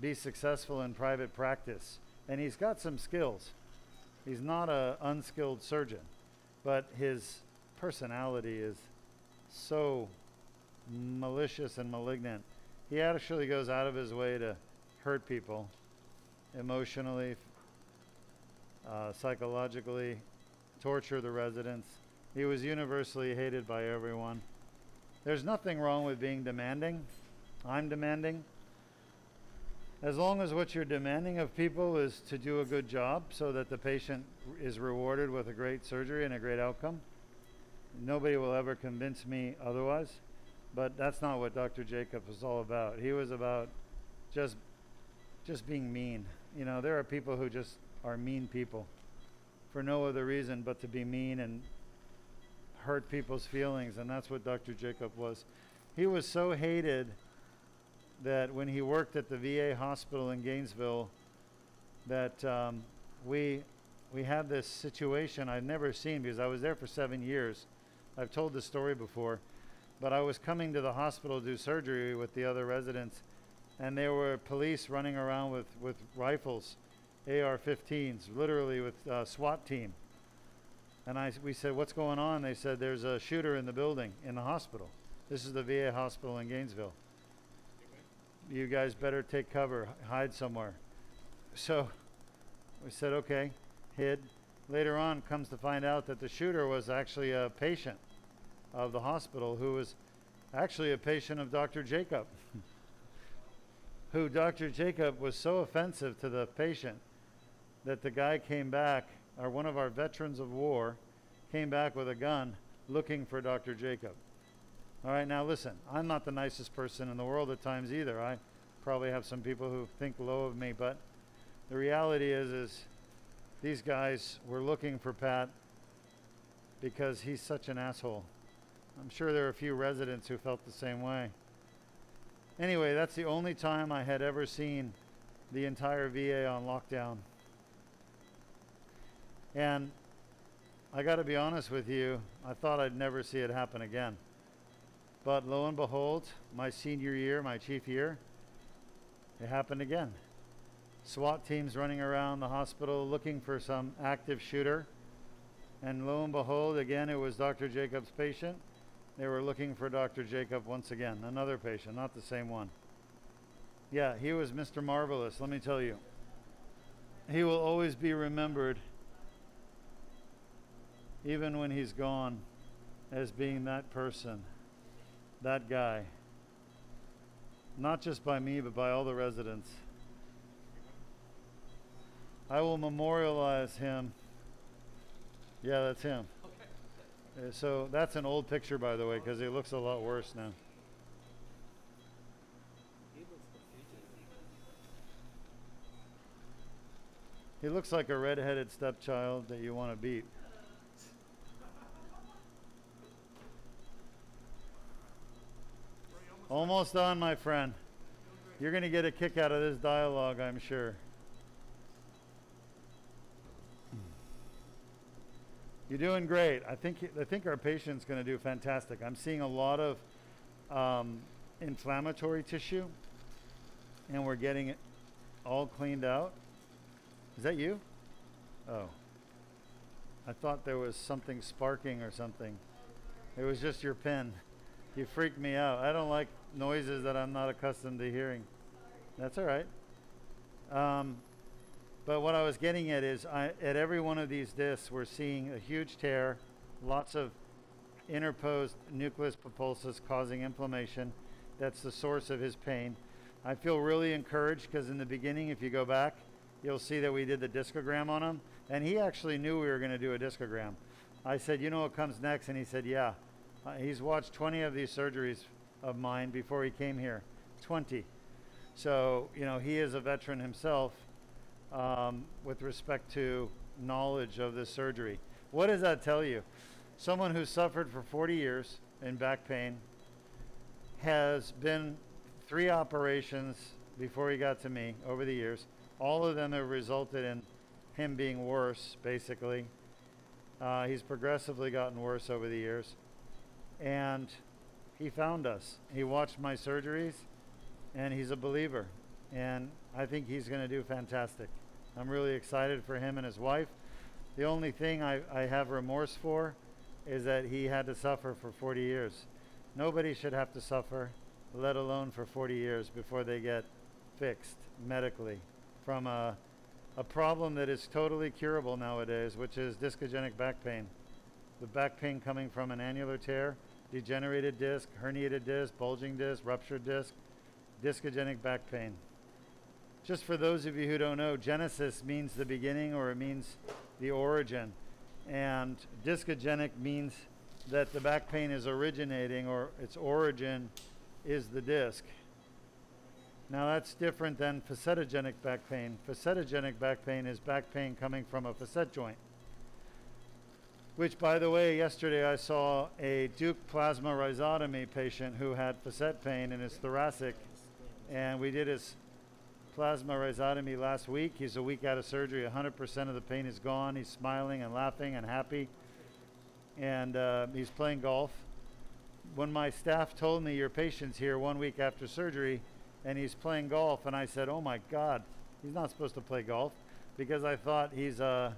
be successful in private practice, and he's got some skills. He's not an unskilled surgeon, but his personality is so malicious and malignant. He actually goes out of his way to hurt people emotionally, psychologically, torture the residents. He was universally hated by everyone. There's nothing wrong with being demanding. I'm demanding. As long as what you're demanding of people is to do a good job so that the patient is rewarded with a great surgery and a great outcome, nobody will ever convince me otherwise. But that's not what Dr. Jacob was all about. He was about just being mean. You know, there are people who just are mean people for no other reason but to be mean and hurt people's feelings, and that's what Dr. Jacob was. He was so hated that when he worked at the VA hospital in Gainesville, that we had this situation I've never seen because I was there for 7 years. I've told this story before, but I was coming to the hospital to do surgery with the other residents, and there were police running around with rifles, AR-15s, literally with SWAT team. And we said, what's going on? They said, there's a shooter in the building, in the hospital. This is the VA hospital in Gainesville. You guys better take cover, hide somewhere. So we said, okay, hid. Later on comes to find out that the shooter was actually a patient of the hospital who was actually a patient of Dr. Jacob, who Dr. Jacob was so offensive to the patient that the guy came back, or one of our veterans of war, came back with a gun looking for Dr. Jacob. All right, now listen, I'm not the nicest person in the world at times either. I probably have some people who think low of me, but the reality is these guys were looking for Pat because he's such an asshole. I'm sure there are a few residents who felt the same way. Anyway, that's the only time I had ever seen the entire VA on lockdown. And I gotta be honest with you, I thought I'd never see it happen again. But lo and behold, my senior year, my chief year, it happened again. SWAT teams running around the hospital looking for some active shooter. And lo and behold, again, it was Dr. Jacob's patient. They were looking for Dr. Jacob once again, another patient, not the same one. Yeah, he was Mr. Marvelous, let me tell you. He will always be remembered, even when he's gone, as being that person. That guy, not just by me, but by all the residents. I will memorialize him. Yeah, that's him. Okay. So that's an old picture, by the way, because he looks a lot worse now. He looks like a red-headed stepchild that you want to beat. Almost done, my friend. You're going to get a kick out of this dialogue, I'm sure. You're doing great. I think our patient's going to do fantastic. I'm seeing a lot of inflammatory tissue, and we're getting it all cleaned out. Is that you? Oh. I thought there was something sparking or something. It was just your pen. You freaked me out. I don't like noises that I'm not accustomed to hearing. That's all right. But what I was getting at is at every one of these discs, we're seeing a huge tear, lots of interposed nucleus pulposus causing inflammation. That's the source of his pain. I feel really encouraged because in the beginning, if you go back, you'll see that we did the discogram on him. And he actually knew we were going to do a discogram. I said, you know what comes next? And he said, yeah. He's watched 20 of these surgeries of mine before he came here, 20. So, you know, he is a veteran himself with respect to knowledge of this surgery. What does that tell you? Someone who suffered for 40 years in back pain has been 3 operations before he got to me over the years. All of them have resulted in him being worse, basically. He's progressively gotten worse over the years. And he found us. He watched my surgeries, and he's a believer. And I think he's going to do fantastic. I'm really excited for him and his wife. The only thing I have remorse for is that he had to suffer for 40 years. Nobody should have to suffer, let alone for 40 years, before they get fixed medically from a problem that is totally curable nowadays, which is discogenic back pain. The back pain coming from an annular tear, degenerated disc, herniated disc, bulging disc, ruptured disc, discogenic back pain. Just for those of you who don't know, genesis means the beginning, or it means the origin. And discogenic means that the back pain is originating, or its origin is the disc. Now that's different than facetogenic back pain. Facetogenic back pain is back pain coming from a facet joint. Which, by the way, yesterday I saw a Deuk Plasma Rhizotomy patient who had facet pain in his thoracic, and we did his Plasma Rhizotomy last week. He's a week out of surgery. 100% of the pain is gone. He's smiling and laughing and happy. And he's playing golf. When my staff told me your patient's here 1 week after surgery and he's playing golf, and I said, oh my God, he's not supposed to play golf, because I thought he's a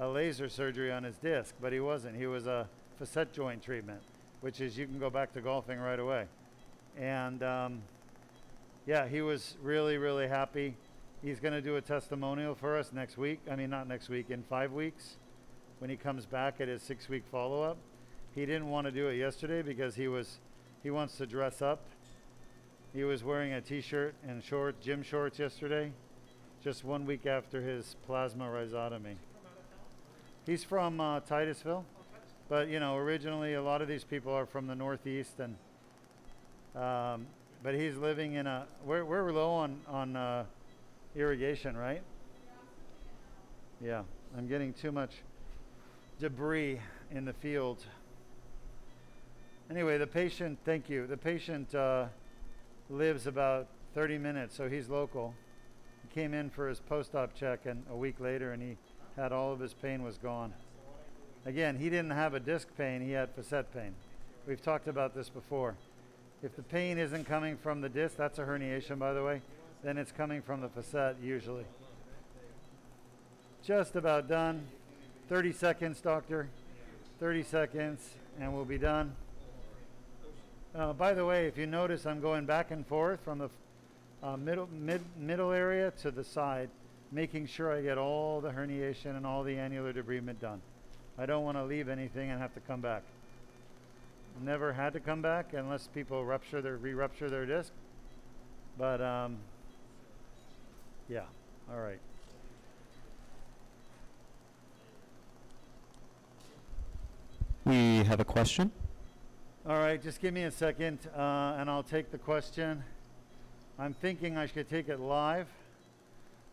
laser surgery on his disc, but he wasn't. He was a facet joint treatment, which is you can go back to golfing right away. And yeah, he was really, really happy. He's gonna do a testimonial for us next week. I mean, not next week, in 5 weeks, when he comes back at his 6-week follow-up. He didn't want to do it yesterday because he wants to dress up. He was wearing a t-shirt and short, gym shorts yesterday, just 1 week after his plasma rhizotomy. He's from Titusville, but you know, originally a lot of these people are from the Northeast, and but he's living in a, we're low on irrigation, right? Yeah, I'm getting too much debris in the field. Anyway, the patient, thank you. The patient lives about 30 minutes, so he's local. He came in for his post-op check and a week later, and he had all of his pain was gone. Again, he didn't have a disc pain, he had facet pain. We've talked about this before. If the pain isn't coming from the disc, that's a herniation, by the way, then it's coming from the facet usually. Just about done. 30 seconds, doctor. 30 seconds, and we'll be done. By the way, if you notice, I'm going back and forth from the middle area to the side, making sure I get all the herniation and all the annular debridement done. I don't want to leave anything and have to come back. Never had to come back unless people rupture their, re-rupture their disc. But yeah, all right. We have a question. All right, just give me a second and I'll take the question. I'm thinking I should take it live.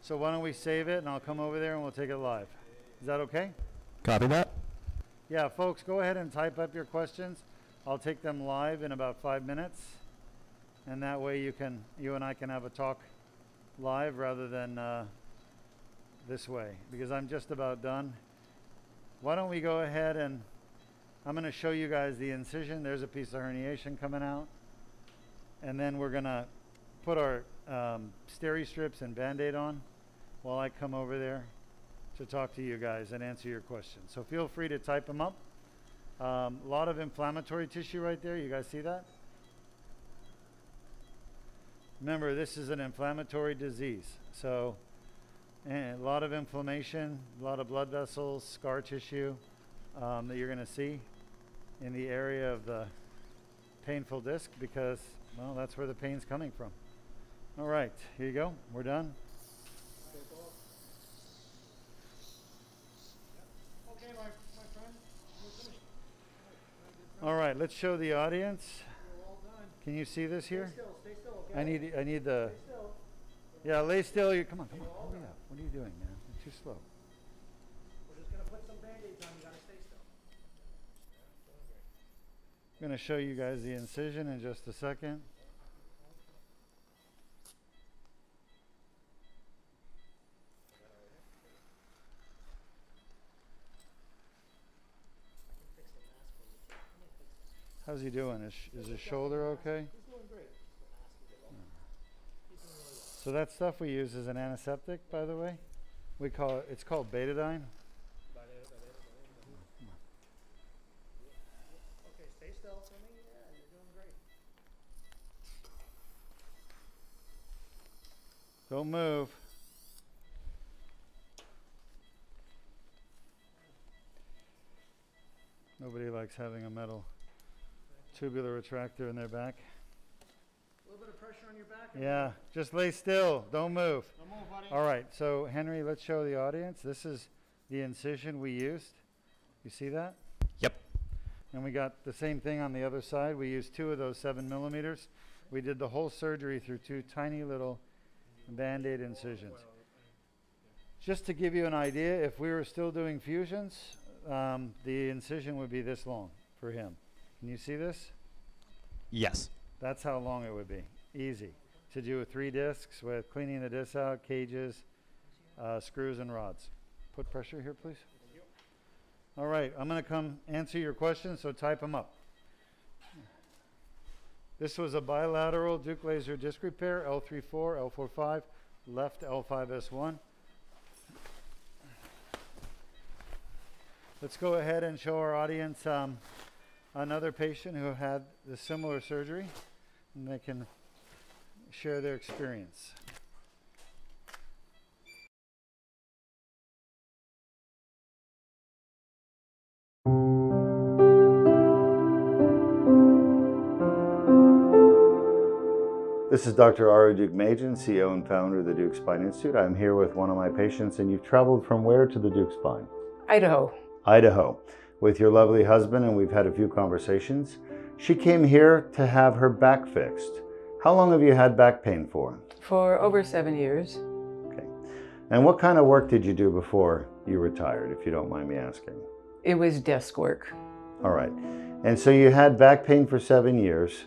So why don't we save it and I'll come over there and we'll take it live. Is that okay? Copy that. Yeah, folks, go ahead and type up your questions. I'll take them live in about 5 minutes. And that way you can, you and I can have a talk live rather than this way, because I'm just about done. Why don't we go ahead and I'm going to show you guys the incision. There's a piece of herniation coming out. And then we're going to put our steri-strips and Band-Aid on while I come over there to talk to you guys and answer your questions. So feel free to type them up. A lot of inflammatory tissue right there. You guys see that? Remember, this is an inflammatory disease. So a lot of inflammation, a lot of blood vessels, scar tissue that you're going to see in the area of the painful disc, because, well, that's where the pain's coming from. All right, here you go. We're done. Okay, my friend. All right, let's show the audience. We're all done. Can you see this here? Stay still, okay? I need the... Stay still. Yeah, lay still. You come on, come on. Hurry up. What are you doing, man? You're too slow. We're just going to put some Band-Aids on. You got to stay still. I'm going to show you guys the incision in just a second. How's he doing? Is his shoulder okay? He's doing great. Yeah. So that stuff we use is an antiseptic, by the way. We call it, it's called betadine. Don't move. Nobody likes having a metal tubular retractor in their back. A little bit of pressure on your back. Yeah, just lay still. Don't move. Don't move, buddy. All right, so Henry, let's show the audience. This is the incision we used. You see that? Yep. And we got the same thing on the other side. We used two of those 7mm. We did the whole surgery through two tiny little Band-Aid incisions. Just to give you an idea, if we were still doing fusions, the incision would be this long for him. Can you see this? Yes. That's how long it would be. Easy. to do with 3 discs with cleaning the discs out, cages, screws, and rods. Put pressure here, please. All right, I'm going to come answer your questions, so type them up. This was a bilateral Deuk Laser Disc Repair, L3-4, L4-5, left L5-S1. Let's go ahead and show our audience another patient who had the similar surgery, and they can share their experience. This is Dr. Ari Deuk Majan, CEO and founder of the Deuk Spine Institute. I'm here with one of my patients, and you've traveled from where to the Deuk Spine? Idaho. Idaho, with your lovely husband, and we've had a few conversations. She came here to have her back fixed. How long have you had back pain for? For over 7 years. Okay. And what kind of work did you do before you retired, if you don't mind me asking? It was desk work. All right. And so you had back pain for 7 years.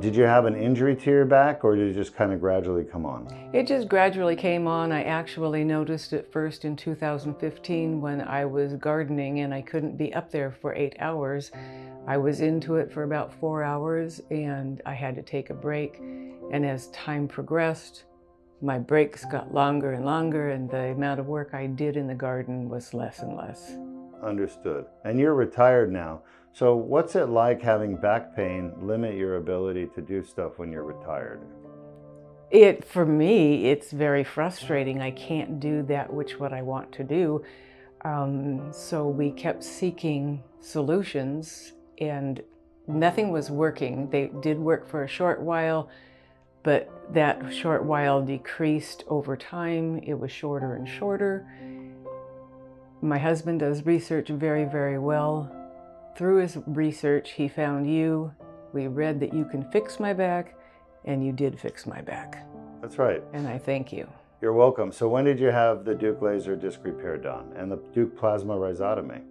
Did you have an injury to your back, or did it just kind of gradually come on? It just gradually came on. I actually noticed it first in 2015 when I was gardening and I couldn't be up there for 8 hours. I was into it for about 4 hours and I had to take a break. And as time progressed, my breaks got longer and longer, and the amount of work I did in the garden was less and less. Understood. And you're retired now. So what's it like having back pain limit your ability to do stuff when you're retired? For me, it's very frustrating. I can't do that which what I want to do. So we kept seeking solutions and nothing was working. They did work for a short while, but that short while decreased over time. It was shorter and shorter. My husband does research very, very well. Through his research, he found you. We read that you can fix my back, and you did fix my back. That's right. And I thank you. You're welcome. So when did you have the Deuk Laser Disc Repair done and the Deuk Plasma Rhizotomy?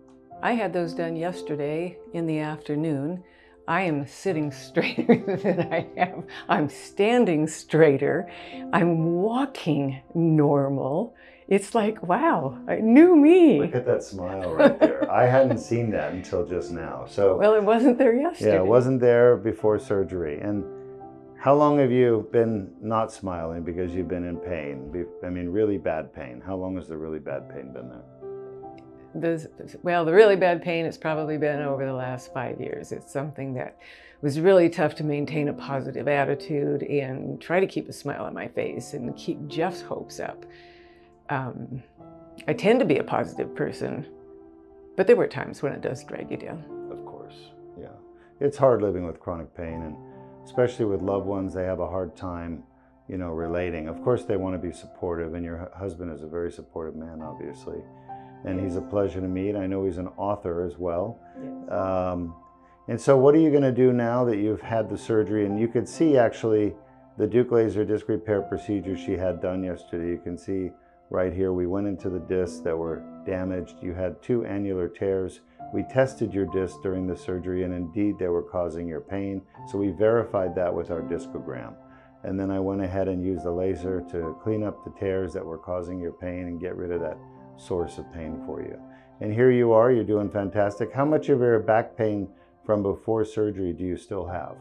I had those done yesterday in the afternoon. I am sitting straighter than I am. I'm standing straighter. I'm walking normal. It's like, wow, I knew me. Look at that smile right there. I hadn't seen that until just now. So, well, it wasn't there yesterday. Yeah, it wasn't there before surgery. And how long have you been not smiling because you've been in pain? I mean, really bad pain. How long has the really bad pain been there? Well, the really bad pain, it's probably been over the last 5 years. It's something that was really tough to maintain a positive attitude and try to keep a smile on my face and keep Jeff's hopes up. I tend to be a positive person, but there were times when it does drag you down. Of course, yeah. It's hard living with chronic pain, and especially with loved ones, they have a hard time, you know, relating. Of course, they want to be supportive, and your husband is a very supportive man, obviously, and he's a pleasure to meet. I know he's an author as well. Yes. And so what are you going to do now that you've had the surgery? And you could see, actually, the Deuk Laser Disc Repair procedure she had done yesterday. You can see right here, we went into the discs that were damaged. You had 2 annular tears. We tested your discs during the surgery, and indeed they were causing your pain. So we verified that with our discogram. And then I went ahead and used the laser to clean up the tears that were causing your pain and get rid of that source of pain for you. And here you are, you're doing fantastic. How much of your back pain from before surgery do you still have?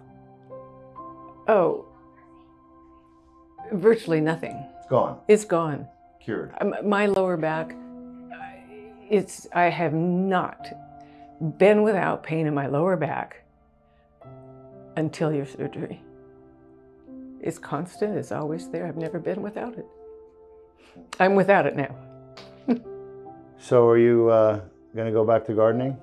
Oh, virtually nothing. It's gone. It's gone. Cured. My lower back, I have not been without pain in my lower back until your surgery. It's constant, it's always there. I've never been without it. I'm without it now. So are you going to go back to gardening?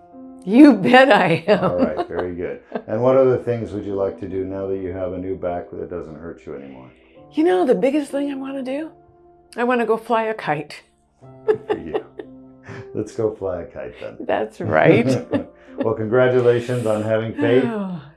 You bet I am. All right, very good. And what other things would you like to do now that you have a new back that doesn't hurt you anymore? You know, the biggest thing I want to do? I want to go fly a kite. Good for you. Let's go fly a kite then. That's right. Well, congratulations on having faith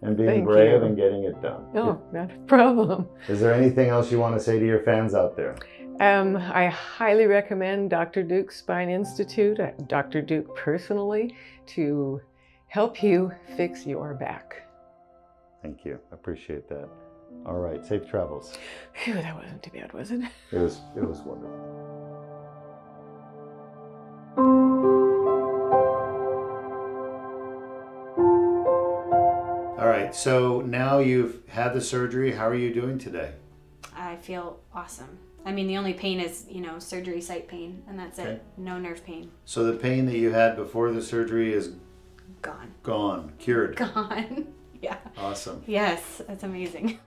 and being brave and getting it done. Oh, not a problem. Is there anything else you want to say to your fans out there? I highly recommend Dr. Deuk Spine Institute, Dr. Deuk personally, to help you fix your back. Thank you. I appreciate that. All right, safe travels. Phew, that wasn't too bad, was it? It was wonderful. All right, so now you've had the surgery. How are you doing today? I feel awesome. I mean, the only pain is, you know, surgery site pain, and that's okay. It. No nerve pain. So the pain that you had before the surgery is gone. Gone. Cured. Gone. Yeah. Awesome. Yes, that's amazing.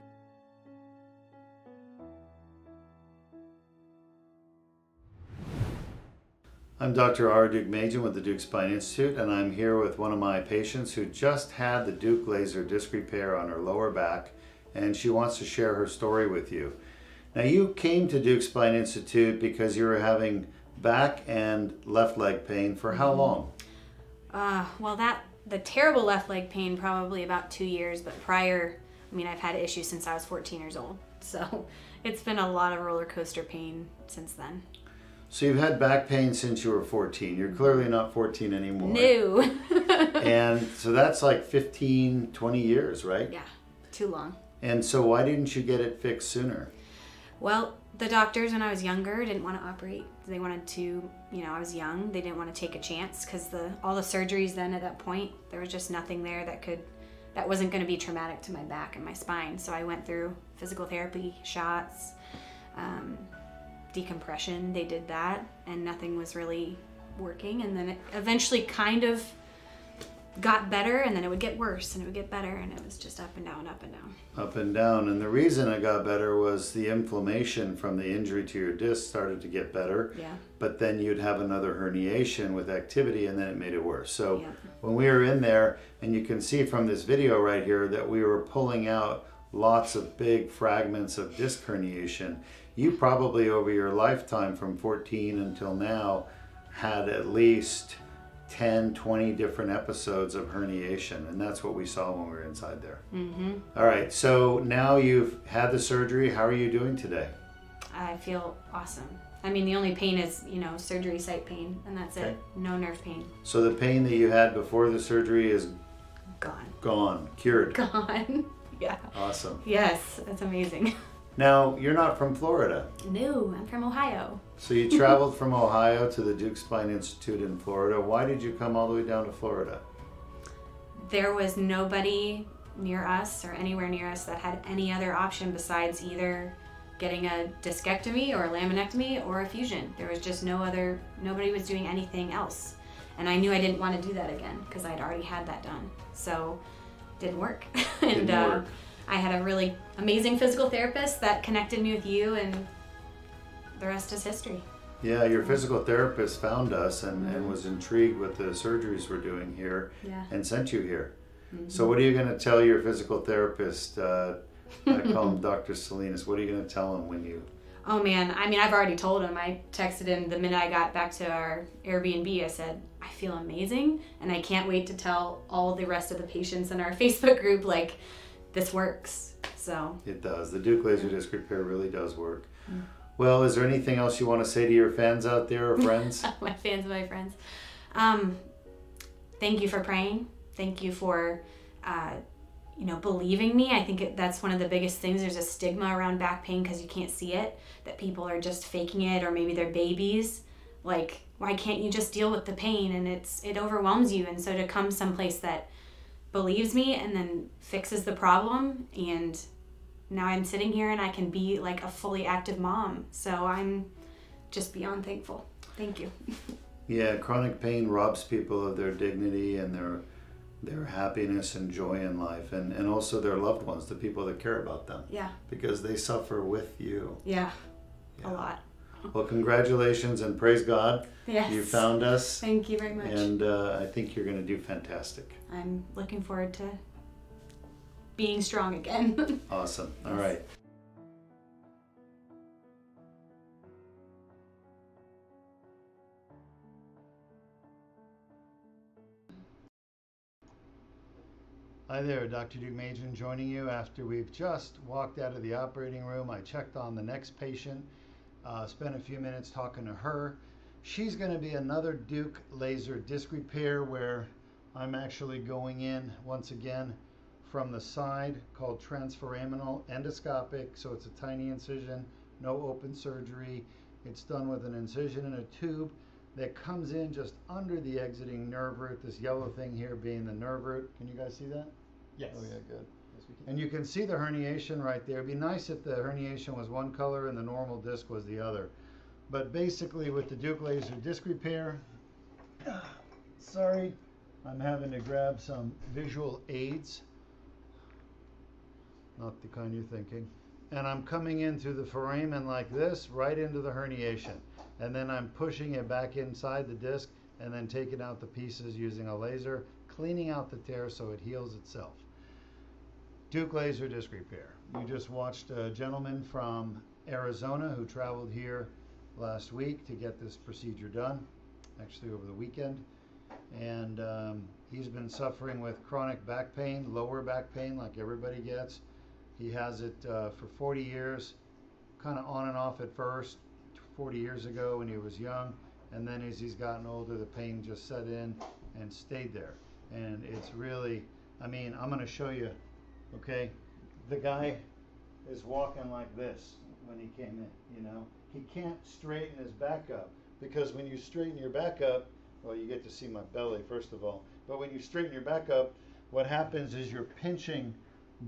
I'm Dr. R. Deuk Majan with the Deuk Spine Institute, and I'm here with one of my patients who just had the Deuk Laser Disc Repair on her lower back, and she wants to share her story with you. Now, you came to Deuk Spine Institute because you were having back and left leg pain for how long? Well, the terrible left leg pain, probably about 2 years, but prior, I mean, I've had issues since I was 14 years old. So it's been a lot of roller coaster pain since then. So you've had back pain since you were 14. You're clearly not 14 anymore. No. And so that's like 15, 20 years, right? Yeah, too long. And so why didn't you get it fixed sooner? Well, the doctors when I was younger didn't want to operate. They wanted to, you know, I was young. They didn't want to take a chance because all the surgeries then at that point, there was just nothing there that wasn't going to be traumatic to my back and my spine. So I went through physical therapy, shots, decompression. They did that and nothing was really working. And then it eventually kind of got better, and then it would get worse and it would get better, and it was just up and down, up and down. Up and down. And the reason it got better was the inflammation from the injury to your disc started to get better. Yeah. But then you'd have another herniation with activity, and then it made it worse. So yeah. When we were in there, and you can see from this video right here that we were pulling out lots of big fragments of disc herniation. You probably over your lifetime from 14 until now had at least 10, 20 different episodes of herniation, and that's what we saw when we were inside there. Mm-hmm. All right, so now you've had the surgery. How are you doing today? I feel awesome. I mean, the only pain is, you know, surgery site pain, and that's okay. It. No nerve pain. So the pain that you had before the surgery is gone. Gone. Cured. Gone. Yeah. Awesome. Yes, that's amazing. Now, you're not from Florida. No, I'm from Ohio. So you traveled from Ohio to the Deuk Spine Institute in Florida. Why did you come all the way down to Florida? There was nobody near us or anywhere near us that had any other option besides either getting a discectomy or a laminectomy or a fusion. There was just nobody was doing anything else. And I knew I didn't want to do that again because I'd already had that done. So it didn't work. Didn't work. I had a really amazing physical therapist that connected me with you, and the rest is history. Yeah, your physical therapist found us and was intrigued with the surgeries we're doing here, yeah, and sent you here. Mm-hmm. So what are you going to tell your physical therapist, I call him Dr. Salinas, what are you going to tell him when you... Oh man, I mean, I've already told him. I texted him the minute I got back to our Airbnb. I said, I feel amazing, and I can't wait to tell all the rest of the patients in our Facebook group, like, this works. So it does. The Deuk Laser Disc Repair really does work. Mm. Well, is there anything else you want to say to your fans out there or friends? My fans and my friends. Thank you for praying. Thank you for, you know, believing me. I think that's one of the biggest things. There's a stigma around back pain because you can't see it, that people are just faking it, or maybe they're babies. Like, why can't you just deal with the pain? And it overwhelms you. And so to come someplace that believes me and then fixes the problem, and now I'm sitting here and I can be like a fully active mom, so I'm just beyond thankful. Thank you. Yeah, chronic pain robs people of their dignity and their happiness and joy in life, and also their loved ones, the people that care about them. Yeah, because they suffer with you. Yeah. A lot. Well, congratulations and praise God. Yes. You found us. Thank you very much. And I think you're going to do fantastic. I'm looking forward to being strong again. Awesome. Yes. All right. Hi there, Dr. Deuk Majan joining you after we've just walked out of the operating room. I checked on the next patient. Spent a few minutes talking to her. She's going to be another Deuk Laser Disc Repair, where I'm actually going in once again from the side called transforaminal, endoscopic, so it's a tiny incision, no open surgery. It's done with an incision and a tube that comes in just under the exiting nerve root, this yellow thing here being the nerve root. Can you guys see that? Yes. Oh yeah, good. Yes, we can. And you can see the herniation right there. It'd be nice if the herniation was one color and the normal disc was the other. But basically with the Deuk Laser Disc Repair, sorry, I'm having to grab some visual aids, not the kind you're thinking. And I'm coming in through the foramen like this, right into the herniation. And then I'm pushing it back inside the disc and then taking out the pieces using a laser, cleaning out the tear so it heals itself. Deuk Laser Disc Repair. You just watched a gentleman from Arizona who traveled here last week to get this procedure done, actually over the weekend. And he's been suffering with chronic back pain, lower back pain like everybody gets. He has it for 40 years, kind of on and off at first, 40 years ago when he was young. And then as he's gotten older, the pain just set in and stayed there. And it's really, I mean, I'm going to show you, okay? The guy is walking like this when he came in, you know? He can't straighten his back up, because when you straighten your back up, well, you get to see my belly, first of all. But when you straighten your back up, what happens is you're pinching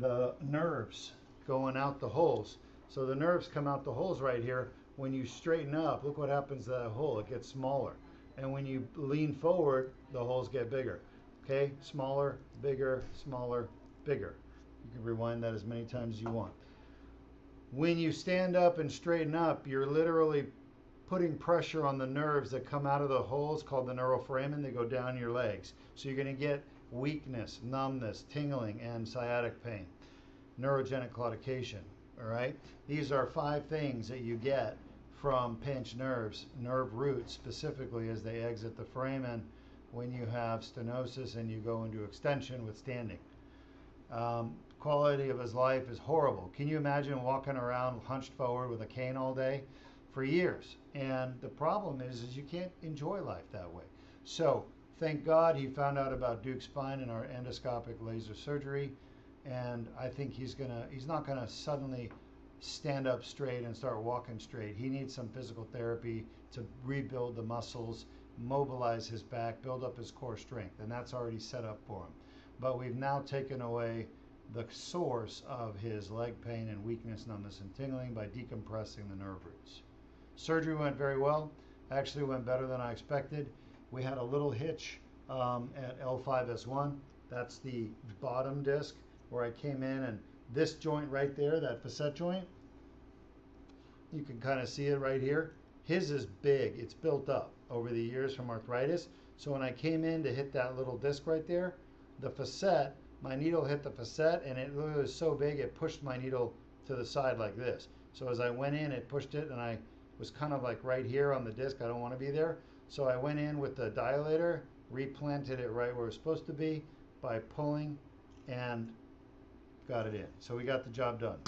the nerves going out the holes. So the nerves come out the holes right here. When you straighten up, look what happens to that hole. It gets smaller. And when you lean forward, the holes get bigger. Okay? Smaller, bigger, smaller, bigger. You can rewind that as many times as you want. When you stand up and straighten up, you're literally putting pressure on the nerves that come out of the holes called the neuroforamen. They go down your legs. So you're going to get weakness, numbness, tingling, and sciatic pain, neurogenic claudication. All right, these are 5 things that you get from pinched nerves, nerve roots specifically, as they exit the foramen when you have stenosis and you go into extension with standing. Quality of his life is horrible. Can you imagine walking around hunched forward with a cane all day for years? And the problem is you can't enjoy life that way. So thank God he found out about Deuk Spine and our endoscopic laser surgery, and I think he's not gonna suddenly stand up straight and start walking straight. He needs some physical therapy to rebuild the muscles, mobilize his back, build up his core strength, and that's already set up for him. But we've now taken away the source of his leg pain and weakness, numbness, and tingling by decompressing the nerve roots. Surgery went very well. Actually went better than I expected. We had a little hitch at L5-S1. That's the bottom disc where I came in, and this joint right there, that facet joint, you can kind of see it right here. His is big. It's built up over the years from arthritis. So when I came in to hit that little disc right there, the facet, my needle hit the facet, and it was so big it pushed my needle to the side like this. So as I went in, it pushed it, and I was kind of like right here on the disc. I don't want to be there. So I went in with the dilator, replanted it right where it's supposed to be by pulling, and got it in. So we got the job done.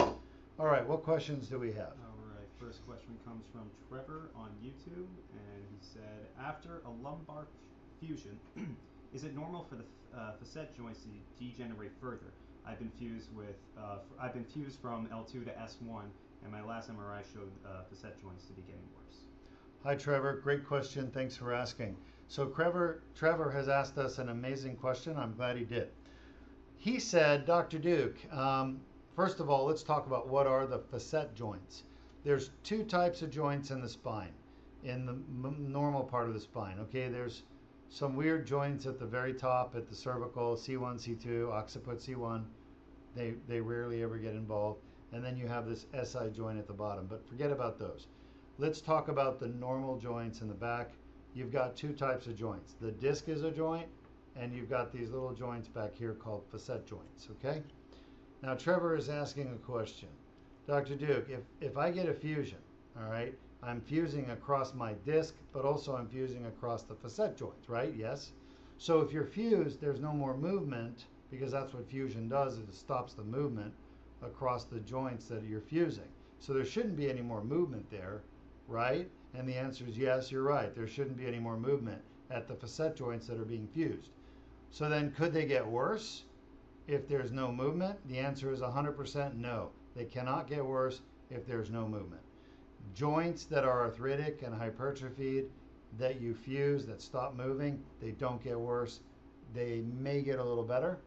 All right, what questions do we have? All right, first question comes from Trevor on YouTube, and he said, after a lumbar fusion, is it normal for the facet joints to degenerate further? I've been fused with, I've been fused from L2 to S1, and my last MRI showed facet joints to be getting worse. Hi Trevor, great question, thanks for asking. So Trevor has asked us an amazing question, I'm glad he did. He said, Dr. Deuk, first of all, let's talk about what are the facet joints. There's 2 types of joints in the spine, in the normal part of the spine, okay? There's some weird joints at the very top, at the cervical, C1, C2, occiput C1, they rarely ever get involved. And then you have this SI joint at the bottom, but forget about those. Let's talk about the normal joints in the back. You've got 2 types of joints. The disc is a joint, and you've got these little joints back here called facet joints, okay? Now, Trevor is asking a question. Dr. Deuk, if I get a fusion, all right, I'm fusing across my disc, but also I'm fusing across the facet joints, right? Yes? So if you're fused, there's no more movement, because that's what fusion does, is it stops the movement across the joints that you're fusing. So there shouldn't be any more movement there, right? And the answer is yes, you're right. There shouldn't be any more movement at the facet joints that are being fused. So then could they get worse? if there's no movement? The answer is 100% no. They cannot get worse if there's no movement. Joints that are arthritic and hypertrophied, that you fuse, that stop moving, they don't get worse. They may get a little better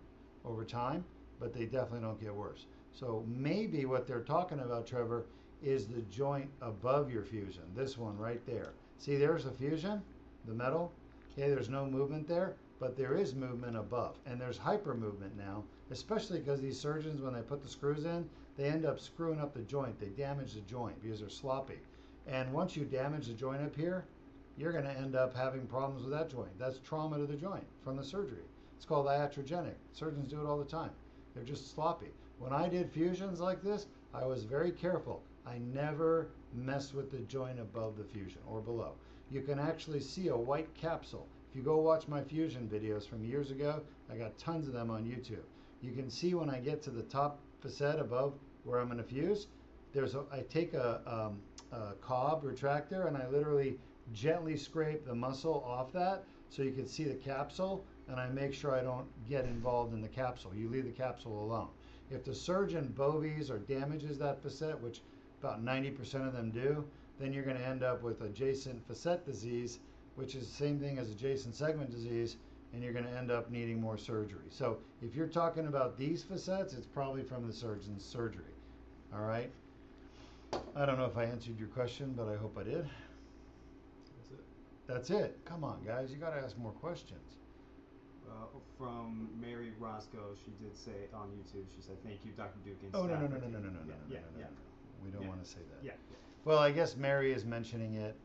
over time, but they definitely don't get worse. So maybe what they're talking about, Trevor, is the joint above your fusion, this one right there. See, there's a fusion, the metal. Okay, there's no movement there, but there is movement above, and there's hyper movement now, especially because these surgeons, when they put the screws in, they end up screwing up the joint. They damage the joint because they're sloppy. And once you damage the joint up here, you're going to end up having problems with that joint. That's trauma to the joint from the surgery. It's called iatrogenic. Surgeons do it all the time. They're just sloppy. When I did fusions like this, I was very careful. I never messed with the joint above the fusion or below. You can actually see a white capsule. If you go watch my fusion videos from years ago, I got tons of them on YouTube. You can see when I get to the top facet above where I'm going to fuse, there's a, I take a cob retractor and I literally gently scrape the muscle off that so you can see the capsule, and I make sure I don't get involved in the capsule. You leave the capsule alone. If the surgeon bovies or damages that facet, which about 90% of them do, then you're going to end up with adjacent facet disease, which is the same thing as adjacent segment disease, and you're going to end up needing more surgery. So if you're talking about these facets, it's probably from the surgeon's surgery. All right. I don't know if I answered your question, but I hope I did. That's it. That's it. Come on, guys. You got to ask more questions. From Mary Roscoe, she did say on YouTube, she said, "Thank you, Dr. Deuk." Oh, no. We don't want to say that. Yeah. Well, I guess Mary is mentioning it,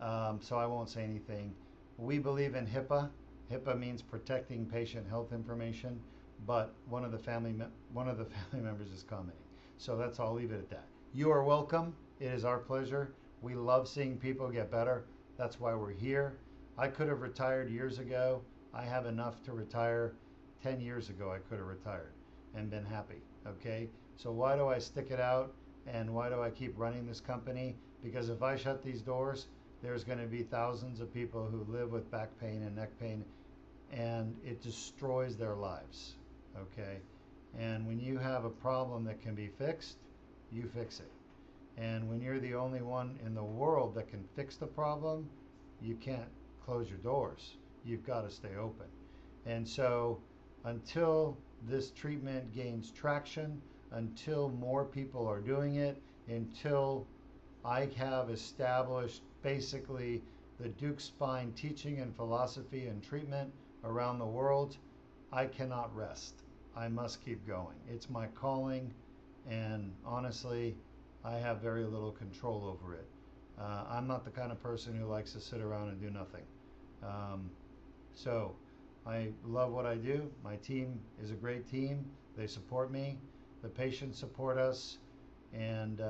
so I won't say anything. We believe in HIPAA. HIPAA means protecting patient health information, but one of the family members is commenting. So that's all. I'll leave it at that. You are welcome. It is our pleasure. We love seeing people get better. That's why we're here. I could have retired years ago. I have enough to retire. 10 years ago, I could have retired and been happy. Okay? So why do I stick it out? And why do I keep running this company? Because if I shut these doors, there's going to be thousands of people who live with back pain and neck pain, and it destroys their lives. Okay? And when you have a problem that can be fixed, you fix it. And when you're the only one in the world that can fix the problem, you can't close your doors. You've got to stay open. And so until this treatment gains traction, until more people are doing it, until I have established basically the Deuk Spine teaching and philosophy and treatment around the world, I cannot rest. I must keep going. It's my calling, and honestly, I have very little control over it. I'm not the kind of person who likes to sit around and do nothing. So I love what I do. My team is a great team. They support me. The patients support us, and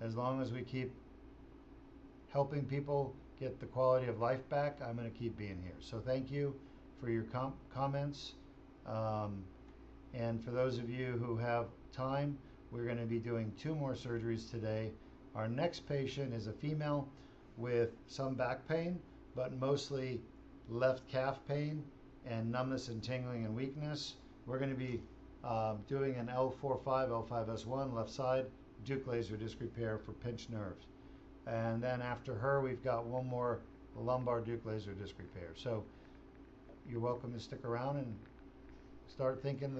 as long as we keep helping people get the quality of life back, I'm going to keep being here. So thank you for your comments, and for those of you who have time, we're going to be doing 2 more surgeries today. Our next patient is a female with some back pain, but mostly left calf pain and numbness and tingling and weakness. We're going to be doing an L4-5, L5-S1 left side Deuk Laser Disc Repair for pinched nerves. And then after her, we've got one more lumbar Deuk Laser Disc Repair. So you're welcome to stick around and start thinking of the